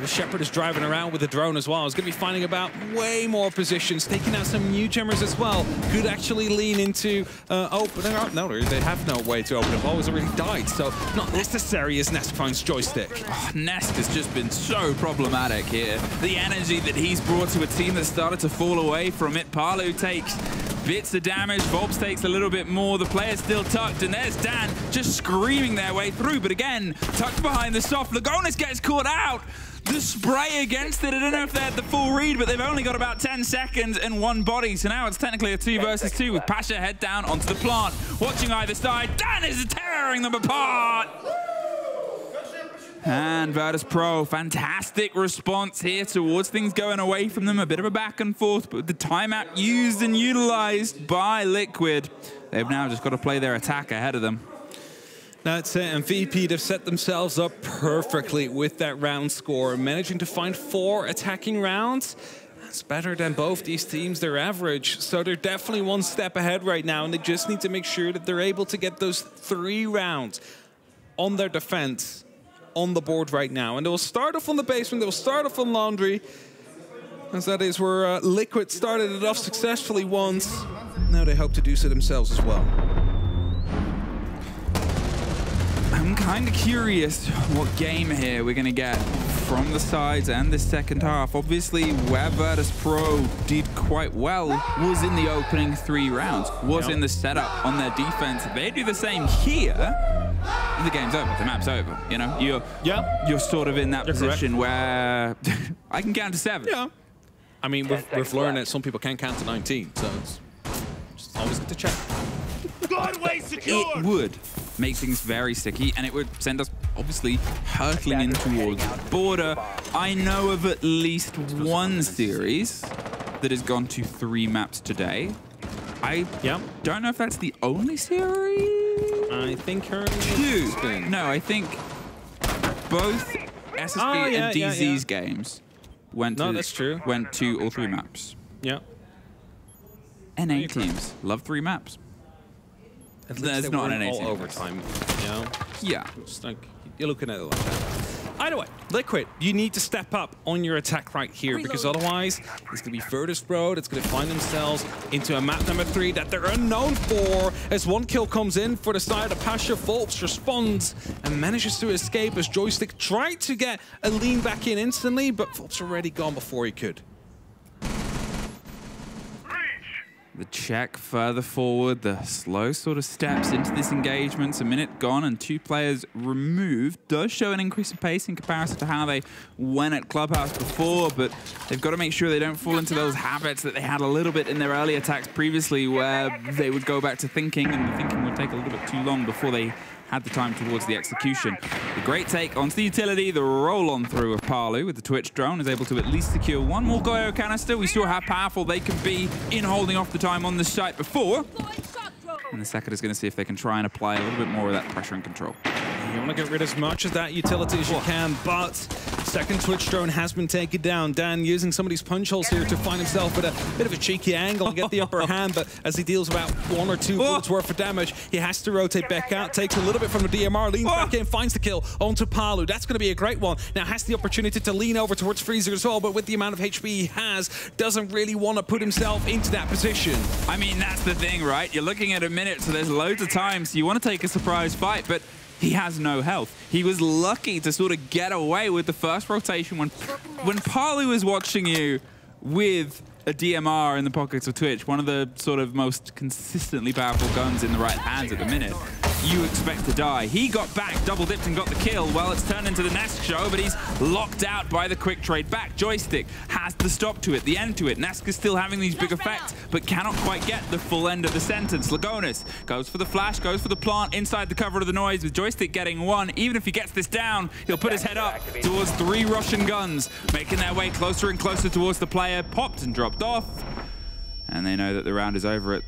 The Shepherd is driving around with the drone as well. He's going to be finding about way more positions, taking out some new jammers as well. Could actually lean into uh, opening up. No, they have no way to open up. Always already died, so not necessary as Nesk finds Joystick. Oh, Nesk has just been so problematic here. The energy that he's brought to a team that started to fall away from it. Paluh takes bits of damage. Volps takes a little bit more. The player's still tucked, and there's Dan just screaming their way through. But again, tucked behind the soft. Lagonis gets caught out. The spray against it, I don't know if they had the full read, but they've only got about ten seconds and one body, so now it's technically a two versus two with P four sh four head down onto the plant. Watching either side, Dan is tearing them apart! And Virtus.Pro, fantastic response here towards things going away from them. A bit of a back and forth, but with the timeout used and utilized by Liquid, they've now just got to play their attack ahead of them. That's it, and V P have set themselves up perfectly with that round score, managing to find four attacking rounds. That's better than both these teams, their average. So they're definitely one step ahead right now, and they just need to make sure that they're able to get those three rounds on their defense, on the board right now. And they'll start off on the basement, they'll start off on laundry, as that is where uh, Liquid started it off successfully once. Now they hope to do so themselves as well. I'm kind of curious what game here we're going to get from the sides and this second half. Obviously, where Virtus.Pro did quite well was in the opening three rounds, was yep. in the setup on their defense. If they do the same here, the game's over, the map's over. You know, you're, yep. you're sort of in that you're position correct. where I can count to seven. Yeah. I mean, we've, we've learned that some people can count to nineteen, so it's just always good to check. It would make things very sticky, and it would send us, obviously, hurtling in towards Border. I know of at least one series that has gone to three maps today. I yep. don't know if that's the only series. I think her two. No, I think both S S B oh, yeah, and D Z's yeah, yeah. games went no, to that's true. went to all three maps. Yeah. N A teams love three maps. At least There's not an all overtime, you know? Yeah. Just like, you're looking at it like that. Either way, Liquid, you need to step up on your attack right here, because otherwise it's going to be Virtus.Pro that's going to find themselves into a map number three that they're unknown for, as one kill comes in for the side of P four sh four. Volps responds and manages to escape as Joystick tried to get a lean back in instantly, but Volps already gone before he could. The check further forward, the slow sort of steps into this engagement. It's a minute gone and two players removed. Does show an increase in pace in comparison to how they went at Clubhouse before, but they've got to make sure they don't fall into those habits that they had a little bit in their early attacks previously, where they would go back to thinking and the thinking would take a little bit too long before they had the time towards the execution. The great take onto the utility, the roll on through of Paluh with the Twitch drone is able to at least secure one more Goyo canister. We saw how powerful they can be in holding off the time on the site before. And the second is going to see if they can try and apply a little bit more of that pressure and control. You want to get rid of as much of that utility as you can, but second Twitch drone has been taken down. Dan using somebody's punch holes here to find himself at a bit of a cheeky angle and get the upper hand, but as he deals about one or two bullets worth of damage, he has to rotate back out, takes a little bit from the D M R, leans back in, finds the kill onto Paluh. That's going to be a great one. Now has the opportunity to lean over towards Freezer as well, but with the amount of H P he has, doesn't really want to put himself into that position. I mean, that's the thing, right? You're looking at a minute, so there's loads of time, so you want to take a surprise fight, but he has no health. He was lucky to sort of get away with the first rotation when, when Paluh was watching you with a D M R in the pockets of Twitch, one of the sort of most consistently powerful guns in the right hands at the minute. You expect to die. He got back, double dipped and got the kill. Well, it's turned into the Nesk show, but he's locked out by the quick trade back. Joystick has the stop to it, the end to it. Nesk is still having these big effects, but cannot quite get the full end of the sentence. Lagonis goes for the flash, goes for the plant, inside the cover of the noise, with Joystick getting one. Even if he gets this down, he'll put his head up towards three Russian guns, making their way closer and closer towards the player. Popped and dropped off, and they know that the round is over at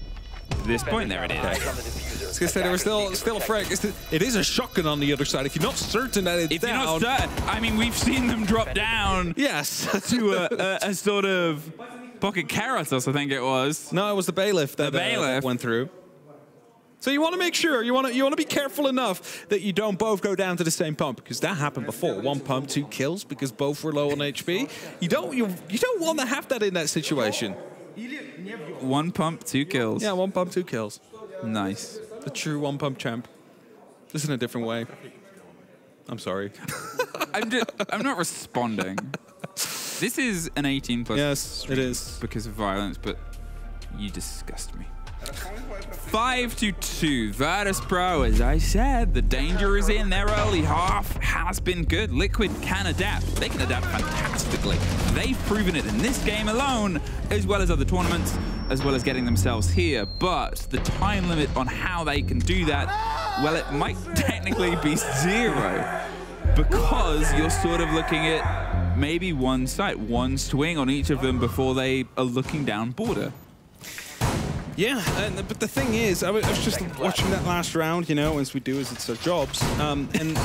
this point. There it is. I was gonna say, there was still, still a frag. It's the, it is a shotgun on the other side. If you're not certain that it's if down... If you're not certain, I mean, we've seen them drop down yes. to a, a, a sort of pocket Karatos, I think it was. No, it was the bailiff that the bailiff. Uh, went through. So you want to make sure, you want to you want to be careful enough that you don't both go down to the same pump, because that happened before. One pump, two kills, because both were low on H P. You don't, you, you don't want to have that in that situation. One pump, two kills. Yeah, one pump, two kills. Nice. The true one pump champ. Just in a different way. I'm sorry. I'm, just, I'm not responding. This is an eighteen plus. Yes, it is. Because of violence, but you disgust me. five to two, Virtus.Pro. As I said, the danger is in. Their early half has been good. Liquid can adapt. They can adapt fantastically. They've proven it in this game alone, as well as other tournaments, as well as getting themselves here. But the time limit on how they can do that, well, it might technically be zero, because you're sort of looking at maybe one sight, one swing on each of them before they are looking down Border. Yeah, and, but the thing is, I was just watching that last round, you know, as we do, as it's our jobs, um, and...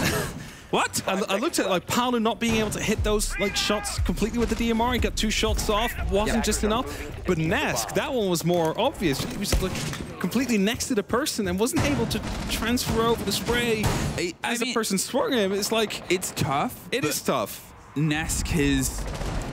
What? I, I looked at like Paluh not being able to hit those like shots completely with the D M R. He got two shots off, wasn't just enough. But Nesk, that one was more obvious. He was like completely next to the person and wasn't able to transfer over the spray I, I as mean, the person swung him. It's like it's tough. It is tough. Nesk is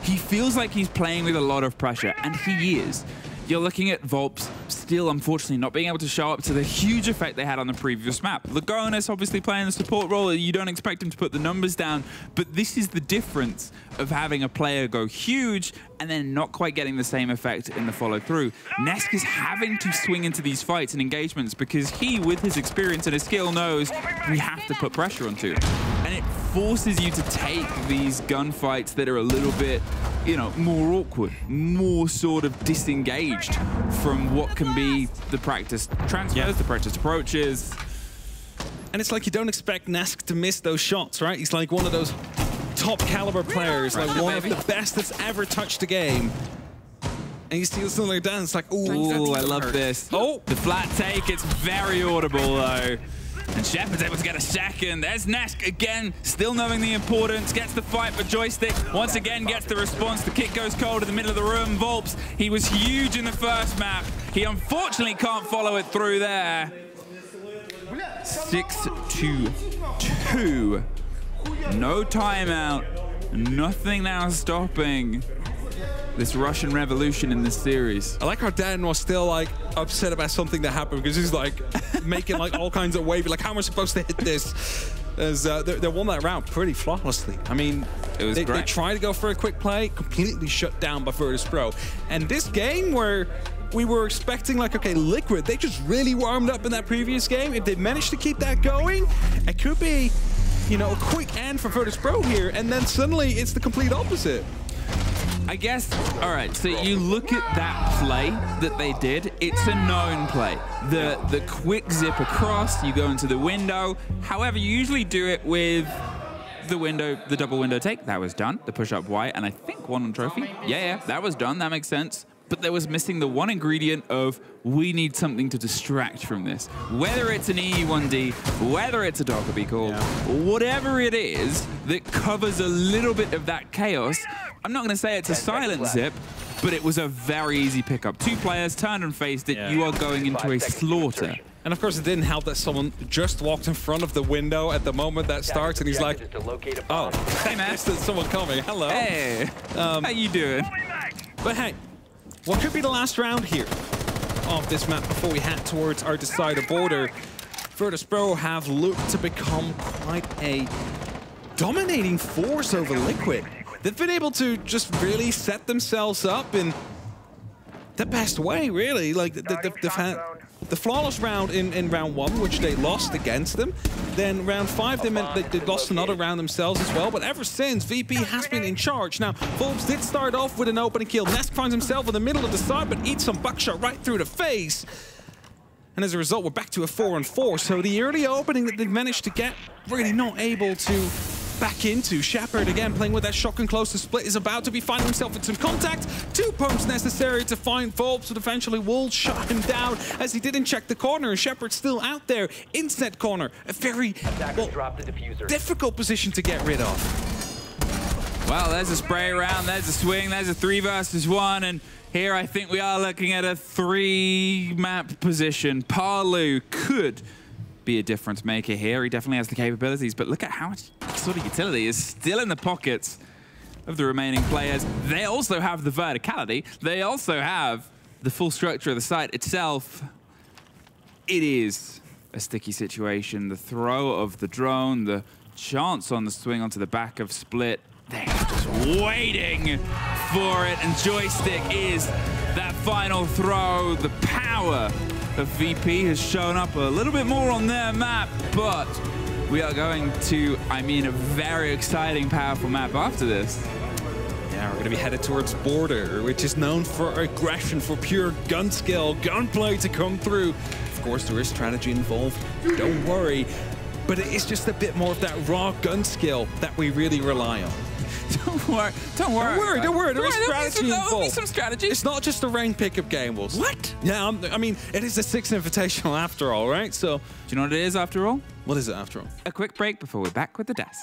he feels like he's playing with a lot of pressure, and he is. You're looking at Volps still, unfortunately, not being able to show up to the huge effect they had on the previous map. Lagonis obviously playing the support role. You don't expect him to put the numbers down, but this is the difference of having a player go huge and then not quite getting the same effect in the follow-through. Nesk is having to swing into these fights and engagements because he, with his experience and his skill, knows we have to put pressure onto it. And it forces you to take these gunfights that are a little bit, you know, more awkward, more sort of disengaged from what can be the practice transfers, yeah. the practice approaches. And it's like you don't expect Nesk to miss those shots, right? He's like one of those top caliber players, right, like one baby. of the best that's ever touched the game. And you see this little dance, it's like, ooh, I love this. Oh, the flat take, it's very audible though. And Shepherd's able to get a second. There's Nesk again, still knowing the importance. Gets the fight for Joystick. Once again, gets the response. The kick goes cold in the middle of the room. Volps, he was huge in the first map. He unfortunately can't follow it through there. six to two. No timeout. Nothing now stopping this Russian revolution in this series. I like how Dan was still like upset about something that happened because he's like making like all kinds of wavy, like how am I supposed to hit this? As uh, they, they won that round pretty flawlessly. I mean, it was they, they tried to go for a quick play, completely shut down by Virtus.Pro. And this game where we were expecting like, okay, Liquid, they just really warmed up in that previous game. If they managed to keep that going, it could be, you know, a quick end for Virtus.Pro here. And then suddenly it's the complete opposite. I guess, all right, so you look at that play that they did, it's a known play. The, the quick zip across, you go into the window. However, you usually do it with the window, the double window take, that was done. The push up Y, and I think one on trophy. Yeah, yeah, that was done, that makes sense. but there was missing the one ingredient of we need something to distract from this. Whether it's an E U one D, whether it's a Darker Beacon, yeah. whatever it is that covers a little bit of that chaos, I'm not going to say it's a silent zip, but it was a very easy pickup. Two players turned and faced it. Yeah. You are going into a slaughter. And of course, it didn't help that someone just walked in front of the window at the moment that starts, and he's like, "Oh, hey man, there's someone coming. Hello. Hey, um, how you doing?" But hey, what could be the last round here of this map before we head towards our decider border? Virtus.Pro have looked to become quite a dominating force over Liquid. They've been able to just really set themselves up in the best way, really. Like the, the, they've had. The flawless round in, in round one, which they lost against them. Then round five, they meant they, they lost another round themselves as well. But ever since, V P has been in charge. Now, Volps did start off with an opening kill. Nesk finds himself in the middle of the side, but eats some buckshot right through the face. And as a result, we're back to a four on four. So the early opening that they've managed to get, really not able to back into. Shepherd again playing with that shotgun close to split is about to be finding himself in some contact. Two pumps necessary to find Volps, but eventually will shut him down as he didn't check the corner. Shepherd's still out there in that corner. A very well, difficult position to get rid of. Well, there's a spray round, there's a swing, there's a three versus one, and here I think we are looking at a three map position. Paluh could be a difference maker here. He definitely has the capabilities, but look at how much sort of utility is still in the pockets of the remaining players. They also have the verticality. They also have the full structure of the site itself. It is a sticky situation. The throw of the drone, the chance on the swing onto the back of Split. They're just waiting for it, and Joystick is that final throw. The power of V P has shown up a little bit more on their map, but we are going to, I mean, a very exciting, powerful map after this. Yeah, we're going to be headed towards Border, which is known for aggression, for pure gun skill, gunplay to come through. Of course, there is strategy involved, don't worry, but it is just a bit more of that raw gun skill that we really rely on. Don't worry, don't worry. Don't worry, don't worry. There don't is worry, strategy involved. There will be some strategy. It's not just a ranked pickup game, Wilson. What? Yeah, I'm, I mean, it is a six invitational after all, right? So, do you know what it is after all? What is it after all? A quick break before we're back with the desk.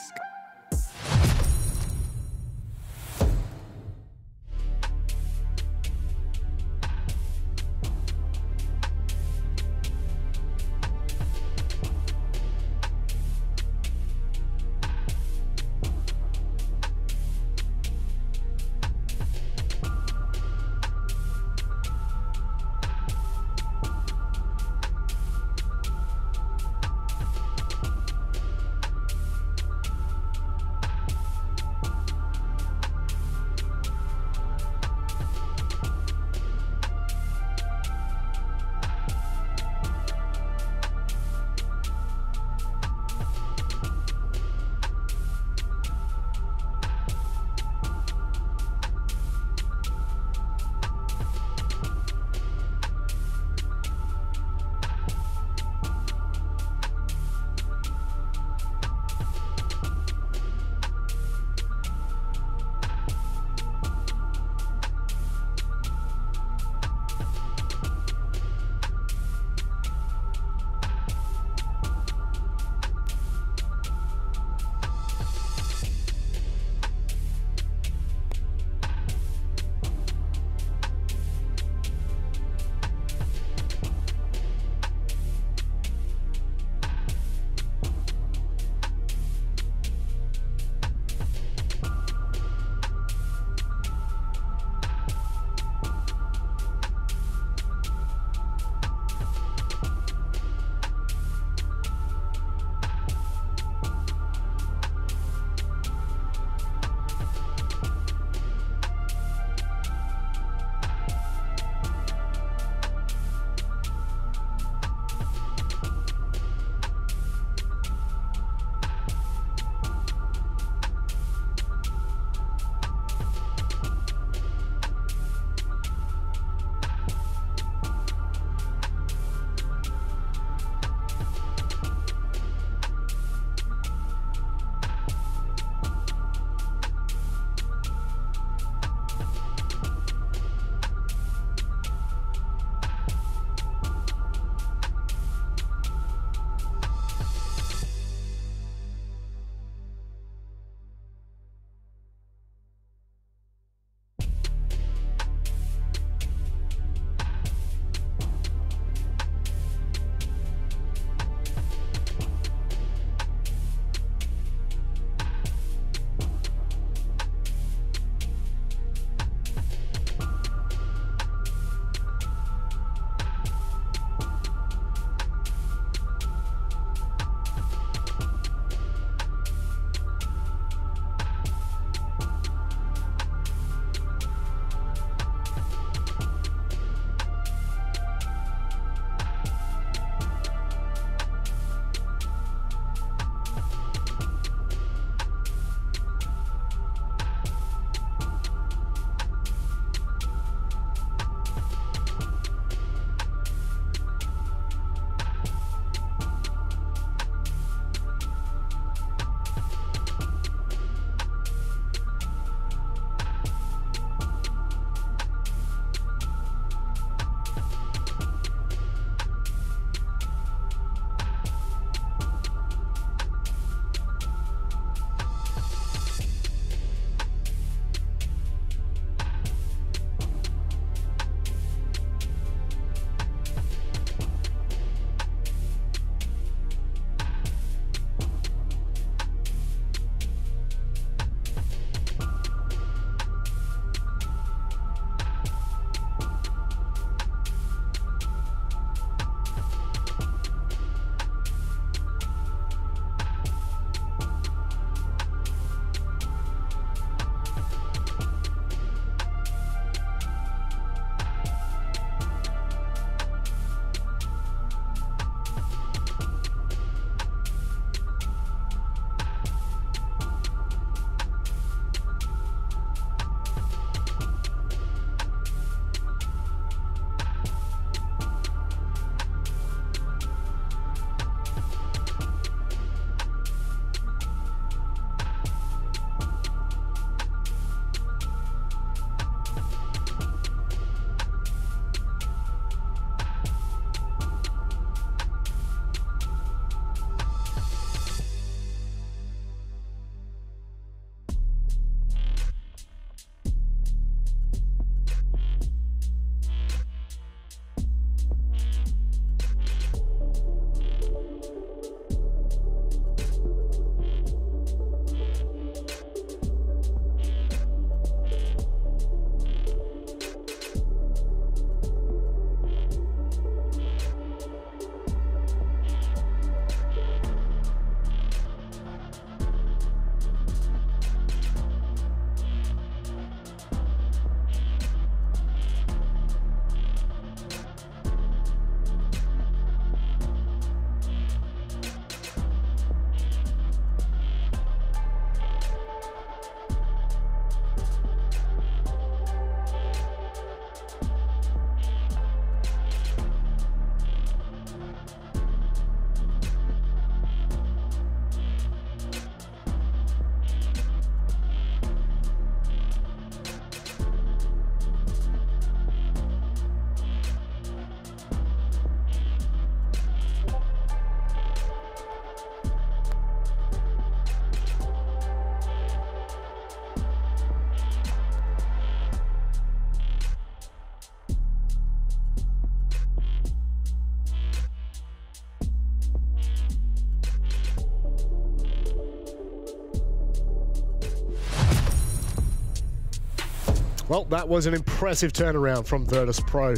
Well, that was an impressive turnaround from Virtus.Pro.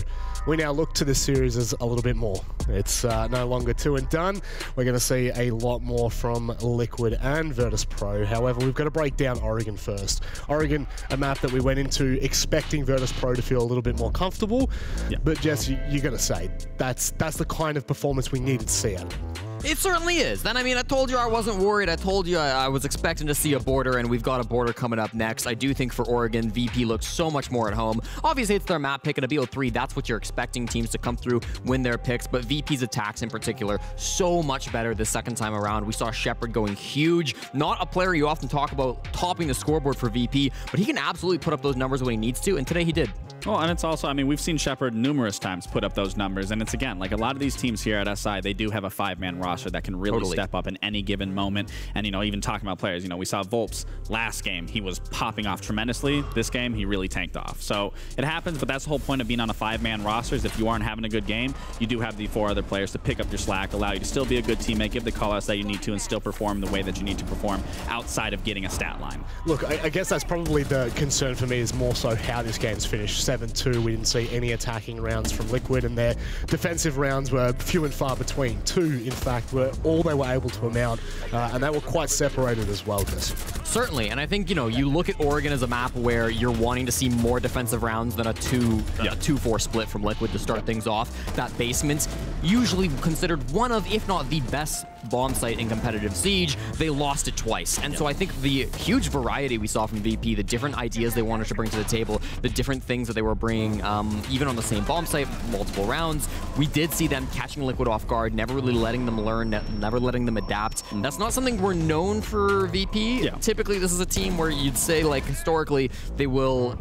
We now look to this series as a little bit more. It's uh, no longer two and done. We're going to see a lot more from Liquid and Virtus.Pro. However, we've got to break down Oregon first. Oregon, a map that we went into expecting Virtus.Pro to feel a little bit more comfortable. Yeah. But Jesse, you're going to say, that's, that's the kind of performance we needed to see out of it. It certainly is. Then, I mean, I told you I wasn't worried. I told you I, I was expecting to see a Border, and we've got a Border coming up next. I do think for Oregon, V P looks so much more at home. Obviously, it's their map pick, and a B O three, that's what you're expecting teams to come through, win their picks, but V P's attacks in particular, so much better the second time around. We saw Shepherd going huge. Not a player you often talk about topping the scoreboard for V P, but he can absolutely put up those numbers when he needs to, and today he did. Well, and it's also, I mean, we've seen Shepherd numerous times put up those numbers, and it's, again, like a lot of these teams here at S I, they do have a five-man roster that can really totally step up in any given moment. And, you know, even talking about players, you know, we saw Volps last game. He was popping off tremendously. This game, he really tanked off. So it happens, but that's the whole point of being on a five-man roster is if you aren't having a good game, you do have the four other players to pick up your slack, allow you to still be a good teammate, give the call-outs that you need to, and still perform the way that you need to perform outside of getting a stat line. Look, I, I guess that's probably the concern for me is more so how this game's finished. seven two, we didn't see any attacking rounds from Liquid, and their defensive rounds were few and far between. Two, in fact, were all they were able to amount, uh, and they were quite separated as well, Jess. Certainly, and I think, you know, you look at Oregon as a map where you're wanting to see more defensive rounds than a two, yeah. a two four split from Liquid to start things off. That basement's usually considered one of, if not the best bomb site in competitive Siege. They lost it twice, and yeah. so I think the huge variety we saw from V P, the different ideas they wanted to bring to the table, the different things that they were bringing, um, even on the same bomb site, multiple rounds, we did see them catching Liquid off guard, never really letting them learn, never letting them adapt. That's not something we're known for V P. Yeah. Typically, this is a team where you'd say, like, historically, they will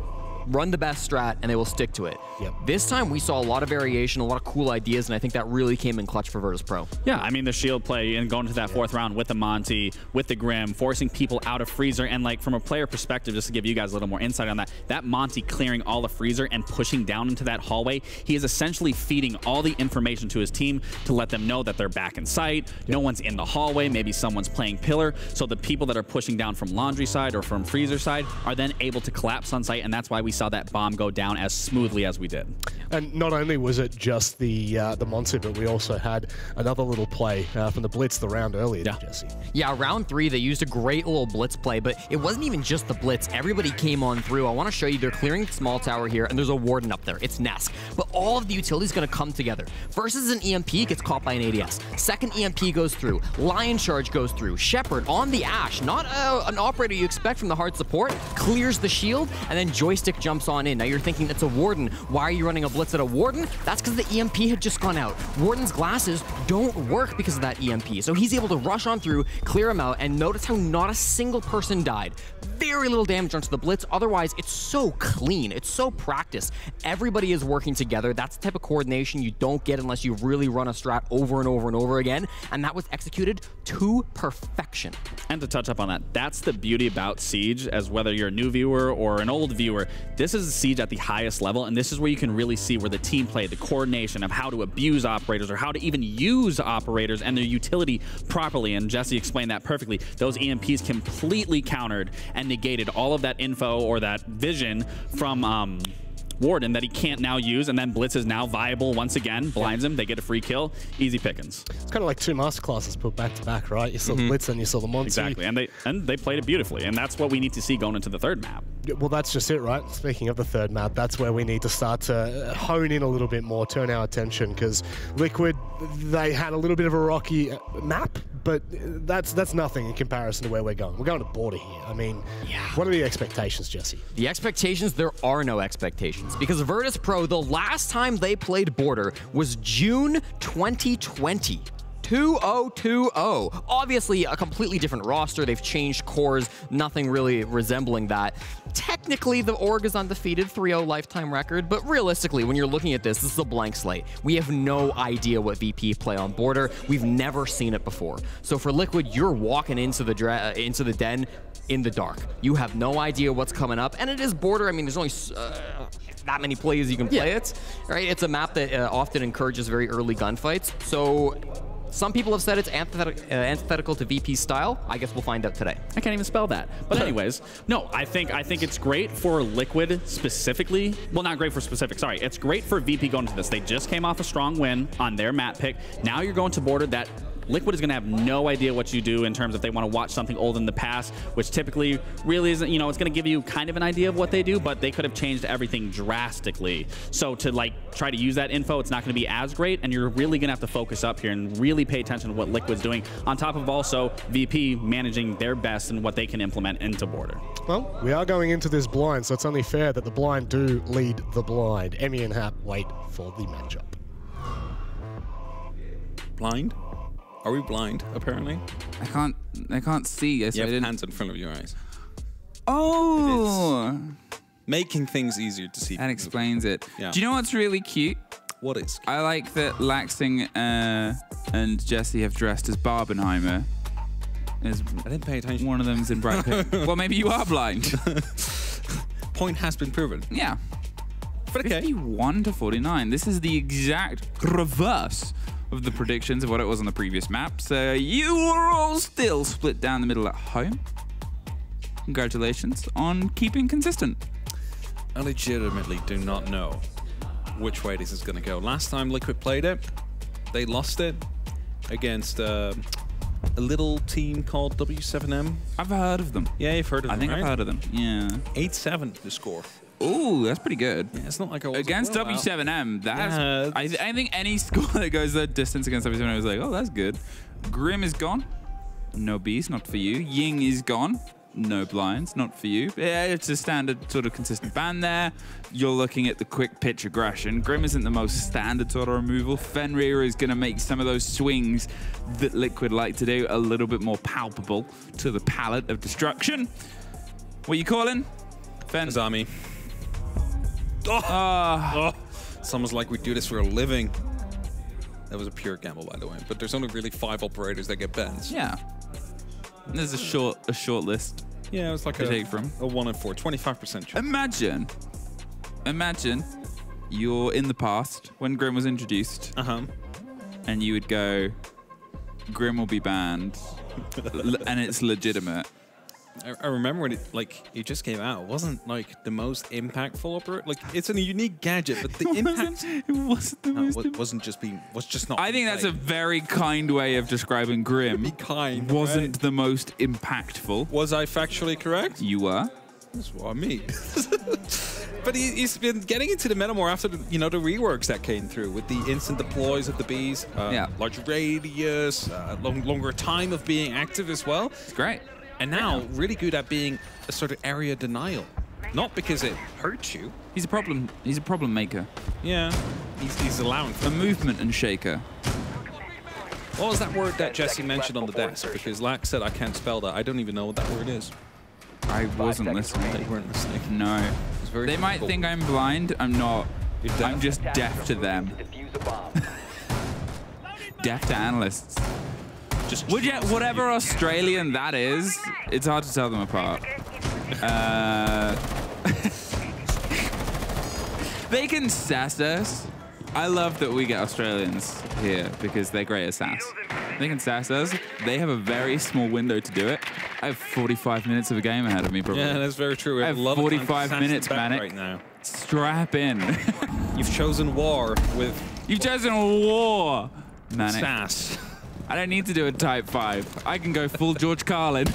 run the best strat, and they will stick to it. Yep. This time, we saw a lot of variation, a lot of cool ideas, and I think that really came in clutch for Virtus.Pro. Yeah, I mean, the shield play and going to that yeah. fourth round with the Monty, with the Grim, forcing people out of Freezer, and like from a player perspective, just to give you guys a little more insight on that, that Monty clearing all the Freezer and pushing down into that hallway, he is essentially feeding all the information to his team to let them know that they're back in sight, yep. no one's in the hallway, maybe someone's playing pillar, so the people that are pushing down from Laundry side or from Freezer side are then able to collapse on site, and that's why we saw that bomb go down as smoothly as we did. And not only was it just the uh, the monster, but we also had another little play uh, from the Blitz the round earlier, yeah. Jesse. Yeah, round three, they used a great little Blitz play, but it wasn't even just the Blitz. Everybody came on through. I want to show you, they're clearing small tower here, and there's a Warden up there. It's Nesk. But all of the utility's going to come together. First is an E M P, gets caught by an A D S. Second E M P goes through. Lion Charge goes through. Shepherd on the Ashe, not a, an operator you expect from the hard support, clears the shield, and then Joystick jumps on in. Now you're thinking it's a Warden. Why are you running a Blitz at a Warden? That's because the E M P had just gone out. Warden's glasses don't work because of that E M P. So he's able to rush on through, clear him out, and notice how not a single person died. Very little damage onto the Blitz. Otherwise, it's so clean. It's so practiced. Everybody is working together. That's the type of coordination you don't get unless you really run a strat over and over and over again. And that was executed to perfection. And to touch up on that, that's the beauty about Siege, as whether you're a new viewer or an old viewer, this is a Siege at the highest level, and this is where you can really see where the team play, the coordination of how to abuse operators or how to even use operators and their utility properly. And Jesse explained that perfectly. Those E M Ps completely countered and negated all of that info or that vision from um, Warden that he can't now use, and then Blitz is now viable once again, blinds yeah. him, they get a free kill, easy pickings. It's kind of like two master classes put back to back, right? You saw mm-hmm. the Blitz and you saw the Monty. Exactly, and they and they played it beautifully, and that's what we need to see going into the third map. Well, that's just it, right? Speaking of the third map, that's where we need to start to hone in a little bit more, turn our attention, because Liquid, they had a little bit of a rocky map, but that's that's nothing in comparison to where we're going. We're going to Border here. I mean, yeah. what are the expectations, Jesse? The expectations, there are no expectations, because Virtus.Pro, the last time they played Border was June twenty twenty. two thousand twenty. Obviously, a completely different roster. They've changed cores, nothing really resembling that. Technically, the org is undefeated, three oh lifetime record, but realistically, when you're looking at this, this is a blank slate. We have no idea what V P play on Border. We've never seen it before. So for Liquid, you're walking into the, dra into the den in the dark. You have no idea what's coming up, and it is Border. I mean, there's only uh, that many plays you can play yeah. it, right? It's a map that uh, often encourages very early gunfights, so Some people have said it's antithetical, uh, antithetical to V P's style. I guess we'll find out today. I can't even spell that. But anyways, no, I think I think it's great for Liquid specifically. Well, not great for specific, sorry. It's great for V P going into this. They just came off a strong win on their map pick. Now you're going to Border that Liquid is going to have no idea what you do in terms of if they want to watch something old in the past, which typically really isn't, you know, it's going to give you kind of an idea of what they do, but they could have changed everything drastically. So to like try to use that info, it's not going to be as great, and you're really going to have to focus up here and really pay attention to what Liquid's doing, on top of also V P managing their best and what they can implement into Border. Well, we are going into this blind, so it's only fair that the blind do lead the blind. Emmy and Hap wait for the matchup. Blind? Are we blind, apparently? I can't, I can't see. I you have I didn't. hands in front of your eyes. Oh! Making things easier to see. That explains it. Yeah. Do you know what's really cute? What is cute? I like that Laxing uh, and Jesse have dressed as Barbenheimer. As I didn't pay attention. One of them's in bright pink. Well, maybe you are blind. Point has been proven. Yeah. But okay. fifty-one to forty-nine. This is the exact reverse of the predictions of what it was on the previous map. So you are all still split down the middle at home. Congratulations on keeping consistent. I legitimately do not know which way this is going to go. Last time Liquid played it, they lost it against uh, a little team called W seven M. I've heard of them. Yeah, you've heard of I them, I think right? I've heard of them, yeah. eight seven the score. Ooh, that's pretty good. Yeah, it's not like I was against like, well, W seven M. That's yeah, I, th I think any score that goes that distance against W seven M is like, oh, that's good. Grim is gone. No bees, not for you. Ying is gone. No blinds, not for you. Yeah, it's a standard sort of consistent ban there. You're looking at the quick pitch aggression. Grim isn't the most standard sort of removal. Fenrir is going to make some of those swings that Liquid like to do a little bit more palpable to the palette of destruction. What are you calling? Fen's army. Oh. Uh, oh. Someone's like, we do this for a living. That was a pure gamble, by the way. But there's only really five operators that get bans. Yeah. There's a short a short list. Yeah, it was like a, take from. a one in four, twenty-five percent. Imagine, imagine you're in the past when Grim was introduced. Uh-huh. And you would go, Grim will be banned. And it's legitimate. I remember when it like it just came out. It wasn't like the most impactful operator. Like it's a unique gadget, but the it impact wasn't, it wasn't the no, most. It wasn't just being was just not. I think that's a very kind way of describing Grim. Be kind. Wasn't right? the most impactful. Was I factually correct? You were. That's what I mean. But he, he's been getting into the meta more after the, you know the reworks that came through with the instant deploys of the bees, uh, yeah, larger radius, uh, long, longer time of being active as well. It's great. And now, really good at being a sort of area denial. Not because it hurts you. He's a problem. He's a problem maker. Yeah. He's, he's allowing for a movement and shaker. What was that word that Jesse mentioned on the desk? Because Lack said I can't spell that. I don't even know what that word is. I wasn't listening. They weren't listening. No. They difficult. might think I'm blind. I'm not. I'm just deaf to them. Deaf to analysts. Just Would you, whatever Australian that is, it's hard to tell them apart. Uh, they can sass us. I love that we get Australians here because they're great at sass. They can sass us. They have a very small window to do it. I have forty-five minutes of a game ahead of me, probably. Yeah, that's very true. We have I have forty-five minutes, Manic. Right now. Strap in. You've chosen war with... You've chosen war, Manic. Sass. I don't need to do a type five. I can go full George Carlin.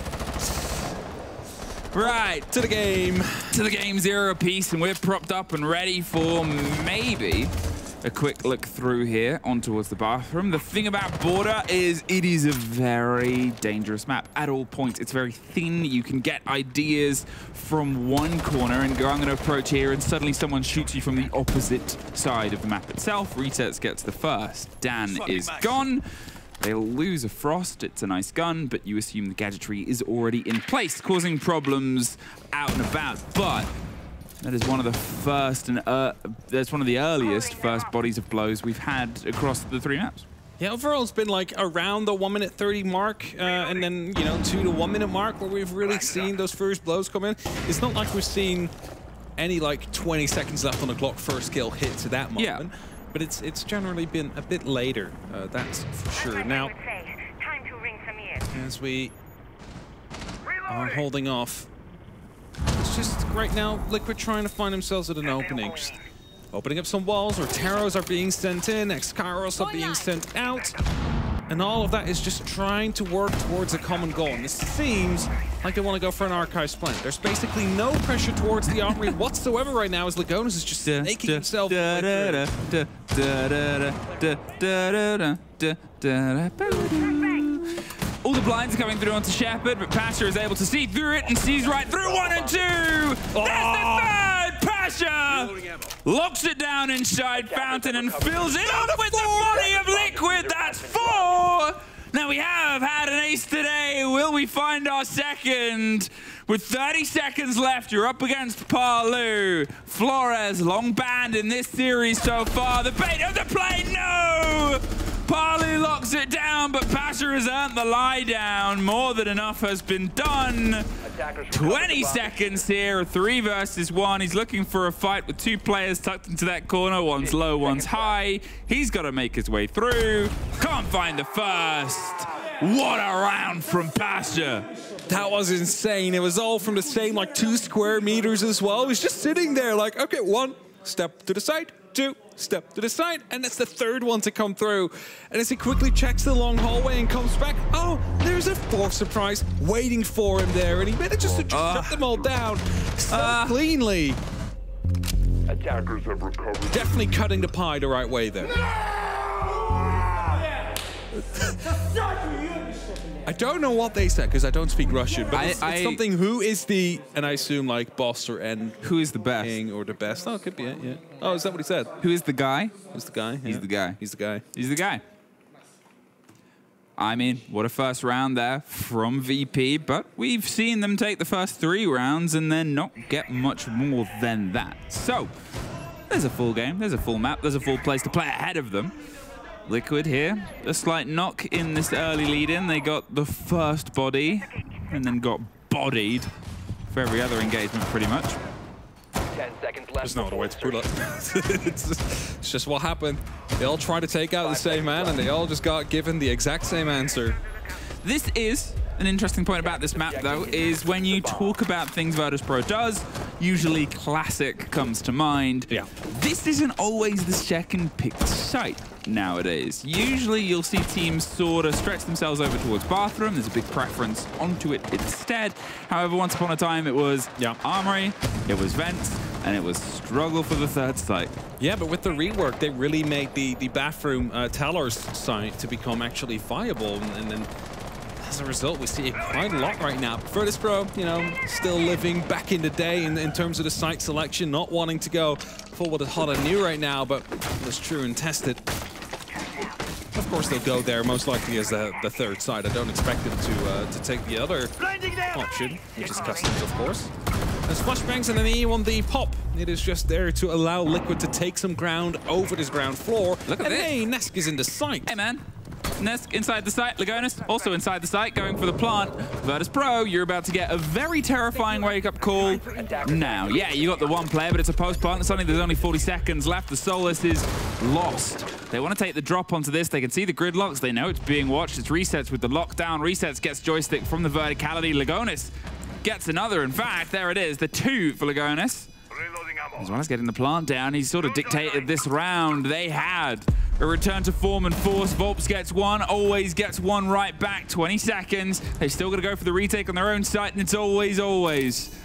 Right, to the game. To the game, zero apiece, and we're propped up and ready for maybe a quick look through here on towards the bathroom. The thing about Border is it is a very dangerous map at all points. It's very thin. You can get ideas from one corner and go, I'm going to approach here, and suddenly someone shoots you from the opposite side of the map itself. Resetz gets the first. Dan is gone. They'll lose a frost, it's a nice gun, but you assume the gadgetry is already in place, causing problems out and about. But that is one of the first and uh, that's one of the earliest first bodies of blows we've had across the three maps. Yeah, overall it's been like around the one minute thirty mark, uh, and then, you know, two to one minute mark where we've really seen those first blows come in. It's not like we've seen any like twenty seconds left on the clock first kill hit to that moment. Yeah. but it's it's generally been a bit later, uh, that's for sure. Now, time to ring some ears. As we are holding off, it's just right now Liquid trying to find themselves at an opening. Just opening up some walls, or Taros are being sent in, Excaros are being sent out, and all of that is just trying to work towards a common goal. And this seems like they want to go for an Archives plant. There's basically no pressure towards the Armory whatsoever right now, as Lagonis is just making himself all the blinds are coming through onto Shepherd, but P four sh four is able to see through it and sees right through one and two! There's the third! P four sh four locks it down inside Fountain and fills it up with the body of Liquid! That's four! Now we have had an ace today. Will we find our second? With thirty seconds left, you're up against Paluh. Flores, long banned in this series so far. The bait of the play, no! Paluh locks it down, but P four sh four has earned the lie down. More than enough has been done. twenty seconds here, three versus one. He's looking for a fight with two players tucked into that corner. One's low, one's high. He's got to make his way through. Can't find the first. What a round from P four sh four. That was insane. It was all from the same, like, two square meters as well. He was just sitting there like, okay, one step to the side, two, step to the side, and that's the third one to come through. And as he quickly checks the long hallway and comes back, oh, there's a fourth surprise waiting for him there, and he manages to uh, shut them all down so uh, cleanly. Attackers have recovered. Definitely cutting the pie the right way there. No! I don't know what they said because I don't speak Russian, but I, it's, it's I, something. Who is the, and I assume like boss or end. Who is the best? King or the best? Oh, it could be it. Yeah. Oh, is that what he said? Who is the guy? Who's the guy? Yeah. He's the guy. He's the guy. He's the guy. I mean, what a first round there from V P, but we've seen them take the first three rounds and then not get much more than that. So there's a full game. There's a full map. There's a full place to play ahead of them. Liquid here, a slight knock in this early lead-in. They got the first body and then got bodied for every other engagement, pretty much. Ten seconds left. There's no other way to put it. it's, just, it's just what happened. They all tried to take out Five the same man, left. And they all just got given the exact same answer. This is an interesting point about this map, though, is when you talk about things Virtus.Pro does, usually classic comes to mind. Yeah. This isn't always the second-picked site nowadays. Usually you'll see teams sort of stretch themselves over towards bathroom. There's a big preference onto it instead. However, once upon a time, it was yeah. Armory, it was Vents, and it was struggle for the third site. Yeah, but with the rework, they really made the, the bathroom uh, Talos site to become actually viable, and then as a result, we see it quite a lot right now. Virtus.Pro, you know, still living back in the day in, in terms of the site selection, not wanting to go for what is hot and new right now, but it was true and tested. Of course, they'll go there, most likely as the, the third side. I don't expect them to uh, to take the other option, which is customs, of course. There's flashbangs and an E one D pop. It is just there to allow Liquid to take some ground over this ground floor. Look at and this. Hey, Nesk is in the site. Hey, man. Nesk inside the site, Lagonis also inside the site, going for the plant. Virtus.Pro, you're about to get a very terrifying wake-up call now. Yeah, you got the one player, but it's a post-plant. Suddenly there's only forty seconds left. The Solace is lost. They want to take the drop onto this. They can see the gridlocks. They know it's being watched. It's Resetz with the lockdown. Resetz gets Joystick from the verticality. Lagonis gets another. In fact, there it is, the two for Lagonis. As well as getting the plant down, he's sort of dictated this round. They had a return to form and force. Volps gets one, Always gets one right back. twenty seconds. They still got to go for the retake on their own site, and it's Always, Always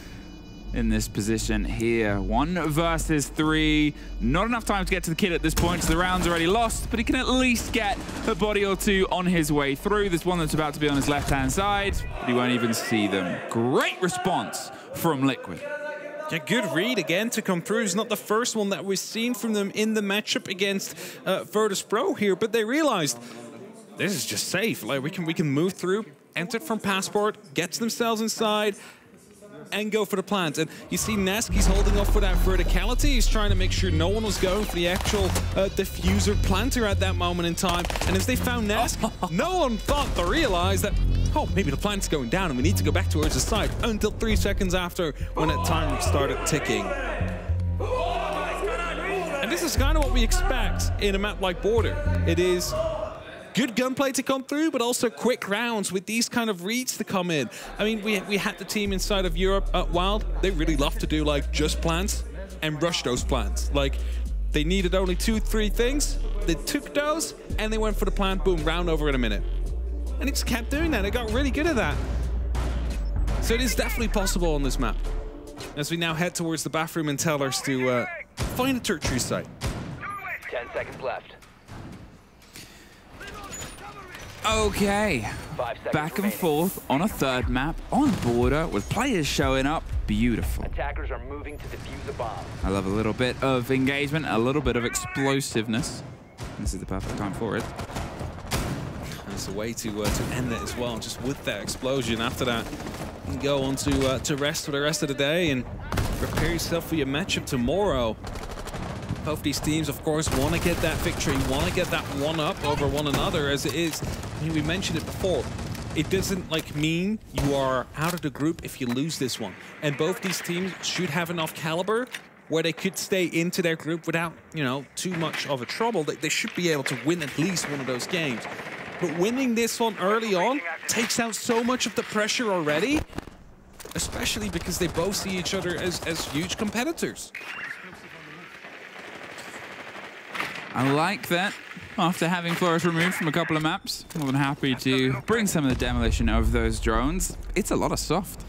in this position here. One versus three. Not enough time to get to the kid at this point, so the round's already lost, but he can at least get a body or two on his way through. There's one that's about to be on his left-hand side, but he won't even see them. Great response from Liquid. Yeah, good read again to come through. It's not the first one that we've seen from them in the matchup against uh, Virtus.Pro here, but they realized this is just safe. Like we can we can move through, enter from Passport, gets themselves inside, and go for the plant. And you see Nesk, he's holding off for that verticality. He's trying to make sure no one was going for the actual uh, diffuser planter at that moment in time. And as they found Nesk, oh. no one thought to realize that, oh, maybe the plant's going down and we need to go back towards the side until three seconds after when that time started ticking. And this is kind of what we expect in a map like Border. It is good gunplay to come through, but also quick rounds with these kind of reads to come in. I mean, we, we had the team inside of Europe at Wild. They really love to do, like, just plants and rush those plants. Like, they needed only two, three things. They took those, and they went for the plant. Boom, round over in a minute. And it just kept doing that. It got really good at that. So it is definitely possible on this map. As we now head towards the bathroom and tell us to uh, find a tertiary site. Ten seconds left. Okay, back and forth on a third map on Border with players showing up. Beautiful. Attackers are moving to defuse a bomb. I love a little bit of engagement, a little bit of explosiveness. This is the perfect time for it. There's a way to uh, to end it as well, just with that explosion. After that, you can go on to uh, to rest for the rest of the day and prepare yourself for your matchup tomorrow. Both these teams, of course, want to get that victory, want to get that one-up over one another, as it is. I mean, we mentioned it before. It doesn't, like, mean you are out of the group if you lose this one. And both these teams should have enough caliber where they could stay into their group without, you know, too much of a trouble. They, they should be able to win at least one of those games. But winning this one early on takes out so much of the pressure already, especially because they both see each other as, as huge competitors. I like that. After having Flores removed from a couple of maps, more than happy to bring some of the demolition of those drones. It's a lot of soft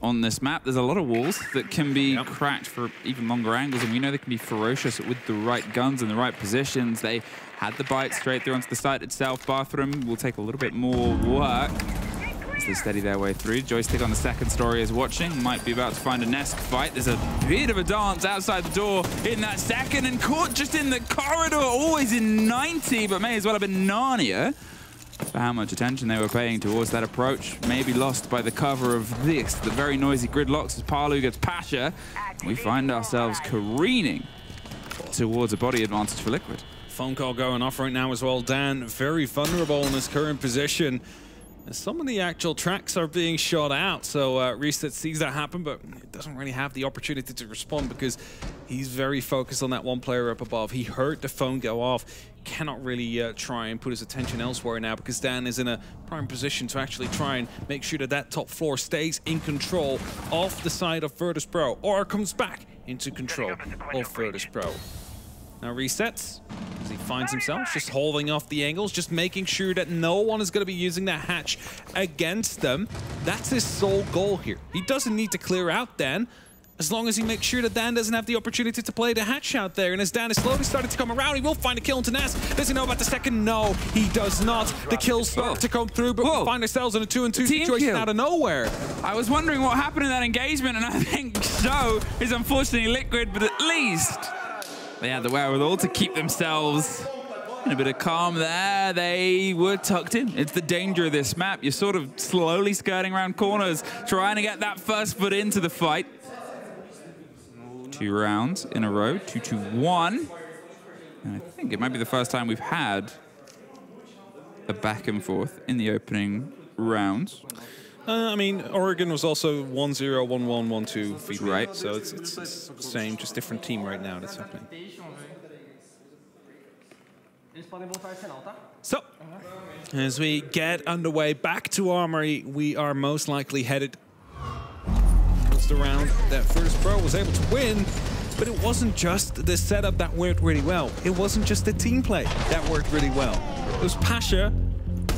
on this map. There's a lot of walls that can be yep. cracked for even longer angles, and we know they can be ferocious with the right guns and the right positions. They had the bite straight through onto the site itself. Bathroom will take a little bit more work as they steady their way through. Joystick on the second story is watching. Might be about to find a Nesk fight. There's a bit of a dance outside the door in that second, and caught just in the corridor, always in ninety, but may as well have been Narnia. For how much attention they were paying towards that approach, maybe lost by the cover of this, the very noisy gridlocks as Paluh gets P four sh four. We find ourselves careening towards a body advantage for Liquid. Phone call going off right now as well. Dan, very vulnerable in his current position. Some of the actual tracks are being shot out, so uh, Resetz sees that happen, but doesn't really have the opportunity to respond because he's very focused on that one player up above. He heard the phone go off, cannot really uh, try and put his attention elsewhere now because Dan is in a prime position to actually try and make sure that that top floor stays in control off the side of Virtus.Pro, or comes back into control of Virtus.Pro. Now Resetz, as he finds himself just holding off the angles, just making sure that no one is going to be using that hatch against them. That's his sole goal here. He doesn't need to clear out Dan, as long as he makes sure that Dan doesn't have the opportunity to play the hatch out there. And as Dan is slowly starting to come around, he will find a kill into Nesk. Does he know about the second? No, he does not. The kills start to come through, but Whoa. we find ourselves in a two and two situation kill. out of nowhere. I was wondering what happened in that engagement, and I think so is unfortunately Liquid, but at least they had the wherewithal to keep themselves in a bit of calm there. They were tucked in. It's the danger of this map. You're sort of slowly skirting around corners, trying to get that first foot into the fight. Two rounds in a row, two to one. And I think it might be the first time we've had a back and forth in the opening rounds. Uh, I mean, Oregon was also one zero, one one, one two feedback, right? So it's, it's, it's the same, just different team right now that's happening. So, as we get underway back to Armory, we are most likely headed towards the round that Virtus.Pro was able to win. But it wasn't just the setup that worked really well. It wasn't just the team play that worked really well. It was P four sh four.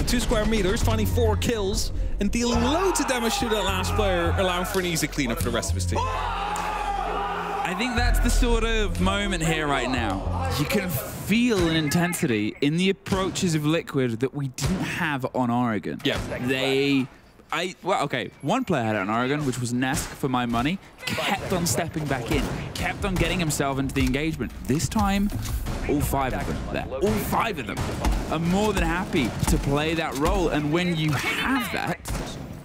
Two square meters, finding four kills, and dealing loads of damage to that last player, allowing for an easy cleanup for the rest of his team. I think that's the sort of moment here right now. You can feel an intensity in the approaches of Liquid that we didn't have on Oregon. Yeah. They, I, well, okay, one player had it on Oregon, which was Nesk for my money, kept on stepping back in, kept on getting himself into the engagement. This time, all five of them there. All five of them are more than happy to play that role. And when you have that,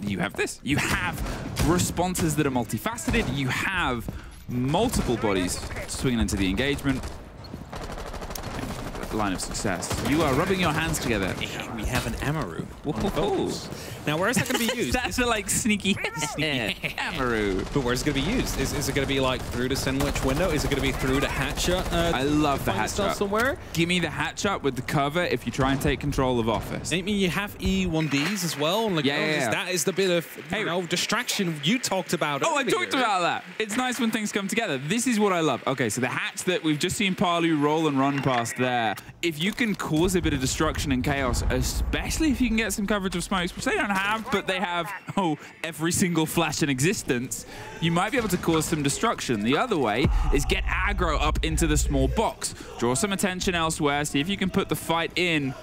you have this. You have responses that are multifaceted. You have multiple bodies swinging into the engagement. line of success. You are rubbing your hands together. We have an Amaru. Whoa. Now, where's that going to be used? That's the, like, sneaky, sneaky Amaru. But where's it going to be used? Is, is it going to be, like, through to Sandwich Window? Is it going to be through to Hatchet? Uh, I love the Hatchet. Somewhere? Give me the Hatchet with the cover if you try and take control of Office. I mean, you have E one Ds as well. Like, yeah, oh, yeah, yeah. That is the bit of, hey, you know, distraction you talked about. Oh, I talked here. about that. It's nice when things come together. This is what I love. Okay, so the hats that we've just seen Paluh roll and run past there, if you can cause a bit of destruction and chaos, especially if you can get some coverage of smokes, which they don't have, but they have, oh, every single flash in existence, you might be able to cause some destruction. The other way is get aggro up into the small box, draw some attention elsewhere, see if you can put the fight in.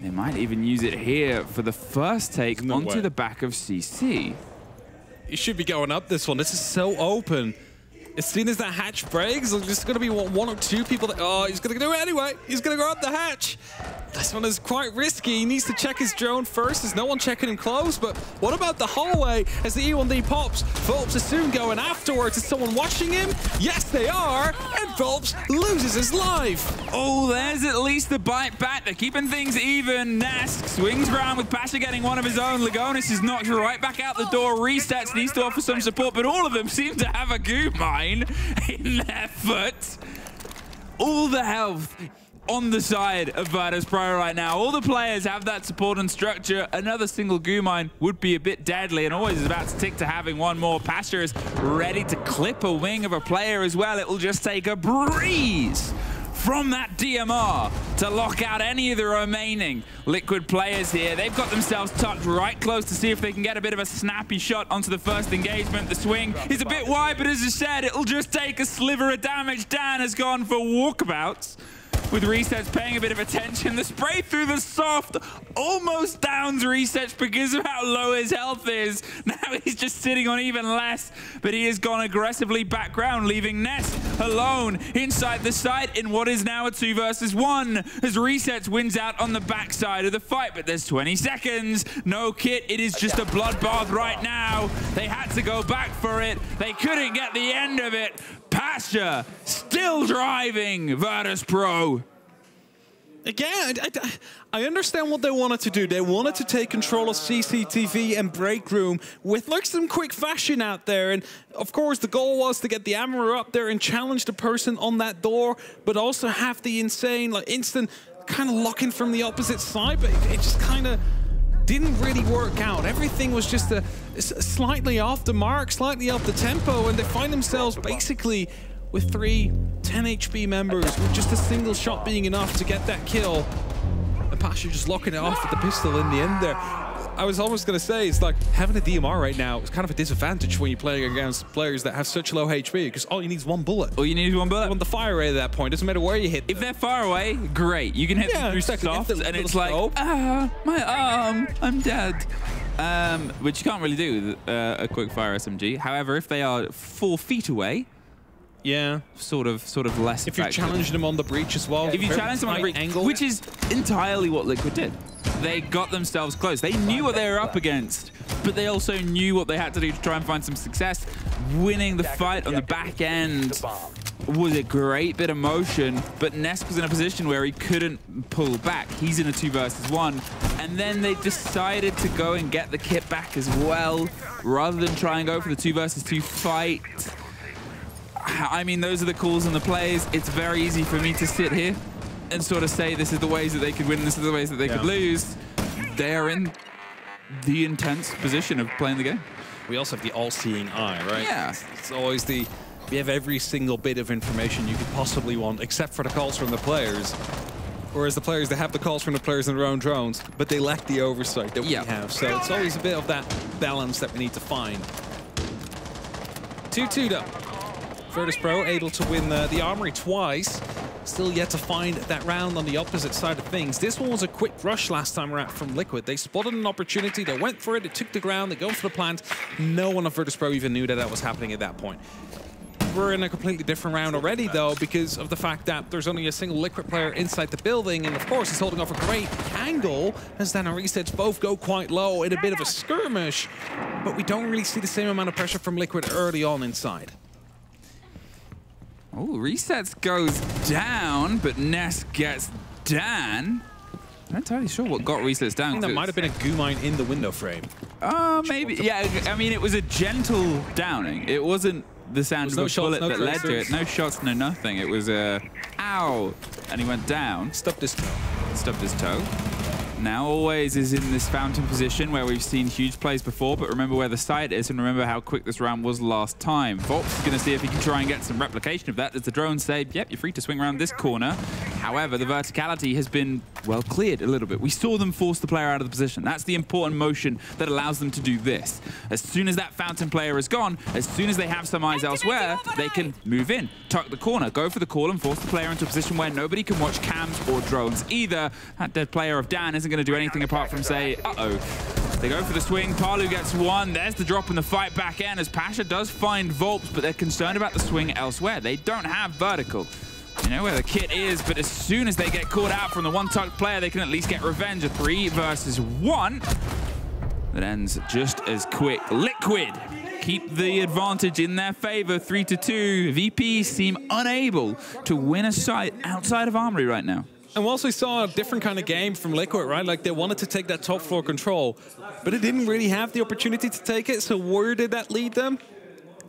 They might even use it here for the first take no onto way. the back of C C. You should be going up this one. This is so open. As soon as that hatch breaks, there's just going to be what, one or two people that, oh, he's going to do it anyway. He's going to go up the hatch. This one is quite risky. He needs to check his drone first. There's no one checking him close, but what about the hallway as the E one D pops? Volps is soon going afterwards. Is someone watching him? Yes, they are. And Volps loses his life. Oh, there's at least the bite back. They're keeping things even. Nesk swings around with P four sh four getting one of his own. Lagonis is knocked right back out the door. Resetz needs to offer some support, but all of them seem to have a goop mine in their foot. All the health on the side of Virtus.Pro right now. All the players have that support and structure. Another single goo mine would be a bit deadly, and Always is about to tick to having one more. P four sh four is ready to clip a wing of a player as well. It will just take a breeze from that D M R to lock out any of the remaining Liquid players here. They've got themselves tucked right close to see if they can get a bit of a snappy shot onto the first engagement. The swing is a bit wide, but as I said, it'll just take a sliver of damage. Dan has gone for walkabouts, with Resetz paying a bit of attention. The spray through the soft almost downs Resetz because of how low his health is. Now he's just sitting on even less, but he has gone aggressively back ground, leaving Ness alone inside the site in what is now a two versus one, as Resetz wins out on the backside of the fight. But there's twenty seconds, no kit. It is just a bloodbath right now. They had to go back for it. They couldn't get the end of it. P four sh four still driving Virtus.Pro. Again, I, I, I understand what they wanted to do. They wanted to take control of C C T V and break room with like some quick fashion out there. And of course, the goal was to get the Amaru up there and challenge the person on that door, but also have the insane, like instant kind of lock in from the opposite side. But it, it just kind of didn't really work out. Everything was just a, a slightly off the mark, slightly off the tempo, and they find themselves basically with three ten H P members with just a single shot being enough to get that kill. And P four sh four just locking it off with the pistol in the end there. I was almost going to say, it's like having a D M R right now is kind of a disadvantage when you're playing against players that have such low H P, because all you need is one bullet. All you need is one bullet. On the fire rate at that point, doesn't matter where you hit them. If they're far away, great. You can hit yeah, them through exactly. soft, it's and it's like, ah, my arm, I'm dead. Um, which you can't really do with uh, a quick fire S M G. However, if they are four feet away, yeah, sort of, sort of less. If you challenge them on the breach as well, yeah, if you challenge them on the breach, angle, which is entirely what Liquid did. They got themselves close. They knew what they were up against, but they also knew what they had to do to try and find some success. Winning the fight on the back end was a great bit of motion, but Nesk was in a position where he couldn't pull back. He's in a two versus one, and then they decided to go and get the kit back as well, rather than try and go for the two versus two fight. I mean, those are the calls and the plays. It's very easy for me to sit here and sort of say this is the ways that they could win, this is the ways that they yeah. could lose. They are in the intense position of playing the game. We also have the all-seeing eye, right? Yeah. It's, it's always the, we have every single bit of information you could possibly want, except for the calls from the players. Whereas the players, they have the calls from the players in their own drones, but they lack the oversight that yeah. we have. So it's always a bit of that balance that we need to find. two two though. Virtus.Pro able to win the, the Armory twice. Still yet to find that round on the opposite side of things. This one was a quick rush last time around from Liquid. They spotted an opportunity, they went for it, they took the ground, they go for the plant. No one of Virtus.Pro even knew that that was happening at that point. We're in a completely different round already, though, because of the fact that there's only a single Liquid player inside the building, and of course he's holding off a great angle as Dan and Resetz both go quite low in a bit of a skirmish, but we don't really see the same amount of pressure from Liquid early on inside. Oh, Resetz goes down, but Nesk gets Dan. I'm not entirely sure what got Resetz down. I think that might have been a goo mine in the window frame. Oh, uh, maybe. Yeah, I mean, it was a gentle downing. It wasn't the sound was of no a shots, bullet no that tracers. led to it. No shots, no nothing. It was a, ow, and he went down. Stubbed his toe. Stubbed his toe. Now Always is in this fountain position where we've seen huge plays before, but remember where the site is and remember how quick this round was last time. Volps is gonna see if he can try and get some replication of that. Does the drone say, yep, you're free to swing around this corner. However, the verticality has been, well, cleared a little bit. We saw them force the player out of the position. That's the important motion that allows them to do this. As soon as that fountain player is gone, as soon as they have some eyes elsewhere, they can move in, tuck the corner, go for the call and force the player into a position where nobody can watch cams or drones either. That dead player of Dan isn't going to do anything apart from say, uh-oh. They go for the swing, Paluh gets one, there's the drop in the fight back end as P four sh four does find Volps, but they're concerned about the swing elsewhere. They don't have vertical. You know where the kit is, but as soon as they get caught out from the one-tuck player, they can at least get revenge. A three versus one that ends just as quick. Liquid keep the advantage in their favor, three to two. V Ps seem unable to win a site outside of Armory right now. And whilst we saw a different kind of game from Liquid, right? Like, they wanted to take that top floor control, but it didn't really have the opportunity to take it, so where did that lead them?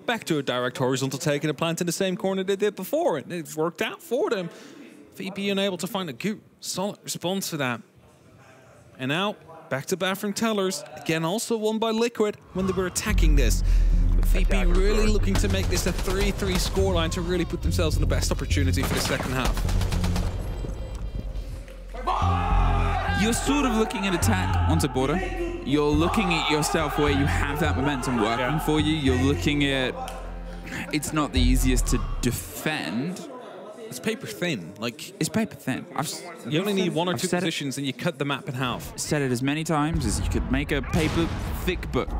Back to a direct horizontal take and a plant in the same corner they did before, and it's worked out for them. V P unable to find a good, solid response to that. And now, back to bathroom tellers, again also won by Liquid when they were attacking this. But V P really looking to make this a three three scoreline to really put themselves in the best opportunity for the second half. You're sort of looking at attack onto Border. You're looking at yourself where you have that momentum working yeah. for you. You're looking at, it's not the easiest to defend. It's paper thin. Like, it's paper thin. I've, you only need one or I've two positions it, and you cut the map in half. Said it as many times as you could make a paper thick book.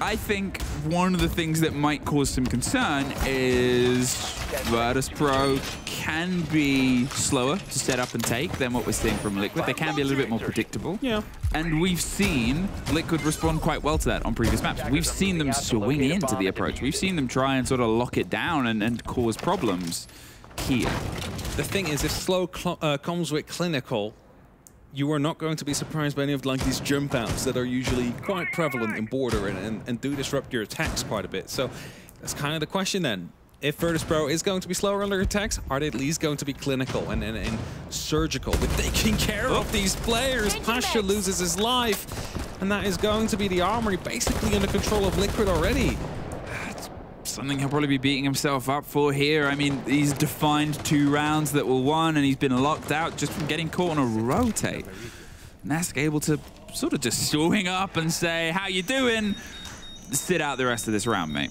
I think one of the things that might cause some concern is Virtus.Pro can be slower to set up and take than what we're seeing from Liquid. They can be a little bit more predictable. Yeah. And we've seen Liquid respond quite well to that on previous maps. We've seen them swing into the approach. We've seen them try and sort of lock it down and, and cause problems here. The thing is, if slow uh, comes with clinical, you are not going to be surprised by any of like these jump outs that are usually quite prevalent in Border and, and, and do disrupt your attacks quite a bit. So that's kind of the question then. If Virtus.Pro is going to be slower under attacks, are they at least going to be clinical and, and, and surgical with taking care oh. of these players? P four sh four loses his life, and that is going to be the Armory basically under control of Liquid already. That's something he'll probably be beating himself up for here. I mean, he's defined two rounds that were won, and he's been locked out just from getting caught on a rotate. Nesk able to sort of just swing up and say, how you doing? Sit out the rest of this round, mate.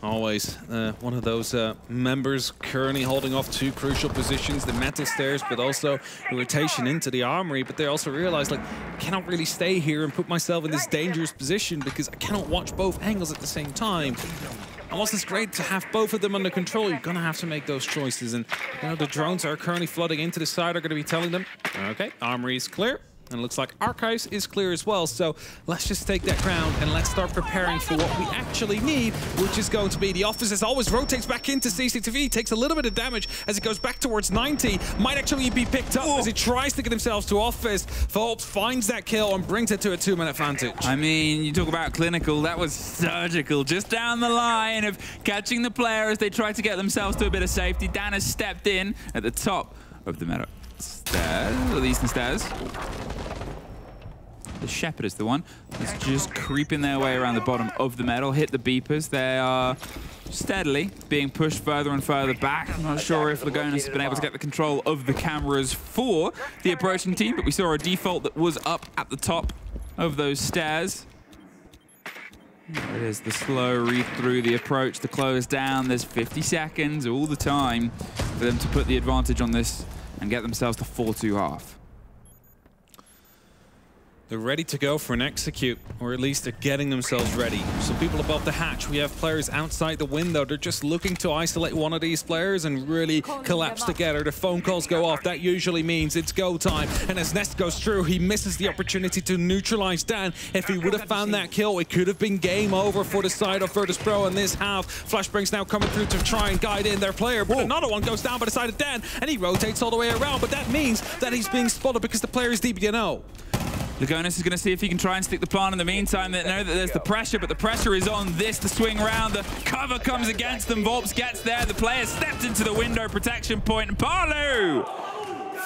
Always uh, one of those uh, members currently holding off two crucial positions, the metal stairs, but also the rotation into the Armory. But they also realize, like, I cannot really stay here and put myself in this dangerous position because I cannot watch both angles at the same time. And whilst it's great to have both of them under control, you're going to have to make those choices. And you know, the drones are currently flooding into the side are going to be telling them, okay, Armory is clear. And it looks like Archives is clear as well. So let's just take that ground and let's start preparing for what we actually need, which is going to be the office as always rotates back into C C T V, takes a little bit of damage as it goes back towards ninety, might actually be picked up Whoa. as he tries to get himself to office. Volps finds that kill and brings it to a two-minute advantage. I mean, you talk about clinical, that was surgical. Just down the line of catching the player as they try to get themselves to a bit of safety. Dan has stepped in at the top of the meadow. Stairs, or the eastern stairs. The Shepherd is the one that's just creeping their way around the bottom of the metal, hit the beepers. They are steadily being pushed further and further back. I'm not sure if Lagonis has been able to get the control of the cameras for the approaching team, but we saw a default that was up at the top of those stairs. There it is, the slow read through, the approach, the close down. There's fifty seconds all the time for them to put the advantage on this and get themselves to four two half. They're ready to go for an execute, or at least they're getting themselves ready. Some people above the hatch, we have players outside the window. They're just looking to isolate one of these players and really collapse together. The phone calls go off. That usually means it's go time. And as Nesk goes through, he misses the opportunity to neutralize Dan. If he would have found that kill, it could have been game over for the side of Virtus.Pro in this half. Flashbang's now coming through to try and guide in their player, but Whoa. another one goes down by the side of Dan, and he rotates all the way around, but that means that he's being spotted because the player is D B N O. Lagonis is going to see if he can try and stick the plan in the meantime. They know that there's the pressure, but the pressure is on this to swing round. The cover comes against them. Volps gets there. The player stepped into the window protection point, and Paluh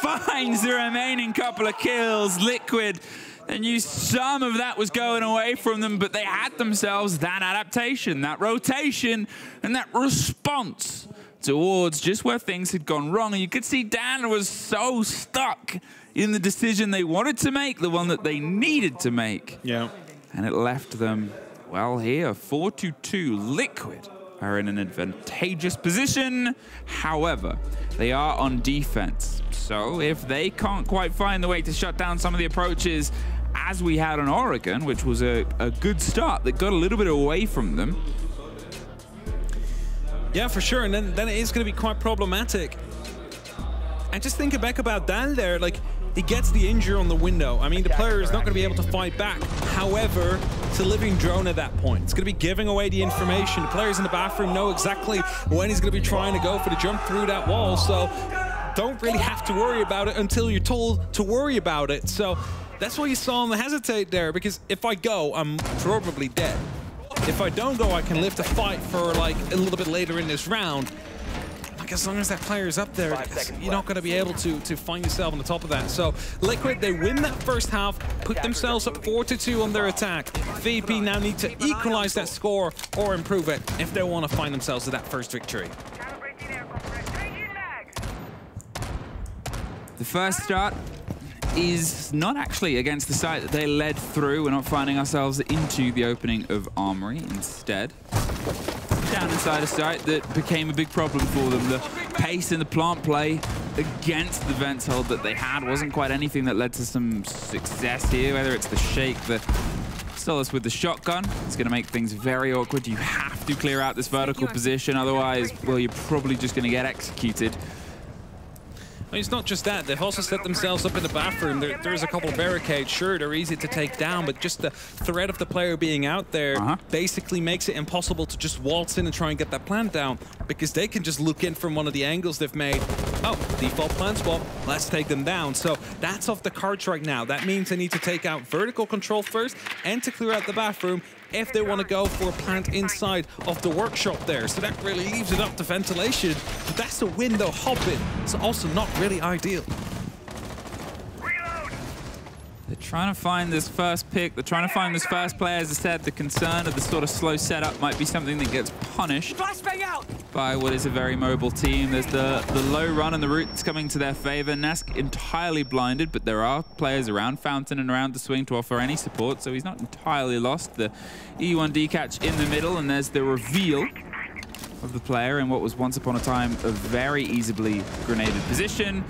finds the remaining couple of kills. Liquid, they knew some of that was going away from them, but they had themselves that adaptation, that rotation, and that response towards just where things had gone wrong. And you could see Dan was so stuck in the decision they wanted to make, the one that they needed to make. Yeah. And it left them, well, here, four to two. Liquid are in an advantageous position. However, they are on defense. So if they can't quite find the way to shut down some of the approaches as we had on Oregon, which was a, a good start that got a little bit away from them. Yeah, for sure. And then, then it is going to be quite problematic. And just thinking back about Dan there, like, he gets the injury on the window. I mean, the player is not going to be able to fight back. However, it's a living drone at that point. It's going to be giving away the information. The players in the bathroom know exactly when he's going to be trying to go for the jump through that wall. So don't really have to worry about it until you're told to worry about it. So that's why you saw him hesitate there, because if I go, I'm probably dead. If I don't go, I can live to fight for, like, a little bit later in this round. As long as that player is up there, you're not going to be able to, to find yourself on the top of that. So Liquid, they win that first half, put themselves up four to two on their attack. V P now need to equalize that score or improve it if they want to find themselves with that first victory. The first start is not actually against the site that they led through. We're not finding ourselves into the opening of Armory instead. Down inside a site that became a big problem for them. The pace and the plant play against the vents hold that they had wasn't quite anything that led to some success here, whether it's the shake, the Solace with the shotgun. It's going to make things very awkward. You have to clear out this vertical position, otherwise, well, you're probably just going to get executed. I mean, it's not just that. They've also set themselves up in the bathroom. There, there's a couple of barricades. Sure, they're easy to take down, but just the threat of the player being out there uh-huh. basically makes it impossible to just waltz in and try and get that plan down, because they can just look in from one of the angles they've made. Oh, default plan swap. Let's take them down. So that's off the cards right now. That means they need to take out vertical control first and to clear out the bathroom if they want to go for a plant inside of the workshop there. So that really leaves it up to ventilation. But that's a window hopping. It's also not really ideal. Reload. They're trying to find this first pick. They're trying to find this first player. As I said, the concern of the sort of slow setup might be something that gets punished out. by what is a very mobile team. There's the, the low run and the routes coming to their favor. Nesk entirely blinded, but there are players around Fountain and around the swing to offer any support, so he's not entirely lost. The E one D catch in the middle, and there's the reveal of the player in what was once upon a time a very easily grenaded position.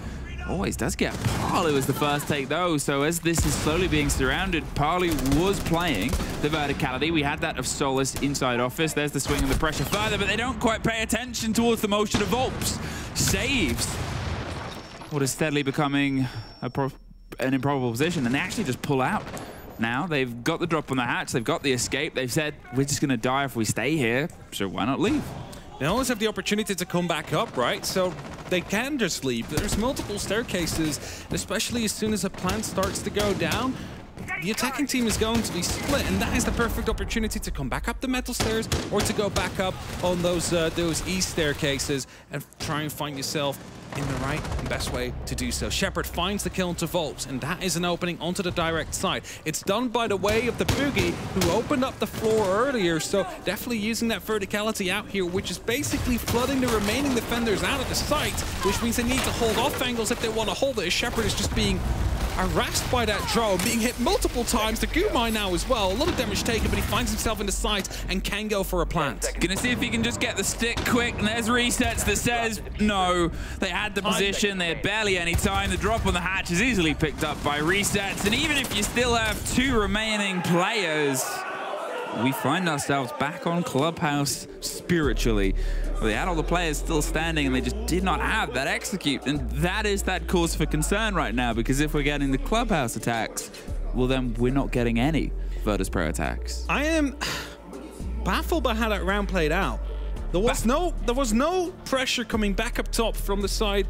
Always does get Paluh as the first take though, so as this is slowly being surrounded, Paluh was playing the verticality. We had that of Solace inside office. There's the swing and the pressure further, but they don't quite pay attention towards the motion of Volps. Saves what is steadily becoming a pro an improbable position, and they actually just pull out. Now they've got the drop on the hatch, they've got the escape, they've said, we're just gonna die if we stay here, so why not leave? They always have the opportunity to come back up, right? So they can just leave. There's multiple staircases, especially as soon as a plant starts to go down. The attacking team is going to be split, and that is the perfect opportunity to come back up the metal stairs or to go back up on those, uh, those east staircases and try and find yourself in the right and best way to do so. Shepherd finds the kill into Volps, and that is an opening onto the direct side. It's done by the way of the Boogie, who opened up the floor earlier, so definitely using that verticality out here, which is basically flooding the remaining defenders out of the site, which means they need to hold off angles if they want to hold it, as Shepherd is just being harassed by that drone, being hit multiple times. The Goomai now as well. A lot of damage taken, but he finds himself in the sight and can go for a plant. Gonna see if he can just get the stick quick. And there's Resetz that says no. They had the position. They had barely any time. The drop on the hatch is easily picked up by Resetz. And even if you still have two remaining players, we find ourselves back on Clubhouse spiritually. They had all the players still standing and they just did not have that execute. And that is that cause for concern right now, because if we're getting the Clubhouse attacks, well then we're not getting any Virtus.Pro attacks. I am baffled by how that round played out. There was, no, there was no pressure coming back up top from the side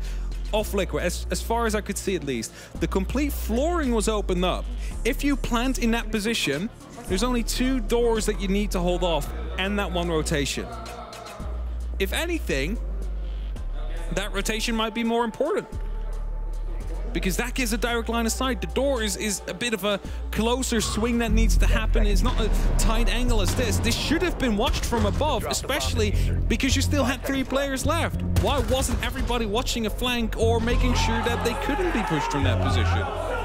off Liquid, as, as far as I could see at least. The complete flooring was opened up. If you plant in that position, there's only two doors that you need to hold off and that one rotation. If anything, that rotation might be more important because that gives a direct line of sight. The door is, is a bit of a closer swing that needs to happen. It's not a tight angle as this. This should have been watched from above, especially because you still had three players left. Why wasn't everybody watching a flank or making sure that they couldn't be pushed from that position?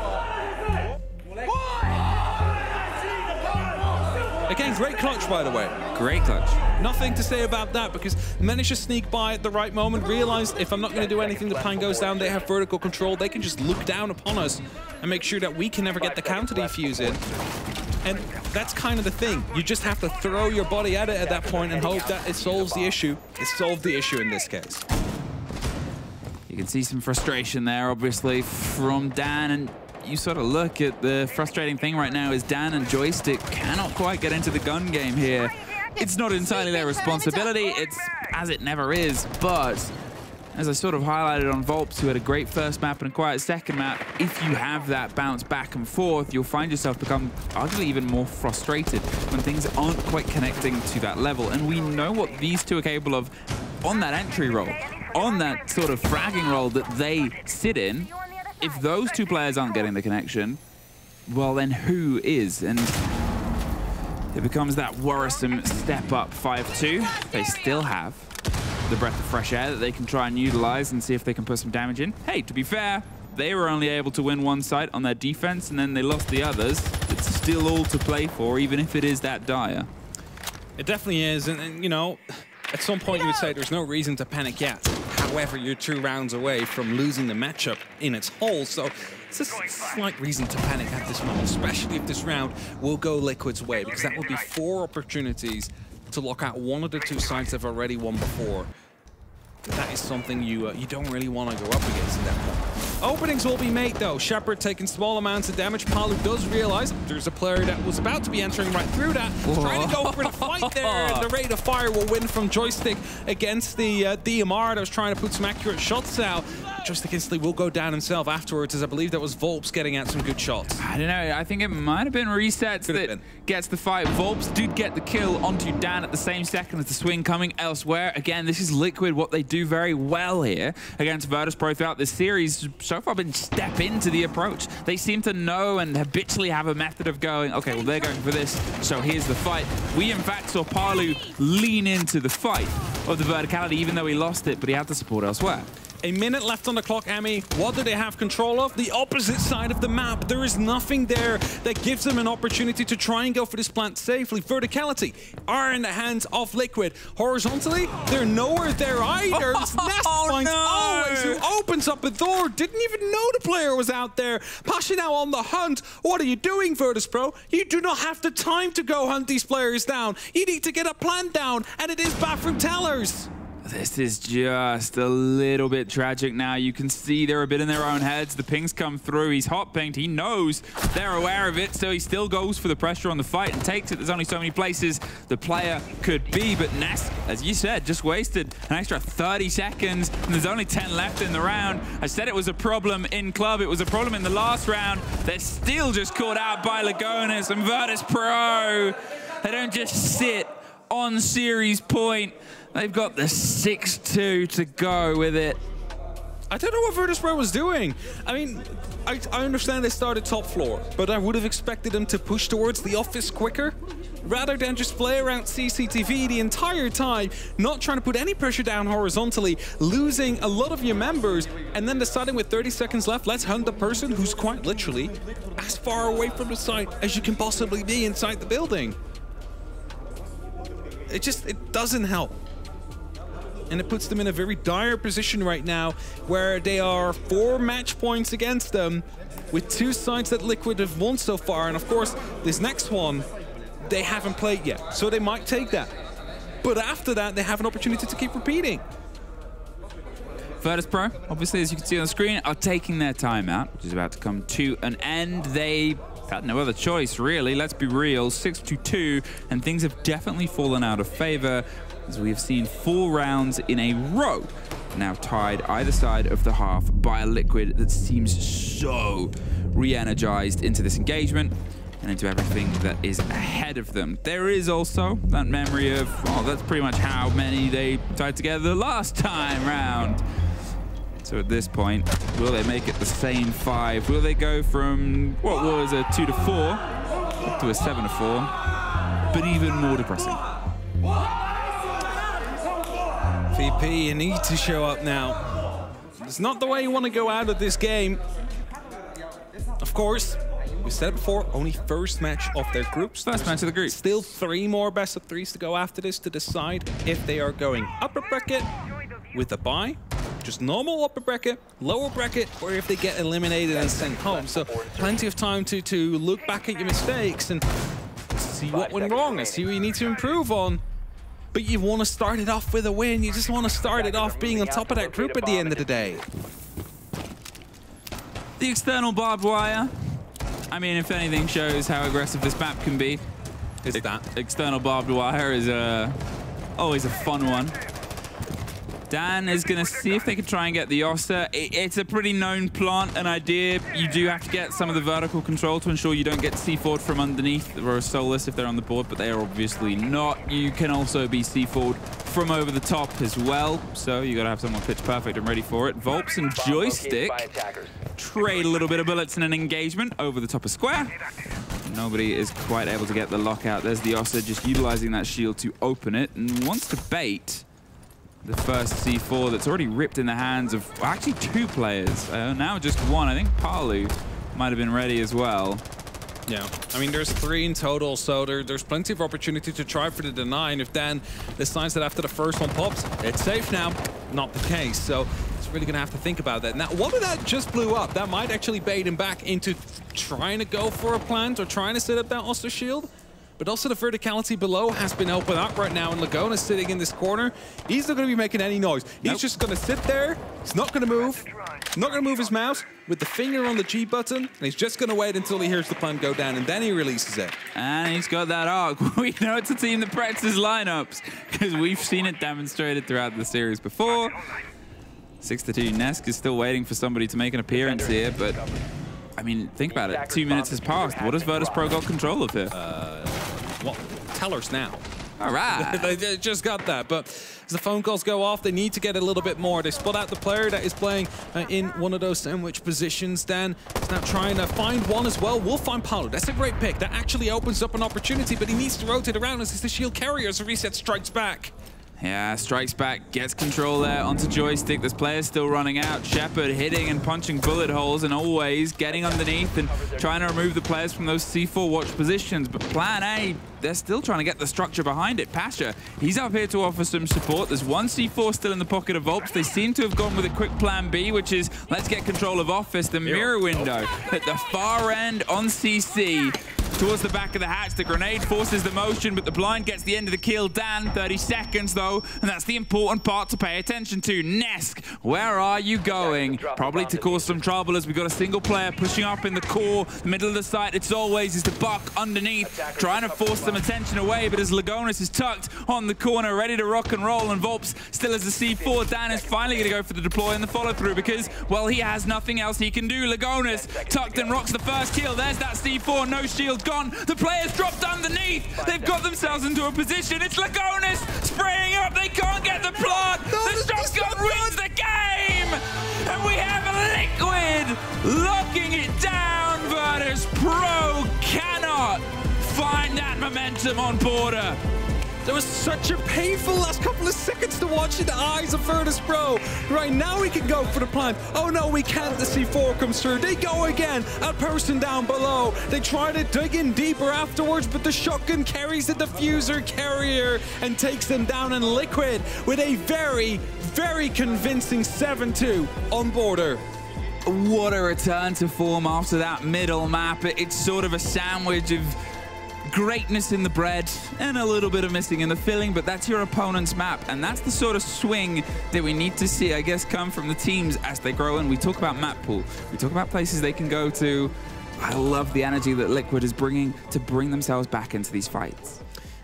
Again, great clutch, by the way. Great clutch. Nothing to say about that, because managed to sneak by at the right moment, realized if I'm not going to do anything, the plan goes down, they have vertical control, they can just look down upon us and make sure that we can never get the counter defuse in. And that's kind of the thing. You just have to throw your body at it at that point and hope that it solves the issue. It solved the issue in this case. You can see some frustration there, obviously, from Dan. And you sort of look at the frustrating thing right now is Dan and Joystick cannot quite get into the gun game here. It's not entirely their responsibility. It's as it never is. But as I sort of highlighted on Volps, who had a great first map and a quiet second map, if you have that bounce back and forth, you'll find yourself become arguably even more frustrated when things aren't quite connecting to that level. And we know what these two are capable of on that entry roll, on that sort of fragging roll that they sit in. If those two players aren't getting the connection, well then who is? And it becomes that worrisome step up five two. They still have the breath of fresh air that they can try and utilize and see if they can put some damage in. Hey, to be fair, they were only able to win one side on their defense and then they lost the others. It's still all to play for, even if it is that dire. It definitely is, and, and you know, at some point you would say there's no reason to panic yet. However, you're two rounds away from losing the matchup in its whole, so it's a slight reason to panic at this moment, especially if this round will go Liquid's way, because that would be four opportunities to lock out one of the two sides they've already won before. That is something you uh, you don't really want to go up against at that point. Openings will be made, though. Shepherd taking small amounts of damage. Paluh does realize there's a player that was about to be entering right through that. Whoa. Trying to go for the fight there. And the rate of fire will win from Joystick against the uh, D M R that was trying to put some accurate shots out. Joystick instantly will go down himself afterwards, as I believe that was Volps getting out some good shots. I don't know. I think it might have been Resetz Could that been. gets the fight. Volps did get the kill onto Dan at the same second as the swing coming elsewhere. Again, this is Liquid, what they do. do very well here against Virtus.Pro throughout this series. So far been step into the approach. They seem to know and habitually have a method of going, okay, well, they're going for this, so here's the fight. We, in fact, saw Paluh lean into the fight of the verticality, even though he lost it, but he had to support elsewhere. A minute left on the clock, Ami. What do they have control of? The opposite side of the map. There is nothing there that gives them an opportunity to try and go for this plant safely. Verticality are in the hands of Liquid. Horizontally, they're nowhere there either. It's Nesk oh, finds no. Always, who opens up a door. Didn't even know the player was out there. P four sh four now on the hunt. What are you doing, Virtus.Pro? You do not have the time to go hunt these players down. You need to get a plant down, and it is bad from Tellers. This is just a little bit tragic now. You can see they're a bit in their own heads. The pings come through. He's hot pinged. He knows they're aware of it, so he still goes for the pressure on the fight and takes it. There's only so many places the player could be, but Nesk, as you said, just wasted an extra thirty seconds, and there's only ten left in the round. I said it was a problem in club. It was a problem in the last round. They're still just caught out by Lagonis and Virtus.Pro. They don't just sit on series point. They've got the six two to go with it. I don't know what Virtus.Pro was doing. I mean, I, I understand they started top floor, but I would have expected them to push towards the office quicker. rather than just play around C C T V the entire time, not trying to put any pressure down horizontally, losing a lot of your members, and then deciding with thirty seconds left, let's hunt the person who's quite literally as far away from the site as you can possibly be inside the building. It just, it doesn't help. And it puts them in a very dire position right now, where they are four match points against them, with two sides that Liquid have won so far. And of course, this next one, they haven't played yet, so they might take that. But after that, they have an opportunity to keep repeating. Virtus.Pro, obviously, as you can see on the screen, are taking their time out, which is about to come to an end. They had no other choice, really. Let's be real, six to two, and things have definitely fallen out of favor, as we have seen four rounds in a row now tied either side of the half by a Liquid that seems so re-energized into this engagement and into everything that is ahead of them. There is also that memory of, oh, that's pretty much how many they tied together the last time round. So at this point, will they make it the same five? Will they go from what was a two to four up to a seven to four? But even more depressing. V P, you need to show up now. It's not the way you want to go out of this game. Of course, we said it before, only first match of their groups. First There's match of the group. Still three more best of threes to go after this to decide if they are going upper bracket with a bye, just normal upper bracket, lower bracket, or if they get eliminated and sent home. So plenty of time to, to look back at your mistakes and see what went wrong and see what you need to improve on. But you want to start it off with a win. You just want to start it off being on top of that group at the end of the day. The external barbed wire, I mean, if anything shows how aggressive this map can be, it's that. External barbed wire is uh, always a fun one. Dan is going to see if they can try and get the Oster. It, it's a pretty known plant, an idea. You do have to get some of the vertical control to ensure you don't get C four'd from underneath or Solace if they're on the board, but they are obviously not. You can also be C four'd from over the top as well, so you got to have someone pitch perfect and ready for it. Volps and Joystick trade a little bit of bullets in an engagement over the top of square. Nobody is quite able to get the lockout. There's the Oster just utilizing that shield to open it and wants to bait the first C four that's already ripped in the hands of actually two players. Uh, now just one. I think Paluh might have been ready as well. Yeah, I mean, there's three in total, so there, there's plenty of opportunity to try for the deny. And if Dan decides that after the first one pops, it's safe now, not the case. So it's really going to have to think about that. Now, what if that just blew up? That might actually bait him back into trying to go for a plant or trying to set up that Oster shield. But also the verticality below has been opened up right now, and Lagonis sitting in this corner. He's not going to be making any noise. Nope. He's just going to sit there. He's not going to move. Not going to move his mouse with the finger on the G button. And he's just going to wait until he hears the plant go down, and then he releases it. And he's got that arc. We know it's a team that practices lineups, because we've seen it demonstrated throughout the series before. six to two, Nesk is still waiting for somebody to make an appearance here, but I mean, think about it. Two minutes has passed. What has Virtus.Pro got control of here? Uh, well, tell us now. All right. They just got that, but as the phone calls go off, they need to get a little bit more. They spot out the player that is playing uh, in one of those sandwich positions. Dan is now trying to find one as well. We'll find Paluh. That's a great pick. That actually opens up an opportunity, but he needs to rotate around as the shield carrier, so Resetz strikes back. Yeah, strikes back, gets control there onto Joystick. This player's still running out. Shepherd hitting and punching bullet holes and always getting underneath and trying to remove the players from those C four watch positions. But plan A, they're still trying to get the structure behind it. P four sh four, he's up here to offer some support. There's one C four still in the pocket of Volps. They seem to have gone with a quick plan B, which is let's get control of office, the mirror window at the far end on C C. Towards the back of the hatch, the grenade forces the motion, but the blind gets the end of the kill. Dan, thirty seconds though, and that's the important part to pay attention to. Nesk, where are you going? Probably to cause some trouble, as we've got a single player pushing up in the core, the middle of the site. It's always is the buck underneath, trying to force some attention away, but as Lagonis is tucked on the corner, ready to rock and roll, and Volps still has a C four. Dan is finally going to go for the deploy and the follow through because, well, he has nothing else he can do. Lagonis tucked and rocks the first kill. There's that C four, no shield. Gone. The players dropped underneath. They've got themselves into a position. It's Lagonis spraying up. They can't get the plot. No, the shotgun wins the game. And we have Liquid locking it down. Virtus.Pro cannot find that momentum on Border. There was such a painful last couple of seconds to watch in the eyes of Virtus.Pro. Right now we can go for the plant. Oh no, we can't. The C four comes through. They go again. A person down below. They try to dig in deeper afterwards, but the shotgun carries the diffuser carrier and takes them down. In Liquid with a very, very convincing seven two on Border. What a return to form after that middle map. It's sort of a sandwich of greatness in the bread and a little bit of missing in the filling, but that's your opponent's map, and that's the sort of swing that we need to see, I guess, come from the teams as they grow. And we talk about map pool, we talk about places they can go to. I love the energy that Liquid is bringing to bring themselves back into these fights.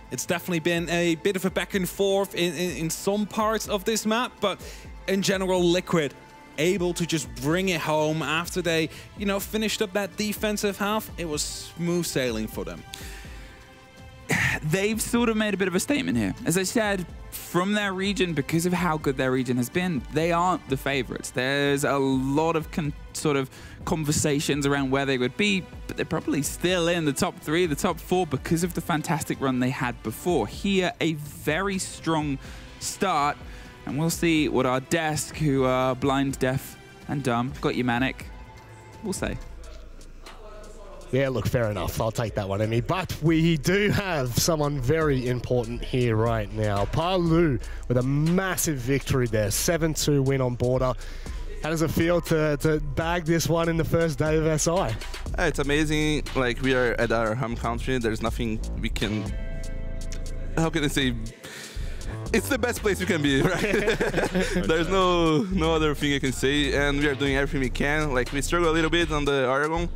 It's definitely been a bit of a back and forth in, in, in some parts of this map, but in general, Liquid able to just bring it home after they, you know, finished up that defensive half. It was smooth sailing for them. They've sort of made a bit of a statement here. As I said, from their region, because of how good their region has been, they aren't the favorites. There's a lot of con sort of conversations around where they would be, but they're probably still in the top three, the top four, because of the fantastic run they had before. Here, a very strong start, and we'll see what our Desk, who are blind, deaf, and dumb, got you, Manic, we'll say. Yeah, look, fair enough. I'll take that one, Emmy. But we do have someone very important here right now. Paluh with a massive victory there. seven two win on Border. How does it feel to, to bag this one in the first day of S I? Yeah, it's amazing. Like, we are at our home country. There's nothing we can... How can I say... It's the best place you can be, right? There's no no other thing I can say, and we are doing everything we can. Like, we struggle a little bit on the Oregon,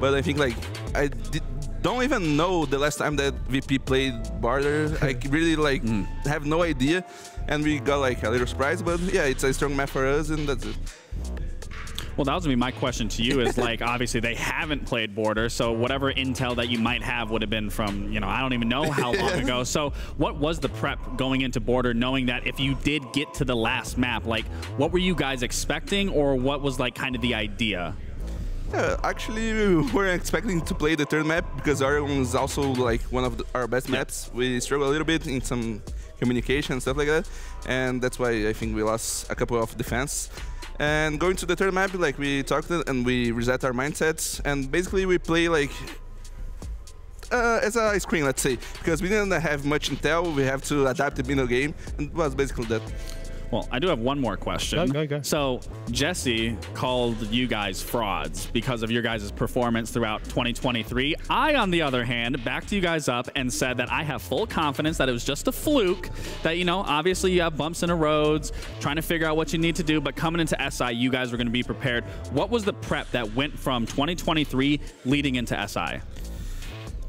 but I think, like, I did, don't even know the last time that V P played Border. I really, like, mm. have no idea, and we got, like, a little surprise, but yeah, it's a strong map for us, and that's it. Well, that was going to be my question to you is, like, obviously they haven't played Border, so whatever intel that you might have would have been from, you know, I don't even know how long ago. So what was the prep going into Border, knowing that if you did get to the last map, like, what were you guys expecting, or what was, like, kind of the idea? Yeah, actually, we were expecting to play the third map because Oregon is also, like, one of the, our best yeah. maps. We struggle a little bit in some communication and stuff like that, and that's why I think we lost a couple of defense. And going to the third map, like, we talked and we reset our mindsets, and basically we play, like, uh, as a screen, let's say, because we didn't have much intel. We have to adapt the middle game, and it was basically that. Well, I do have one more question. Go, go, go. So Jesse called you guys frauds because of your guys' performance throughout twenty twenty-three. I, on the other hand, backed you guys up and said that I have full confidence that it was just a fluke, that, you know, obviously you have bumps in the roads, trying to figure out what you need to do, but coming into S I, you guys were going to be prepared. What was the prep that went from twenty twenty-three leading into S I?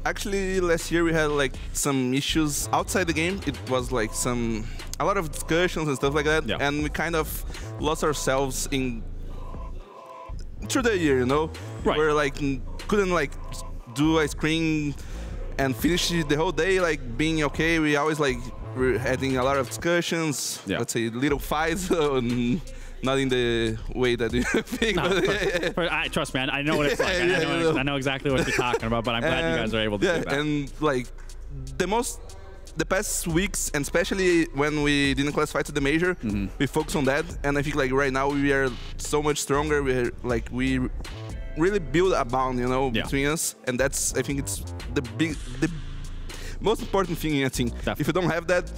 Actually, last year we had, like, some issues outside the game. It was, like, some a lot of discussions and stuff like that, yeah. and we kind of lost ourselves in through the year, you know. Right. We're like couldn't like do a screen and finish the whole day, like, being okay. We always, like, we're having a lot of discussions. Yeah. Let's say little fights. And not in the way that you think. No, but for, yeah, for, I, trust me, I know what it's like. I, yeah, I, know, no. I know exactly what you're talking about, but I'm glad and, you guys are able to yeah, do that. And, like, the most, the past weeks, and especially when we didn't classify to the major, mm-hmm. we focus on that. And I think, like, right now we are so much stronger. We're, like, we really build a bond, you know, yeah. between us. And that's, I think, it's the big, the most important thing, I think. Definitely. If you don't have that,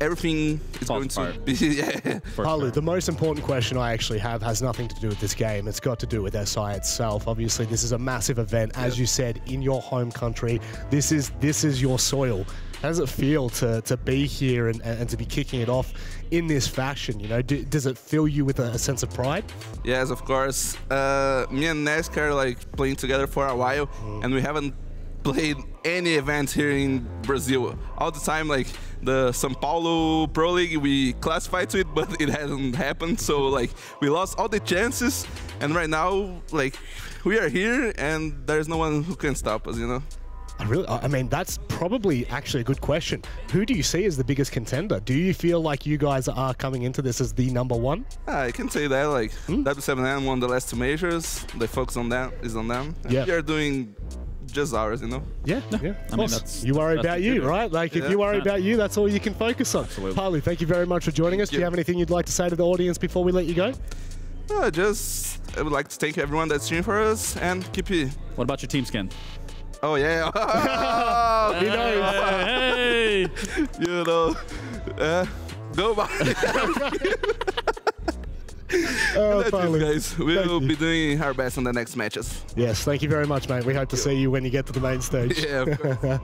everything is going to be, yeah. Paluh, the most important question I actually have has nothing to do with this game. It's got to do with S I itself. Obviously, this is a massive event, as yeah. you said, in your home country. This is this is your soil. How does it feel to, to be here and, and to be kicking it off in this fashion? You know, do, does it fill you with a, a sense of pride? Yes, of course. Uh, me and Nesk are, like, playing together for a while, mm. and we haven't played any event here in Brazil. All the time, like, the São Paulo Pro League, we classified to it, but it hasn't happened. So, like, we lost all the chances, and right now, like, we are here, and there's no one who can stop us, you know? I really, I mean, that's probably actually a good question. Who do you see as the biggest contender? Do you feel like you guys are coming into this as the number one? Ah, I can say that, like, mm. W seven M won the last two majors. The focus on that is on them. And yep. we are doing just ours, you know? Yeah, no. yeah. I mean, that's, you that's, worry that's about you, right? Like, yeah. if you worry no. about you, that's all you can focus on. Absolutely. Paluh, thank you very much for joining thank us. You. Do you have anything you'd like to say to the audience before we let you go? Uh, just, I would like to thank everyone that's streamed for us and keep it. What about your team scan? Oh, yeah. Oh, he knows. Hey. You know, uh, go by. Oh, finally. Guys. We'll be doing our best in the next matches. Yes, thank you very much, mate. We hope to see you when you get to the main stage. Yeah, of course.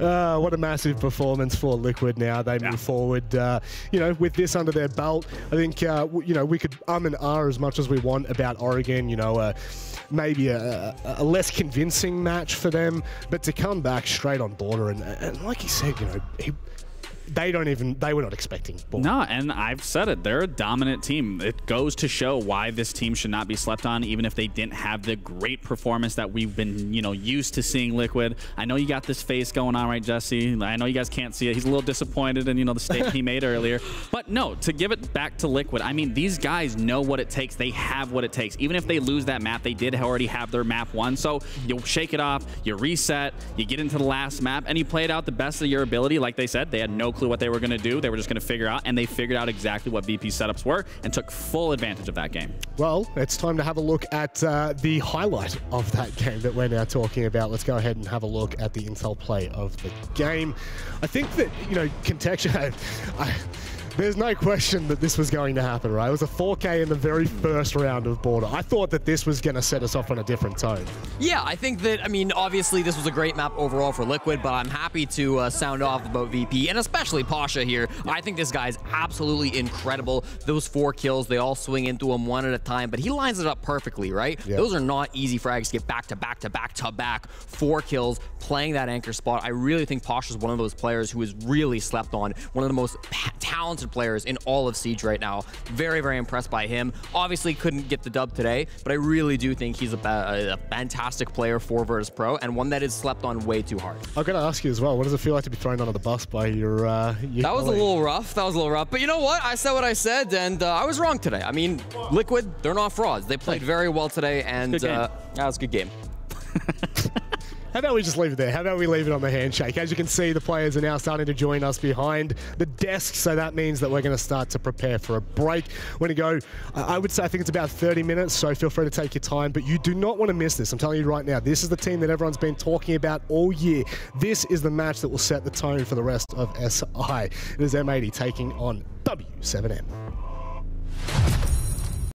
uh, What a massive performance for Liquid now. They yeah. move forward, uh, you know, with this under their belt. I think, uh, you know, we could um and ah as much as we want about Oregon, you know, uh, maybe a, a less convincing match for them, but to come back straight on Border and, and like he said, you know, he... They don't even, they were not expecting Border. No, and I've said it, they're a dominant team. It goes to show why this team should not be slept on, even if they didn't have the great performance that we've been, you know, used to seeing Liquid. I know you got this face going on, right, Jesse? I know you guys can't see it. He's a little disappointed in, you know, the statement he made earlier. But no, to give it back to Liquid, I mean, these guys know what it takes. They have what it takes. Even if they lose that map, they did already have their map won. So you shake it off, you reset, you get into the last map, and you play it out the best of your ability. Like they said, they had no clue what they were going to do. They were just going to figure out, and they figured out exactly what V P setups were and took full advantage of that game. Well, it's time to have a look at uh, the highlight of that game that we're now talking about. Let's go ahead and have a look at the intel play of the game. I think that, you know, contextual... I, there's no question that this was going to happen, right? It was a four K in the very first round of Border. I thought that this was going to set us off on a different tone. Yeah, I think that, I mean, obviously this was a great map overall for Liquid, but I'm happy to uh, sound off about V P, and especially Pasha here. I think this guy is absolutely incredible. Those four kills, they all swing into him one at a time, but he lines it up perfectly, right? Yep. Those are not easy frags to get back to back to back to back. Four kills, playing that anchor spot. I really think Pasha is one of those players who is really slept on, one of the most talented players in all of Siege right now. Very, very impressed by him. Obviously couldn't get the dub today, but I really do think he's a, a, a fantastic player for Virtus.Pro and one that is slept on way too hard. I've got to ask you as well, what does it feel like to be thrown under the bus by your... Uh, your that was colleague? a little rough. That was a little rough. But you know what? I said what I said, and uh, I was wrong today. I mean, Liquid, they're not frauds. They played very well today, and that uh, yeah, was a good game. How about we just leave it there? How about we leave it on the handshake? As you can see, the players are now starting to join us behind the desk, so that means that we're going to start to prepare for a break. We're going to go, I would say I think it's about thirty minutes, so feel free to take your time, but you do not want to miss this. I'm telling you right now, this is the team that everyone's been talking about all year. This is the match that will set the tone for the rest of S I. It is M eighty taking on W seven M.